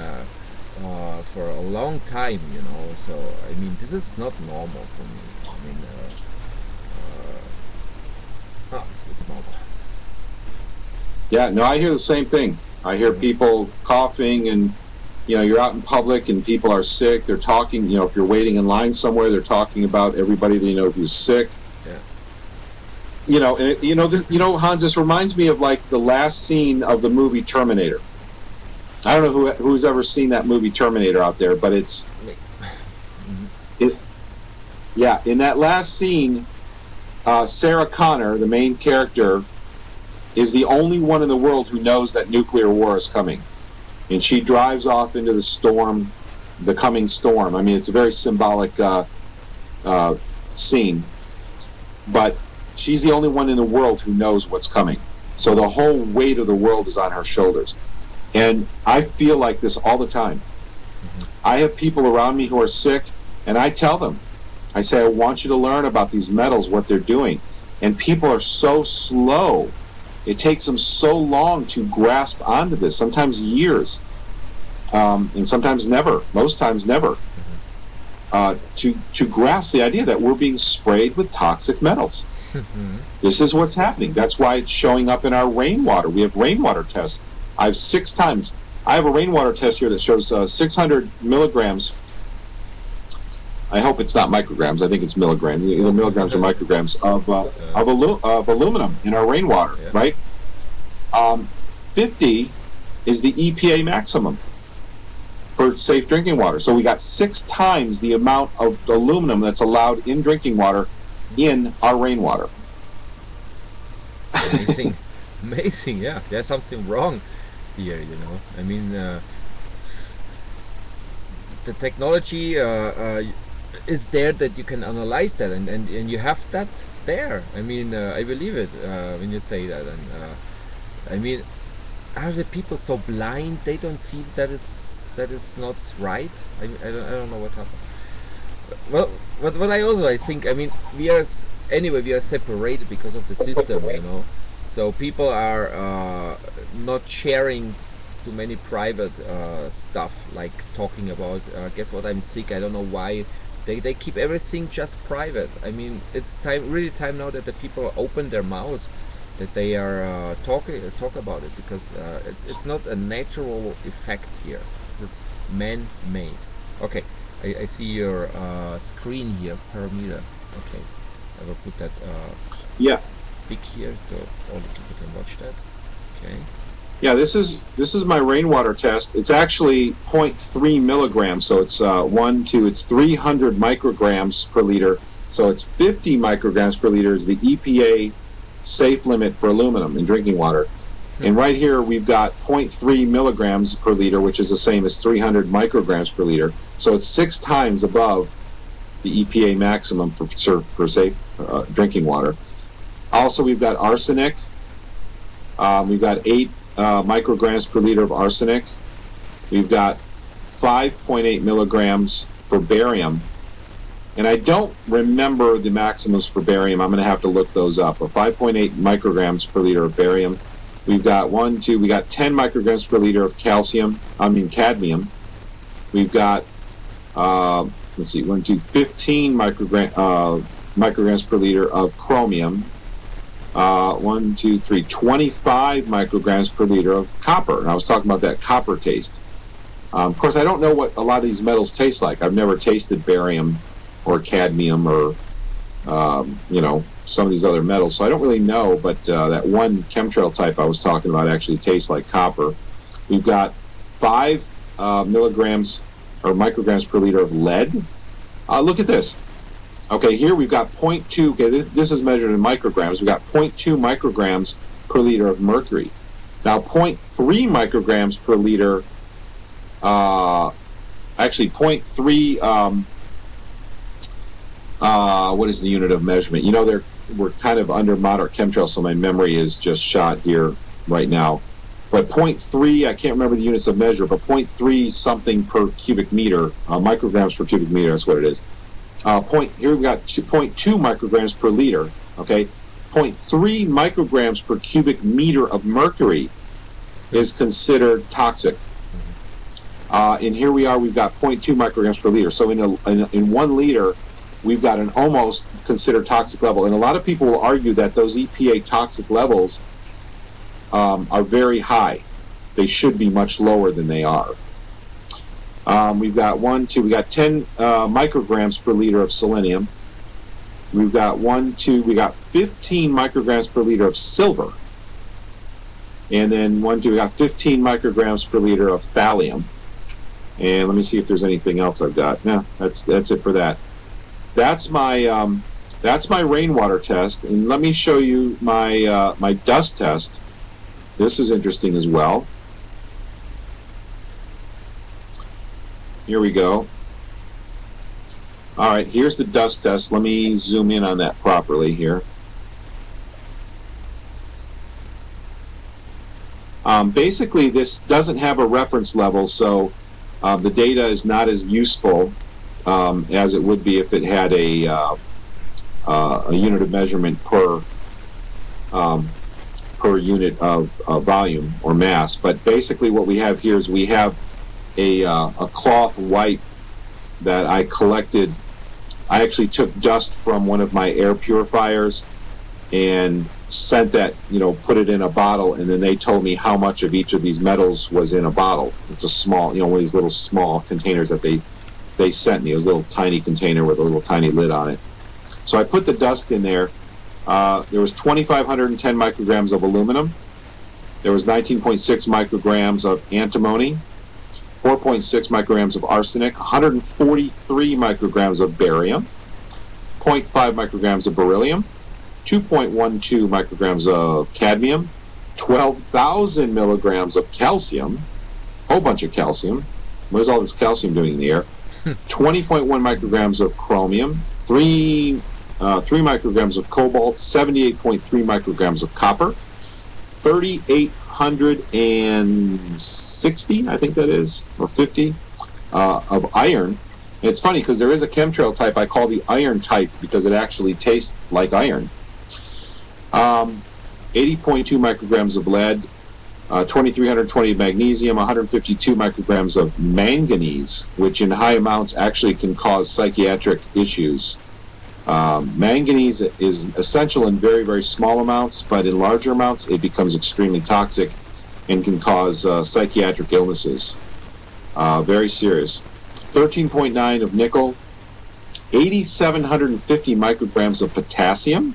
for a long time, you know. So I mean, this is not normal for me. I mean, it's normal. Yeah, no, I hear the same thing. I hear people coughing, and you know, you're out in public and people are sick. They're talking, you know, if you're waiting in line somewhere, they're talking about everybody that you know who's sick. Yeah. You know, and it, you know, this, you know, Hans, this reminds me of like the last scene of the movie Terminator. I don't know who's ever seen that movie Terminator out there, but it's yeah, in that last scene, Sarah Connor, the main character, is the only one in the world who knows that nuclear war is coming. And she drives off into the storm, the coming storm. I mean, it's a very symbolic scene. But she's the only one in the world who knows what's coming. So the whole weight of the world is on her shoulders. And I feel like this all the time. I have people around me who are sick, and I tell them. I say, I want you to learn about these metals, what they're doing. And people are so slow. It takes them so long to grasp onto this, sometimes years, and sometimes never, most times never, to grasp the idea that we're being sprayed with toxic metals. This is what's happening. That's why it's showing up in our rainwater. We have rainwater tests. I have a rainwater test here that shows 600 milligrams. I hope it's not micrograms. I think it's milligrams. Either milligrams or micrograms of aluminum in our rainwater, yeah. Right? 50 is the EPA maximum for safe drinking water. So we got 6 times the amount of aluminum that's allowed in drinking water in our rainwater. Amazing. Amazing, yeah. There's something wrong here, you know. I mean, the technology... is there that you can analyze that, and you have that there. I mean, I believe it when you say that. And I mean, are the people so blind they don't see that is not right? I don't know what happened. Well, what I think, I mean, we are anyway separated because of the system, you know. So people are not sharing too many private stuff, like talking about guess what, I'm sick, I don't know why. They keep everything just private. I mean, it's really time now that the people open their mouths, that they are talk about it, because it's not a natural effect here. This is man-made. Okay, I see your screen here, parameter. Okay, I will put that big here so all the people can watch that. Okay. Yeah, this is my rainwater test. It's actually 0.3 milligrams, so it's 300 micrograms per liter. So it's 50 micrograms per liter is the EPA safe limit for aluminum in drinking water. And right here we've got 0.3 milligrams per liter, which is the same as 300 micrograms per liter. So it's 6 times above the EPA maximum for safe drinking water. Also, we've got arsenic. We've got 8 micrograms per liter of arsenic. We've got 5.8 milligrams for barium. And I don't remember the maximums for barium. I'm going to have to look those up. But 5.8 micrograms per liter of barium. We've got 10 micrograms per liter of cadmium. We've got 15 micrograms per liter of chromium. 25 micrograms per liter of copper. And I was talking about that copper taste. Of course, I don't know what a lot of these metals taste like. I've never tasted barium or cadmium or, some of these other metals. So I don't really know, but that one chemtrail type I was talking about actually tastes like copper. We've got 5 milligrams or micrograms per liter of lead. Look at this. Okay, here we've got 0.2. Okay, this is measured in micrograms. We've got 0.2 micrograms per liter of mercury. Now, 0.3 micrograms per liter, 0.3, what is the unit of measurement? You know, we're kind of under modern chemtrails, so my memory is just shot here right now. But 0.3, I can't remember the units of measure, but 0.3 something per cubic meter, micrograms per cubic meter, that's what it is. Here we've got 2.2 micrograms per liter, okay? 0.3 micrograms per cubic meter of mercury is considered toxic. And here we are, we've got 0.2 micrograms per liter. So in 1 liter, we've got an almost considered toxic level. And a lot of people will argue that those EPA toxic levels are very high. They should be much lower than they are. We've got 10 micrograms per liter of selenium. We've got 15 micrograms per liter of silver. And then we got 15 micrograms per liter of thallium. And let me see if there's anything else I've got. No, that's it for that. That's my rainwater test. And let me show you my my dust test. This is interesting as well. Here we go. All right, here's the dust test. Let me zoom in on that properly here. Basically, this doesn't have a reference level, so the data is not as useful as it would be if it had a unit of measurement per unit of volume or mass. But basically, what we have here is we have a cloth wipe that I collected. I actually took dust from one of my air purifiers and sent that, put it in a bottle, and then they told me how much of each of these metals was in a bottle. It's a small, one of these little small containers that they sent me. It was a little tiny container with a little tiny lid on it. So I put the dust in there. There was 2,510 micrograms of aluminum. There was 19.6 micrograms of antimony, 4.6 micrograms of arsenic, 143 micrograms of barium, 0.5 micrograms of beryllium, 2.12 micrograms of cadmium, 12,000 milligrams of calcium, a whole bunch of calcium. Where's all this calcium doing in the air? 20.1 micrograms of chromium, 3 micrograms of cobalt, 78.3 micrograms of copper, 3,860, I think that is, or 50, of iron. And it's funny because there is a chemtrail type I call the iron type because it actually tastes like iron. 80.2 micrograms of lead, 2,320 of magnesium, 152 micrograms of manganese, which in high amounts actually can cause psychiatric issues. Manganese is essential in very, very small amounts, but in larger amounts it becomes extremely toxic and can cause psychiatric illnesses. Very serious. 13.9 of nickel, 8,750 micrograms of potassium,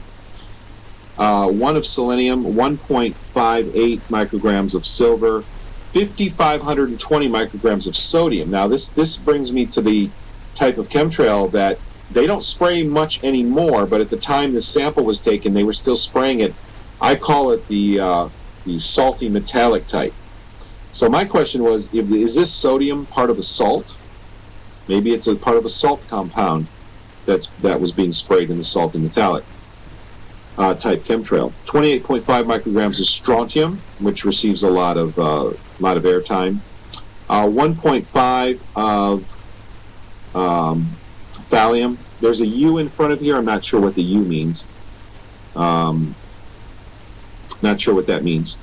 1 of selenium, 1.58 micrograms of silver, 5,520 micrograms of sodium. Now this brings me to the type of chemtrail that they don't spray much anymore, but at the time the sample was taken, they were still spraying it. I call it the salty metallic type. So my question was, is this sodium part of a salt? Maybe it's a part of a salt compound that was being sprayed in the salty metallic. type chemtrail. 28.5 micrograms is strontium, which receives a lot of airtime. 1.5 of thallium. There's a U in front of here. I'm not sure what the U means. Not sure what that means.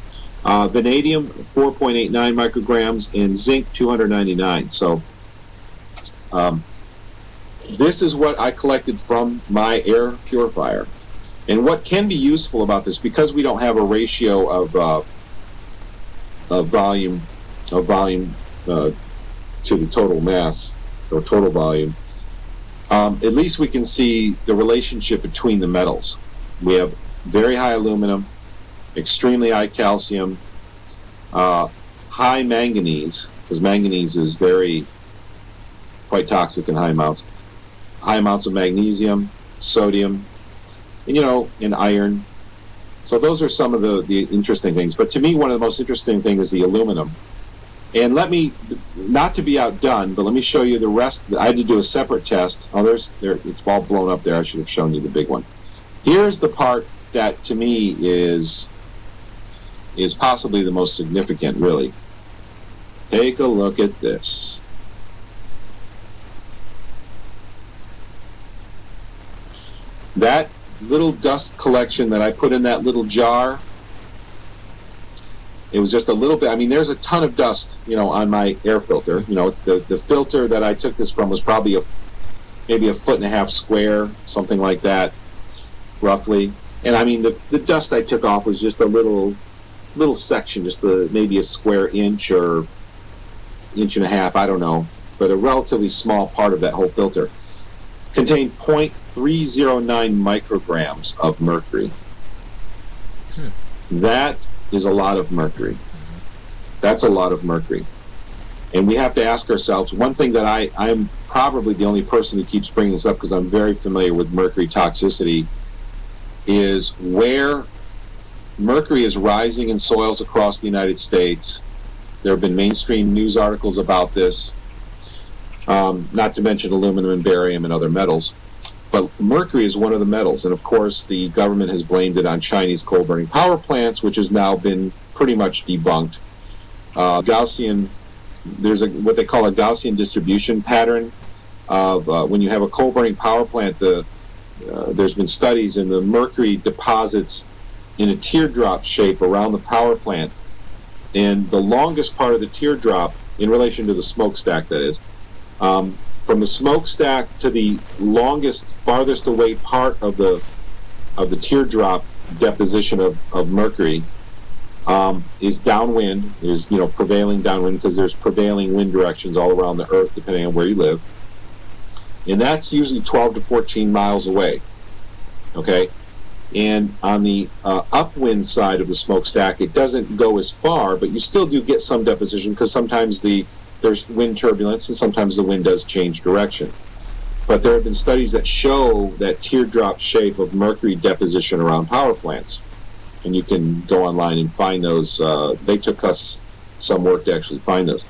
Vanadium, 4.89 micrograms, and zinc, 299. So this is what I collected from my air purifier. And what can be useful about this, because we don't have a ratio of volume to the total mass or total volume, at least we can see the relationship between the metals. We have very high aluminum, extremely high calcium, high manganese, because manganese is quite toxic in high amounts of magnesium, sodium, and, you know, and iron. So those are some of the interesting things. But to me, one of the most interesting things is the aluminum. And let me, not to be outdone, but let me show you the rest. I had to do a separate test. Oh, it's all blown up there. I should have shown you the big one. Here's the part that to me is possibly the most significant, really. Take a look at this. That little dust collection that I put in that little jar, it was just a little bit. I mean, there's a ton of dust, you know, on my air filter. You know, the filter that I took this from was probably maybe a foot and a half square, something like that, roughly. And I mean, the dust I took off was just a little section, just maybe a square inch or inch and a half, I don't know, but a relatively small part of that whole filter contained 0.309 micrograms of mercury. That is a lot of mercury. That's a lot of mercury. And we have to ask ourselves, one thing that I'm probably the only person who keeps bringing this up because I'm very familiar with mercury toxicity, is where mercury is rising in soils across the United States. There have been mainstream news articles about this, not to mention aluminum and barium and other metals. But mercury is one of the metals, and of course the government has blamed it on Chinese coal-burning power plants, which has now been pretty much debunked. There's what they call a Gaussian distribution pattern of when you have a coal-burning power plant, there's been studies, and the mercury deposits in a teardrop shape around the power plant, and the longest part of the teardrop, in relation to the smokestack that is, from the smokestack to the longest, farthest away part of the teardrop deposition of mercury is downwind, is, you know, prevailing downwind, because there's prevailing wind directions all around the earth depending on where you live. And that's usually 12 to 14 miles away, okay? And on the upwind side of the smokestack, it doesn't go as far, but you still do get some deposition, because sometimes there's wind turbulence, and sometimes the wind does change direction. But there have been studies that show that teardrop shape of mercury deposition around power plants. And you can go online and find those. They took us some work to actually find those.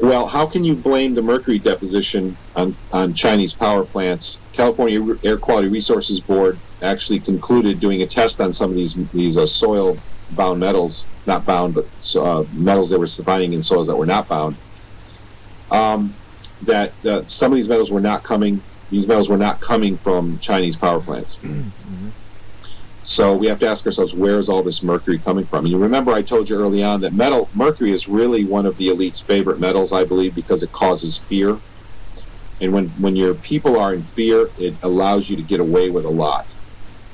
Well, how can you blame the mercury deposition on Chinese power plants? California Air Quality Resources Board actually concluded, doing a test on some of these soil-bound metals, not bound, but metals they were finding in soils that were not bound, that some of these metals were not coming. These metals were not coming from Chinese power plants. So we have to ask ourselves, where is all this mercury coming from? And you remember I told you early on that mercury is really one of the elite's favorite metals, I believe, because it causes fear. And when your people are in fear, it allows you to get away with a lot.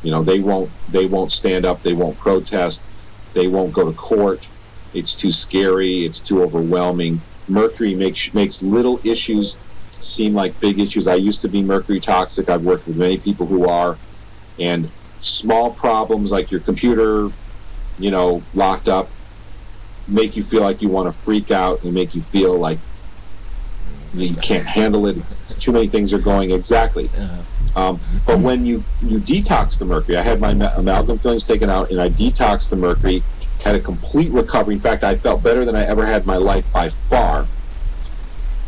You know, they won't stand up, they won't protest, they won't go to court. It's too scary, it's too overwhelming. Mercury makes little issues seem like big issues. I used to be mercury toxic. I've worked with many people who are, and small problems like your computer, you know, locked up, make you feel like you want to freak out and make you feel like you can't handle it. It's too many things are going, exactly. But when you detox the mercury, I had my amalgam fillings taken out and I detoxed the mercury, had a complete recovery. In fact, I felt better than I ever had in my life by far.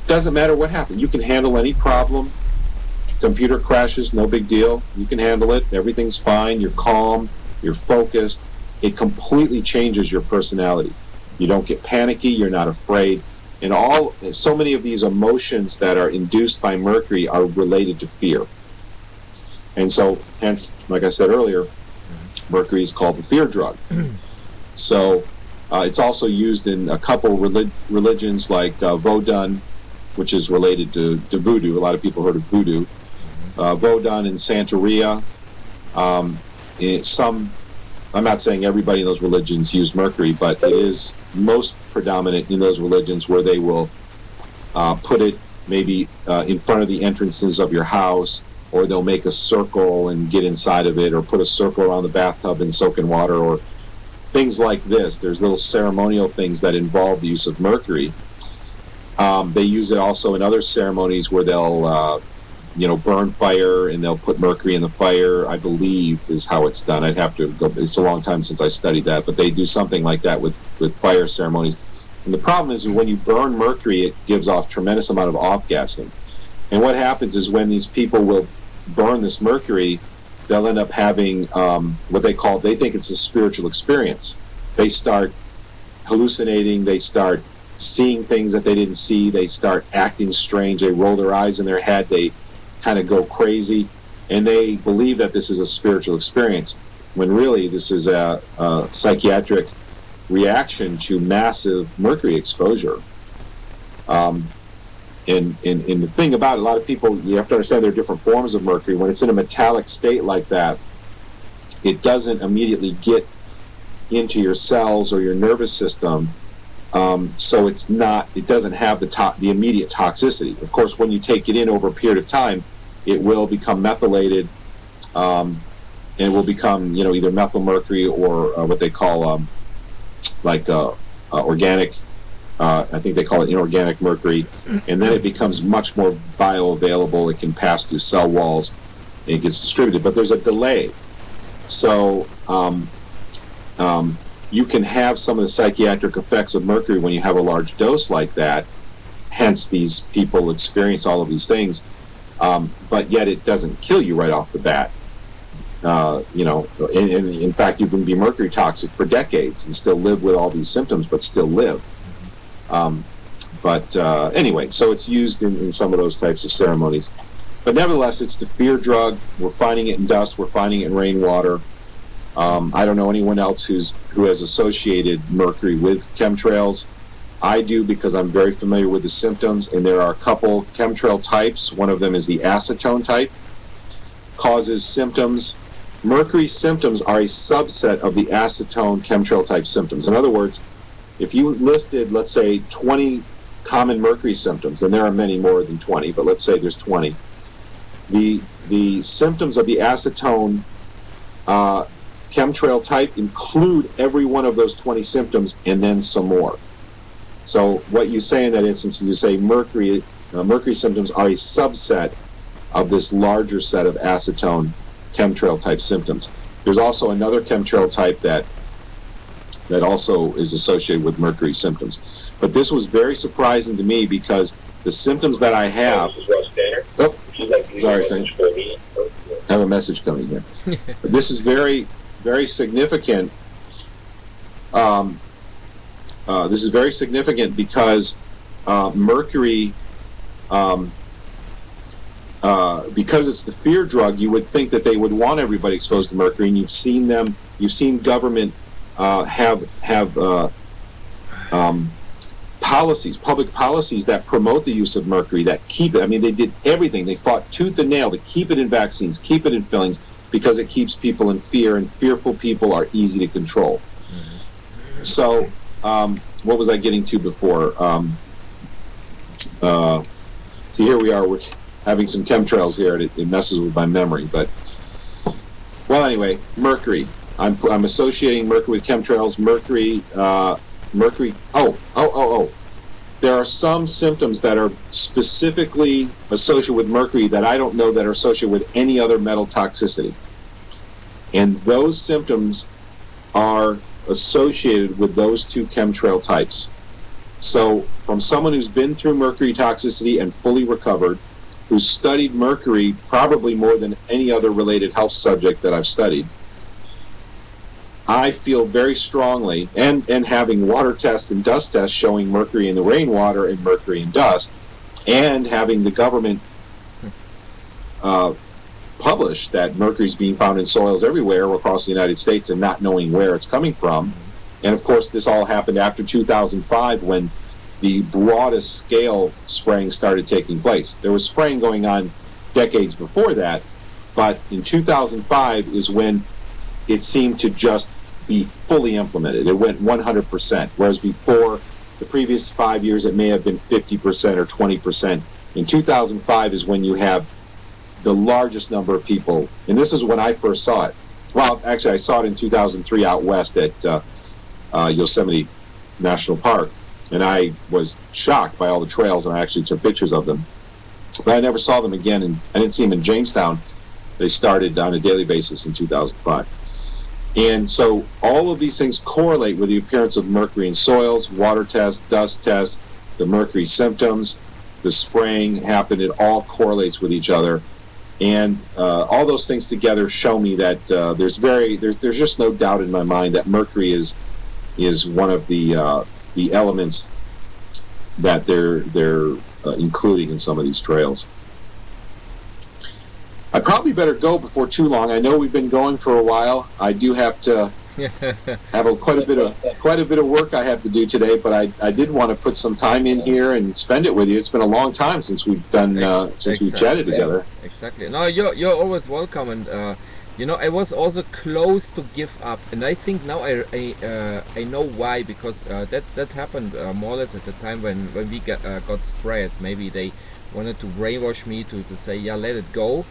Doesn't matter what happened. You can handle any problem. Computer crashes, no big deal. You can handle it. Everything's fine. You're calm. You're focused. It completely changes your personality. You don't get panicky. You're not afraid. And so many of these emotions that are induced by Mercury are related to fear. And so, hence, like I said earlier, Mercury is called the fear drug. So it's also used in a couple religions like Vodun, which is related to voodoo. A lot of people heard of voodoo. Vodun and Santeria. I'm not saying everybody in those religions use Mercury, but it is most predominant in those religions where they will put it maybe in front of the entrances of your house, or they'll make a circle and get inside of it, or put a circle around the bathtub and soak in water, or things like this. There's little ceremonial things that involve the use of Mercury. They use it also in other ceremonies where they'll burn fire, and they'll put mercury in the fire, I believe, is how it's done. I'd have to go. It's a long time since I studied that, but they do something like that with fire ceremonies. And the problem is when you burn mercury, it gives off a tremendous amount of off-gassing. And what happens is when these people will burn this mercury, they'll end up having what they think it's a spiritual experience. They start hallucinating. They start seeing things that they didn't see. They start acting strange. They roll their eyes in their head. They kind of go crazy, and they believe that this is a spiritual experience, when really this is a psychiatric reaction to massive mercury exposure. And the thing about it, a lot of people, you have to understand there are different forms of mercury. When it's in a metallic state like that, it doesn't immediately get into your cells or your nervous system, so it doesn't have the immediate toxicity. Of course, when you take it in over a period of time, it will become methylated, and it will become either methyl mercury or what they call organic. I think they call it inorganic mercury, and then it becomes much more bioavailable. It can pass through cell walls, and it gets distributed. But there's a delay, so you can have some of the psychiatric effects of mercury when you have a large dose like that. Hence, these people experience all of these things, but yet it doesn't kill you right off the bat. In fact, you can be mercury toxic for decades and still live with all these symptoms, but still live. Anyway, so it's used in some of those types of ceremonies. But nevertheless, it's the fear drug. We're finding it in dust. We're finding it in rainwater. I don't know anyone else who has associated mercury with chemtrails. I do, because I'm very familiar with the symptoms, and there are a couple chemtrail types. One of them is the acetone type. Causes symptoms. Mercury symptoms are a subset of the acetone chemtrail type symptoms. In other words, if you listed, let's say, 20 common mercury symptoms, and there are many more than 20, but let's say there's 20, the symptoms of the acetone chemtrail type include every one of those 20 symptoms and then some more. So what you say in that instance is you say mercury symptoms are a subset of this larger set of acetone chemtrail type symptoms. There's also another chemtrail type that also is associated with mercury symptoms. But this was very surprising to me, because the symptoms that I have... This is Russ Tanner. I have a message coming here. But this is very, very significant. This is very significant because mercury... because it's the fear drug, you would think that they would want everybody exposed to mercury, and you've seen government... have policies, public policies that promote the use of mercury, that keep it. I mean, they did everything. They fought tooth and nail to keep it in vaccines, keep it in fillings, because it keeps people in fear, and fearful people are easy to control. So, what was I getting to before? So here we are. We're having some chemtrails here, and it messes with my memory. But, well, anyway, mercury. I'm associating mercury with chemtrails. Mercury. There are some symptoms that are specifically associated with mercury that I don't know that are associated with any other metal toxicity, and those symptoms are associated with those two chemtrail types. So, from someone who's been through mercury toxicity and fully recovered, who studied mercury probably more than any other related health subject that I've studied, I feel very strongly, and having water tests and dust tests showing mercury in the rainwater and mercury in dust, and having the government publish that mercury is being found in soils everywhere across the United States and not knowing where it's coming from. And of course, this all happened after 2005 when the broadest scale spraying started taking place. There was spraying going on decades before that, but in 2005 is when it seemed to just be fully implemented. It went 100%, whereas before the previous 5 years, it may have been 50% or 20%. In 2005 is when you have the largest number of people, and this is when I first saw it. Well, actually, I saw it in 2003 out west at Yosemite National Park, and I was shocked by all the trails, and I actually took pictures of them. But I never saw them again, and I didn't see them in Jamestown. They started on a daily basis in 2005. And so all of these things correlate with the appearance of mercury in soils, water tests, dust tests, the mercury symptoms, the spraying happened. It all correlates with each other. And all those things together show me that there's just no doubt in my mind that mercury is one of the elements that they're including in some of these trails. I probably better go before too long. I know we've been going for a while. I do have to have quite a bit of work I have to do today, but I did want to put some time in here and spend it with you. It's been a long time since we've done we've chatted together. Yes, exactly. No, you're always welcome, and I was also close to give up, and I think now I know why, because that happened more or less at the time when we got sprayed. Maybe they wanted to brainwash me to say, yeah, let it go.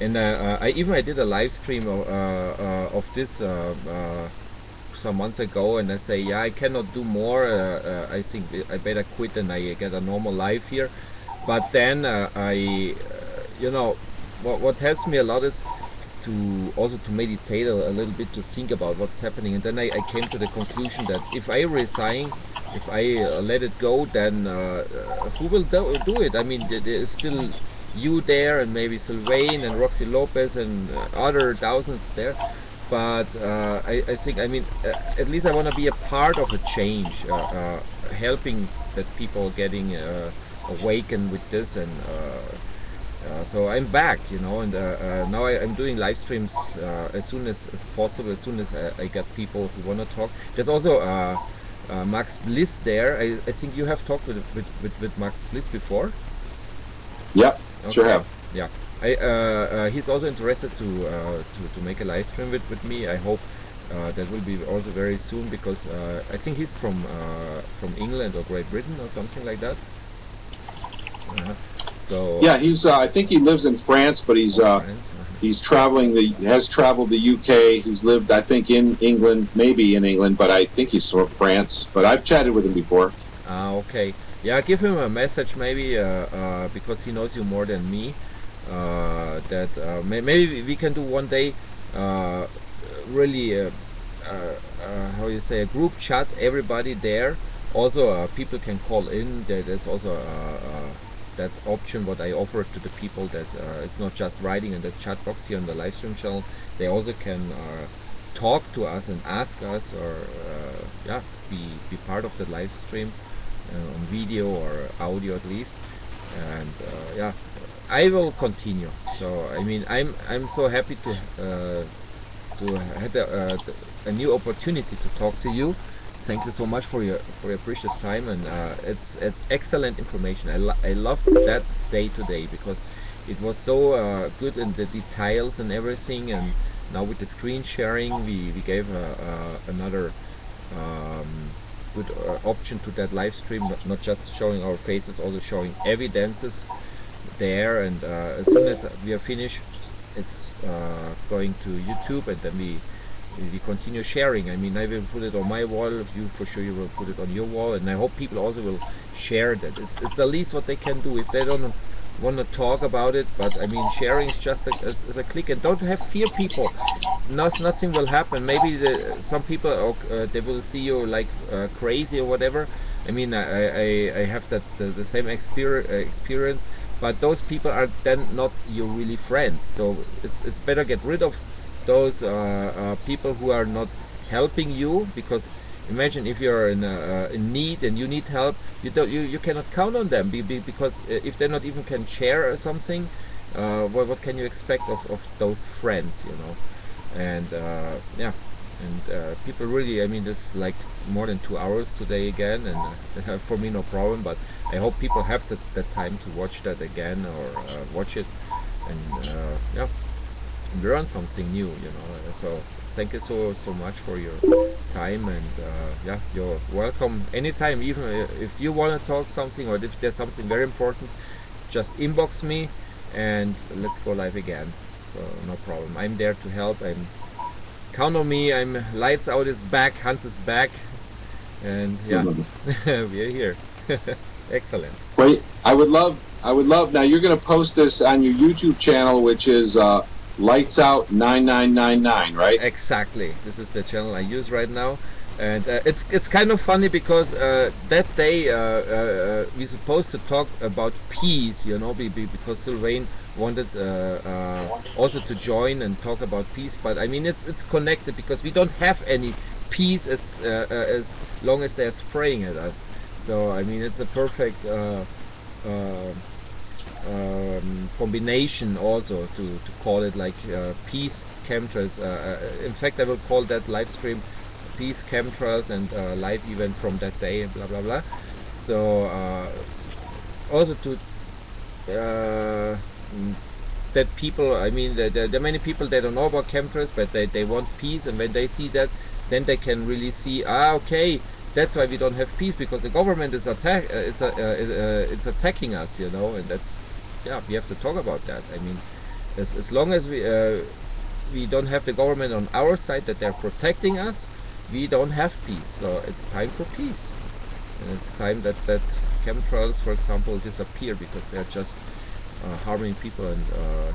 And I did a live stream of this some months ago, and I say, yeah, I cannot do more. I think I better quit and I get a normal life here. But then what helps me a lot is to meditate a little bit, to think about what's happening. And then I came to the conclusion that if I resign, if I let it go, then who will do it? I mean, there is still you there, and maybe Sylvain and Roxy Lopez and other thousands there, but at least I want to be a part of a change, helping that people getting awakened with this, and so I'm back, and now I'm doing live streams as soon as possible, as soon as I got people who want to talk. There's also Max Bliss there. I think you have talked with Max Bliss before. Yeah, okay. Sure have. Yeah, he's also interested to make a live stream with me. I hope that will be also very soon, because I think he's from England or Great Britain or something like that. So yeah, he's I think he lives in France, but he's traveling. Has traveled the UK. He's lived, I think, in England, maybe in England, but I think he's from France. But I've chatted with him before. Okay. Yeah, give him a message maybe, because he knows you more than me, that maybe we can do one day really a group chat, everybody there. Also people can call in. There's also that option what I offer to the people, that it's not just writing in the chat box here on the live stream channel. They also can talk to us and ask us, or be part of the live stream. On video or audio at least, and I will continue. So I mean, I'm so happy to have a new opportunity to talk to you. Thank you so much for your precious time, and it's excellent information. I loved that day today, because it was so good in the details and everything. And now with the screen sharing, we gave another good option to that live stream, not just showing our faces, also showing evidences there. And as soon as we are finished, it's going to YouTube, and then we continue sharing. I mean, I will put it on my wall. You for sure, you will put it on your wall, and I hope people also will share that. It's the least what they can do if they don't want to talk about it. But I mean, sharing is just a click, and don't have fear, people. Nothing will happen. Maybe some people they will see you like crazy or whatever, I mean, I have that the same experience, but those people are then not your really friends. So it's better get rid of those people who are not helping you, because imagine if you're in need and you need help, you cannot count on them, because if they not even can share or something, what can you expect of those friends, you know? And yeah. And people really, I mean, it's like more than 2 hours today again, and for me no problem, but I hope people have the time to watch that again, or watch it, and yeah, learn something new, you know. So thank you so much for your time, and yeah, you're welcome anytime. Even if you want to talk something, or if there's something very important, just inbox me and let's go live again. So no problem, I'm there to help. Count on me. I'm Lights Out is back. Hans is back, and yeah, we are here. Excellent. Wait, I would love. Now you're going to post this on your YouTube channel, which is Lights Out 9999, right? Exactly. This is the channel I use right now, and it's kind of funny because that day we're supposed to talk about peace, you know, because Sylvain wanted also to join and talk about peace, but I mean it's connected, because we don't have any peace as long as they're spraying at us. So I mean it's a perfect combination also to call it like peace chemtrails. In fact, I will call that live stream peace chemtrails and live event from that day and blah blah blah. So also to that people, I mean, there are many people that don't know about chemtrails, but they want peace, and when they see that, then they can really see, okay, that's why we don't have peace, because the government is it's attacking us, you know. And that's, yeah, we have to talk about that. I mean, as long as we don't have the government on our side, that they're protecting us, we don't have peace. So it's time for peace, and it's time that chemtrails, for example, disappear, because they're just harming people and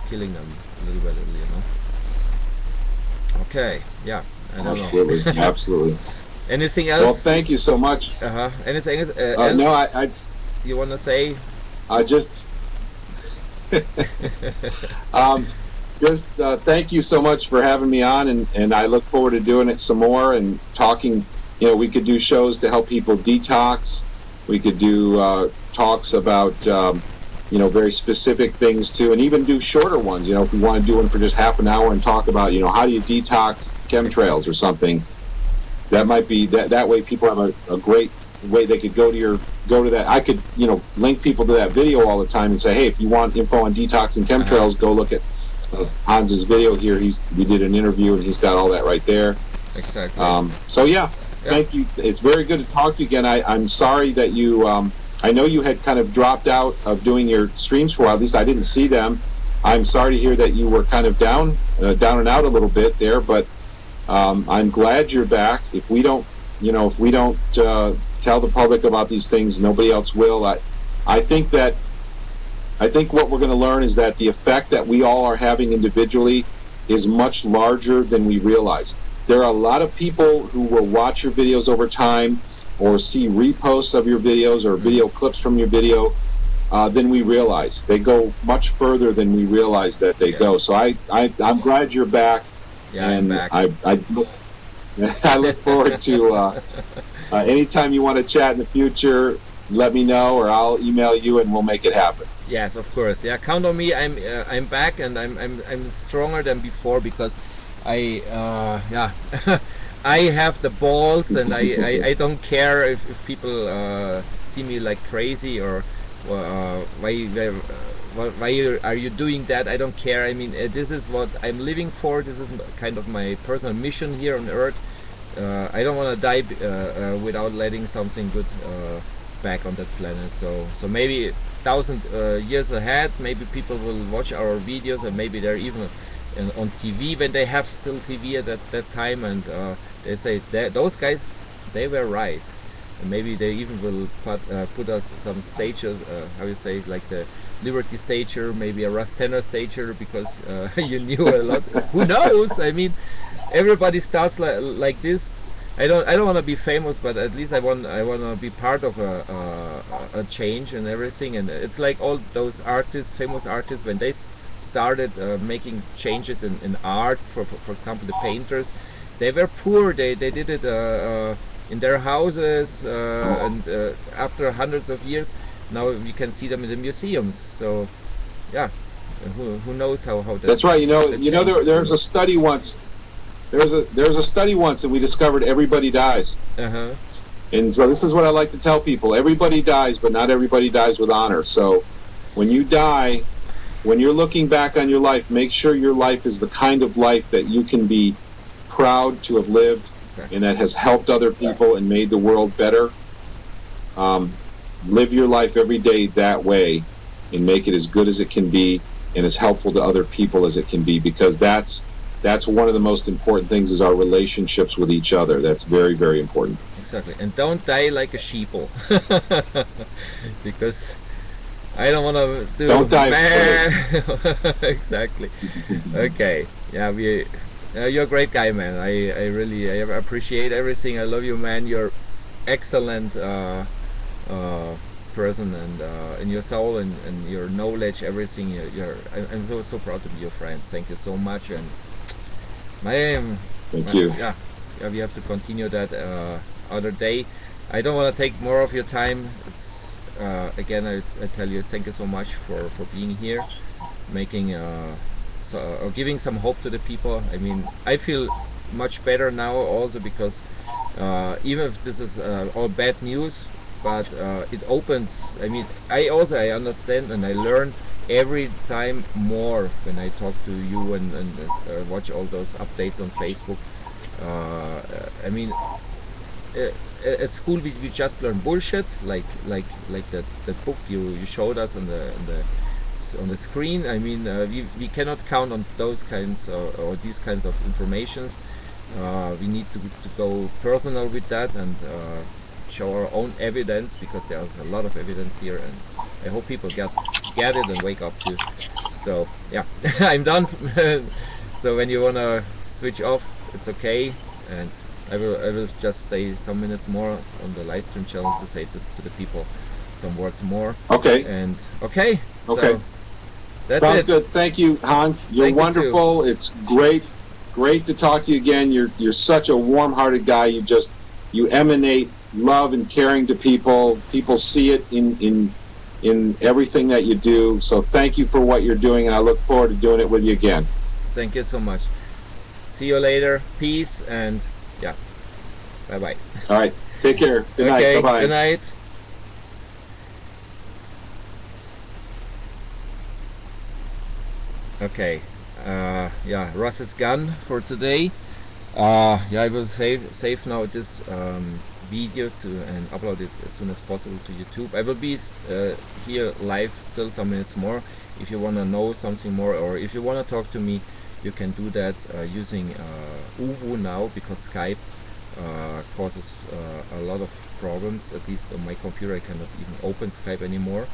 killing them little by little, you know. Okay, yeah, I don't know. Absolutely. Anything else? Well, thank you so much. Anything else? No, I you want to say? I just thank you so much for having me on, and I look forward to doing it some more and talking. You know, we could do shows to help people detox. We could do talks about. You know, very specific things too, and even do shorter ones, you know, if we want to do one for just half an hour and talk about, you know, how do you detox chemtrails or something. That might be that way people have a great way they could go to that. I could, you know, link people to that video all the time and say, hey, if you want info on detox and chemtrails, go look at Hans's video here. We did an interview and he's got all that right there. Exactly. So yeah, thank you. It's very good to talk to you again. I'm sorry that you I know you had kind of dropped out of doing your streams for a while. At least I didn't see them. I'm sorry to hear that you were kind of down and out a little bit there, but I'm glad you're back. If we don't, you know, tell the public about these things, nobody else will. I think what we're going to learn is that the effect that we all are having individually is much larger than we realize. There are a lot of people who will watch your videos over time, or see reposts of your videos or video clips from your video than we realize. They go much further than we realize that they go. So I'm glad you're back. Yeah, and I'm back. I look forward to anytime you want to chat in the future, let me know, or I'll email you and we'll make it happen. Yes, of course. Yeah, count on me. I'm back, and I'm stronger than before, because I have the balls, and I don't care if people see me like crazy, or why are you doing that? I don't care. I mean, this is what I'm living for. This is kind of my personal mission here on Earth. I don't want to die without letting something good back on that planet. So maybe 1,000 years ahead, maybe people will watch our videos, and maybe they're even on TV when they have still TV at that time, and they say those guys, they were right, and maybe they even will put us some stages, how you say, like the Liberty stager, maybe a Russ Tanner stager, because you knew a lot. Who knows? I mean, everybody starts like this, I don't want to be famous, but at least I want to be part of a change and everything. And it's like all those artists, famous artists, when they started making changes in art, for example, the painters, they were poor. They did it in their houses, and after hundreds of years, now we can see them in the museums. So, yeah, who knows how that. That's right. You know, there's a study once. There's a study once that we discovered everybody dies. Uh-huh. And so this is what I like to tell people: everybody dies, but not everybody dies with honor. So, when you die, when you're looking back on your life, make sure your life is the kind of life that you can be proud to have lived, exactly, and that has helped other people, exactly, and made the world better. Live your life every day that way, and make it as good as it can be, and as helpful to other people as it can be, because that's one of the most important things is our relationships with each other. That's very, very important. Exactly, and don't die like a sheeple, because I don't want to do. Don't die. Exactly. Okay. Yeah, you're a great guy, man. I really appreciate everything. I love you, man. You're excellent person, and in your soul and your knowledge, everything. I'm so proud to be your friend. Thank you so much. And thank you. Yeah. We have to continue that other day. I don't want to take more of your time. It's. Again, I tell you, thank you so much for being here, making or giving some hope to the people. I mean, I feel much better now also because even if this is all bad news, but it opens. I mean, I understand and I learn every time more when I talk to you and watch all those updates on Facebook. I mean. At school we just learn bullshit like that book you showed us on the screen. I mean, we cannot count on those kinds or these kinds of informations. We need to go personal with that and show our own evidence, because there's a lot of evidence here, and I hope people get it and wake up too. So yeah, I'm done. So when you wanna switch off, it's okay, and I will just stay some minutes more on the live stream channel to say to the people some words more. Okay. Okay. So that's sounds it. Good. Thank you, Hans. You're wonderful. It's great to talk to you again. You're such a warm-hearted guy. You emanate love and caring to people. People see it in everything that you do. So thank you for what you're doing, and I look forward to doing it with you again. Thank you so much. See you later. Peace and. Yeah. Bye-bye. All right. Take care. Good night. Okay. Bye-bye. Good night. Okay. Yeah. Russ is gone for today. Yeah, I will save now this video and upload it as soon as possible to YouTube. I will be here live still some minutes more. If you want to know something more, or if you want to talk to me, you can do that using ooVoo now, because Skype causes a lot of problems. At least on my computer I cannot even open Skype anymore.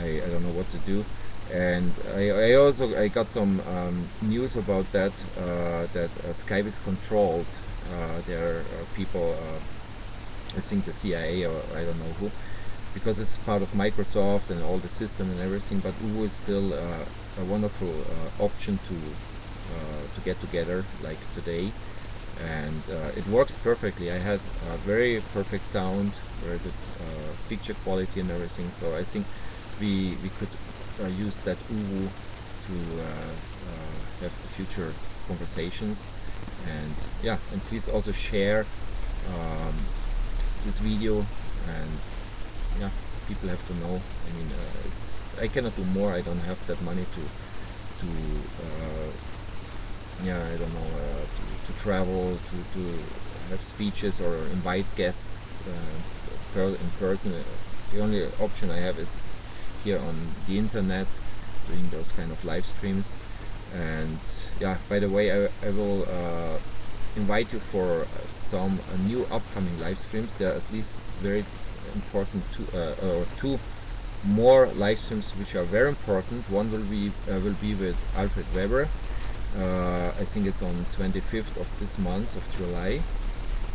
I don't know what to do. And I also got some news about that, Skype is controlled. There are people, I think the CIA or I don't know who, because it's part of Microsoft and all the system and everything. But ooVoo is still a wonderful option to get together like today, and it works perfectly. I had a very perfect sound, very good picture quality and everything, so I think we could use that ooVoo to have the future conversations. And yeah, and please also share this video, and yeah, people have to know. I mean, I cannot do more. I don't have that money to yeah, I don't know, to travel, to have speeches or invite guests in person. The only option I have is here on the internet, doing those kind of live streams. And yeah, by the way, I will invite you for some new upcoming live streams. There are at least very important two more live streams which are very important. One will be with Alfred Weber. I think it's on 25th of this month of July,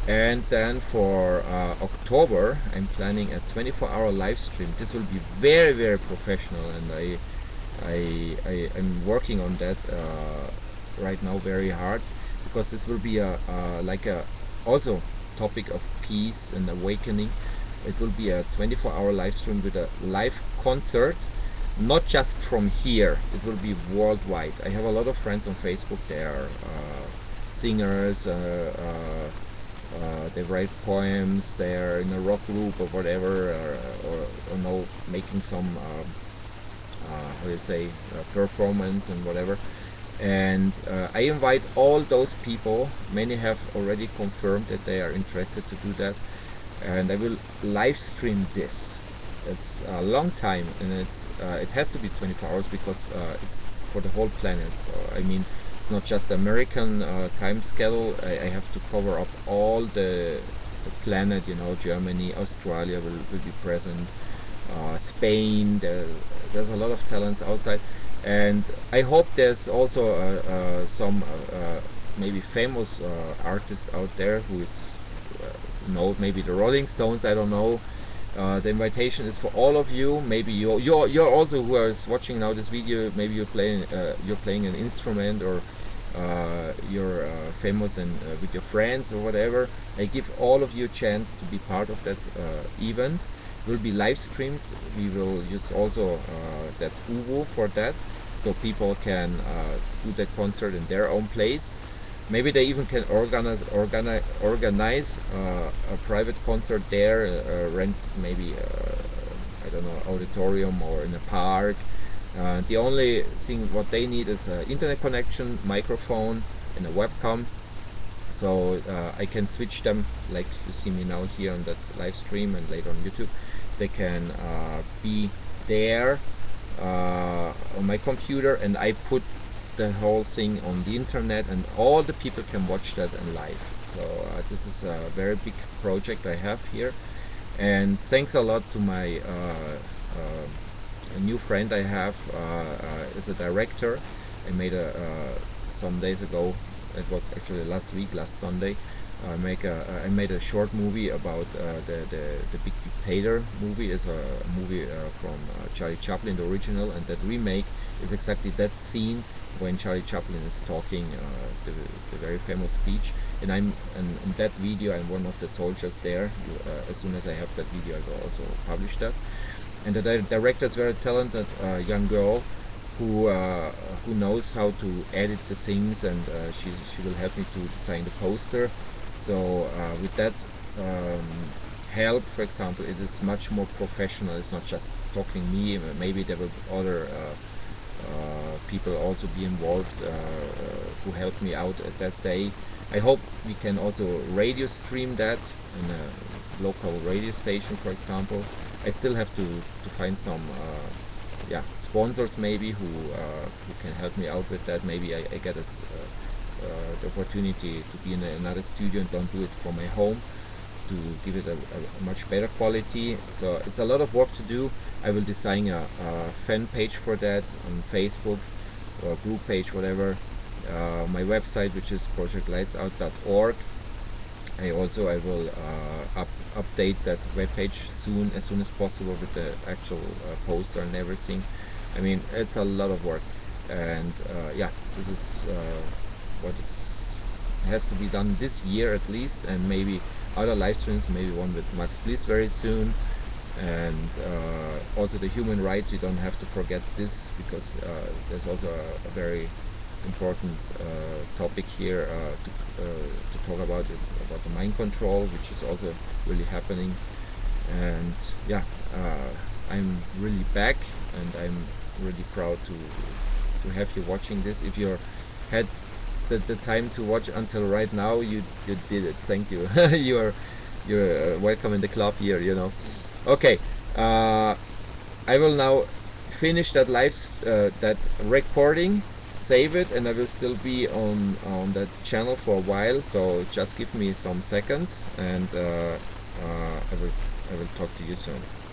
And then for October, I'm planning a 24-hour live stream. This will be very, very professional, and I'm working on that right now very hard, because this will be a like a also topic of peace and awakening. It will be a 24-hour live stream with a live concert, not just from here. It will be worldwide. I have a lot of friends on Facebook. They are singers. They write poems, they are in a rock group or whatever, or no, making some how do you say, performance and whatever. And I invite all those people. Many have already confirmed that they are interested to do that, and I will live stream this. It's a long time, and it's it has to be 24 hours because it's for the whole planet. So I mean, it's not just American time schedule. I have to cover up all the planet, you know. Germany, Australia will be present, Spain, there's a lot of talents outside. And I hope there's also some maybe famous artist out there who is, you know, maybe the Rolling Stones, I don't know. The invitation is for all of you. Maybe you're also who is watching now this video. Maybe you're playing an instrument, or you're famous and with your friends or whatever. I give all of you a chance to be part of that event. It will be live streamed. We will use also that ooVoo for that, so people can do that concert in their own place. Maybe they even can organize a private concert there, rent maybe, I don't know, auditorium or in a park. The only thing what they need is an internet connection, microphone, and a webcam. So I can switch them, like you see me now here on that live stream and later on YouTube. They can be there on my computer, and I put the whole thing on the internet, and all the people can watch that in live. So this is a very big project I have here, and thanks a lot to my a new friend I have as a director. I made a some days ago, it was actually last week, last Sunday, I made a short movie about the Big Dictator movie. Is a movie from Charlie Chaplin, the original, and that remake is exactly that scene when Charlie Chaplin is talking the very famous speech. And I'm in that video, I'm one of the soldiers there. As soon as I have that video, I will also publish that. And the director is very talented young girl who knows how to edit the things, and she will help me to design the poster. So with that help, for example, it is much more professional. It's not just talking me. Maybe there will be other people also be involved who helped me out at that day. I hope we can also radio stream that in a local radio station, for example. I still have to find some yeah, sponsors maybe who can help me out with that. Maybe I get the opportunity to be in another studio and don't do it from my home, to give it a much better quality. So it's a lot of work to do. I will design a fan page for that on Facebook, or a group page, whatever. My website, which is projectlightsout.org. I will update that webpage soon, as soon as possible, with the actual poster and everything. I mean, it's a lot of work, and yeah, this is what has to be done this year at least, and maybe other live streams, maybe one with Max Bliss very soon. And also the human rights, we don't have to forget this, because there's also a very important topic here to talk about, is about the mind control, which is also really happening. And yeah, I'm really back, and I'm really proud to have you watching this. If you had the time to watch until right now, you did it. Thank you. you're welcome in the club here, you know. Okay, I will now finish that that recording, save it, and I will still be on that channel for a while. So just give me some seconds, and I will talk to you soon.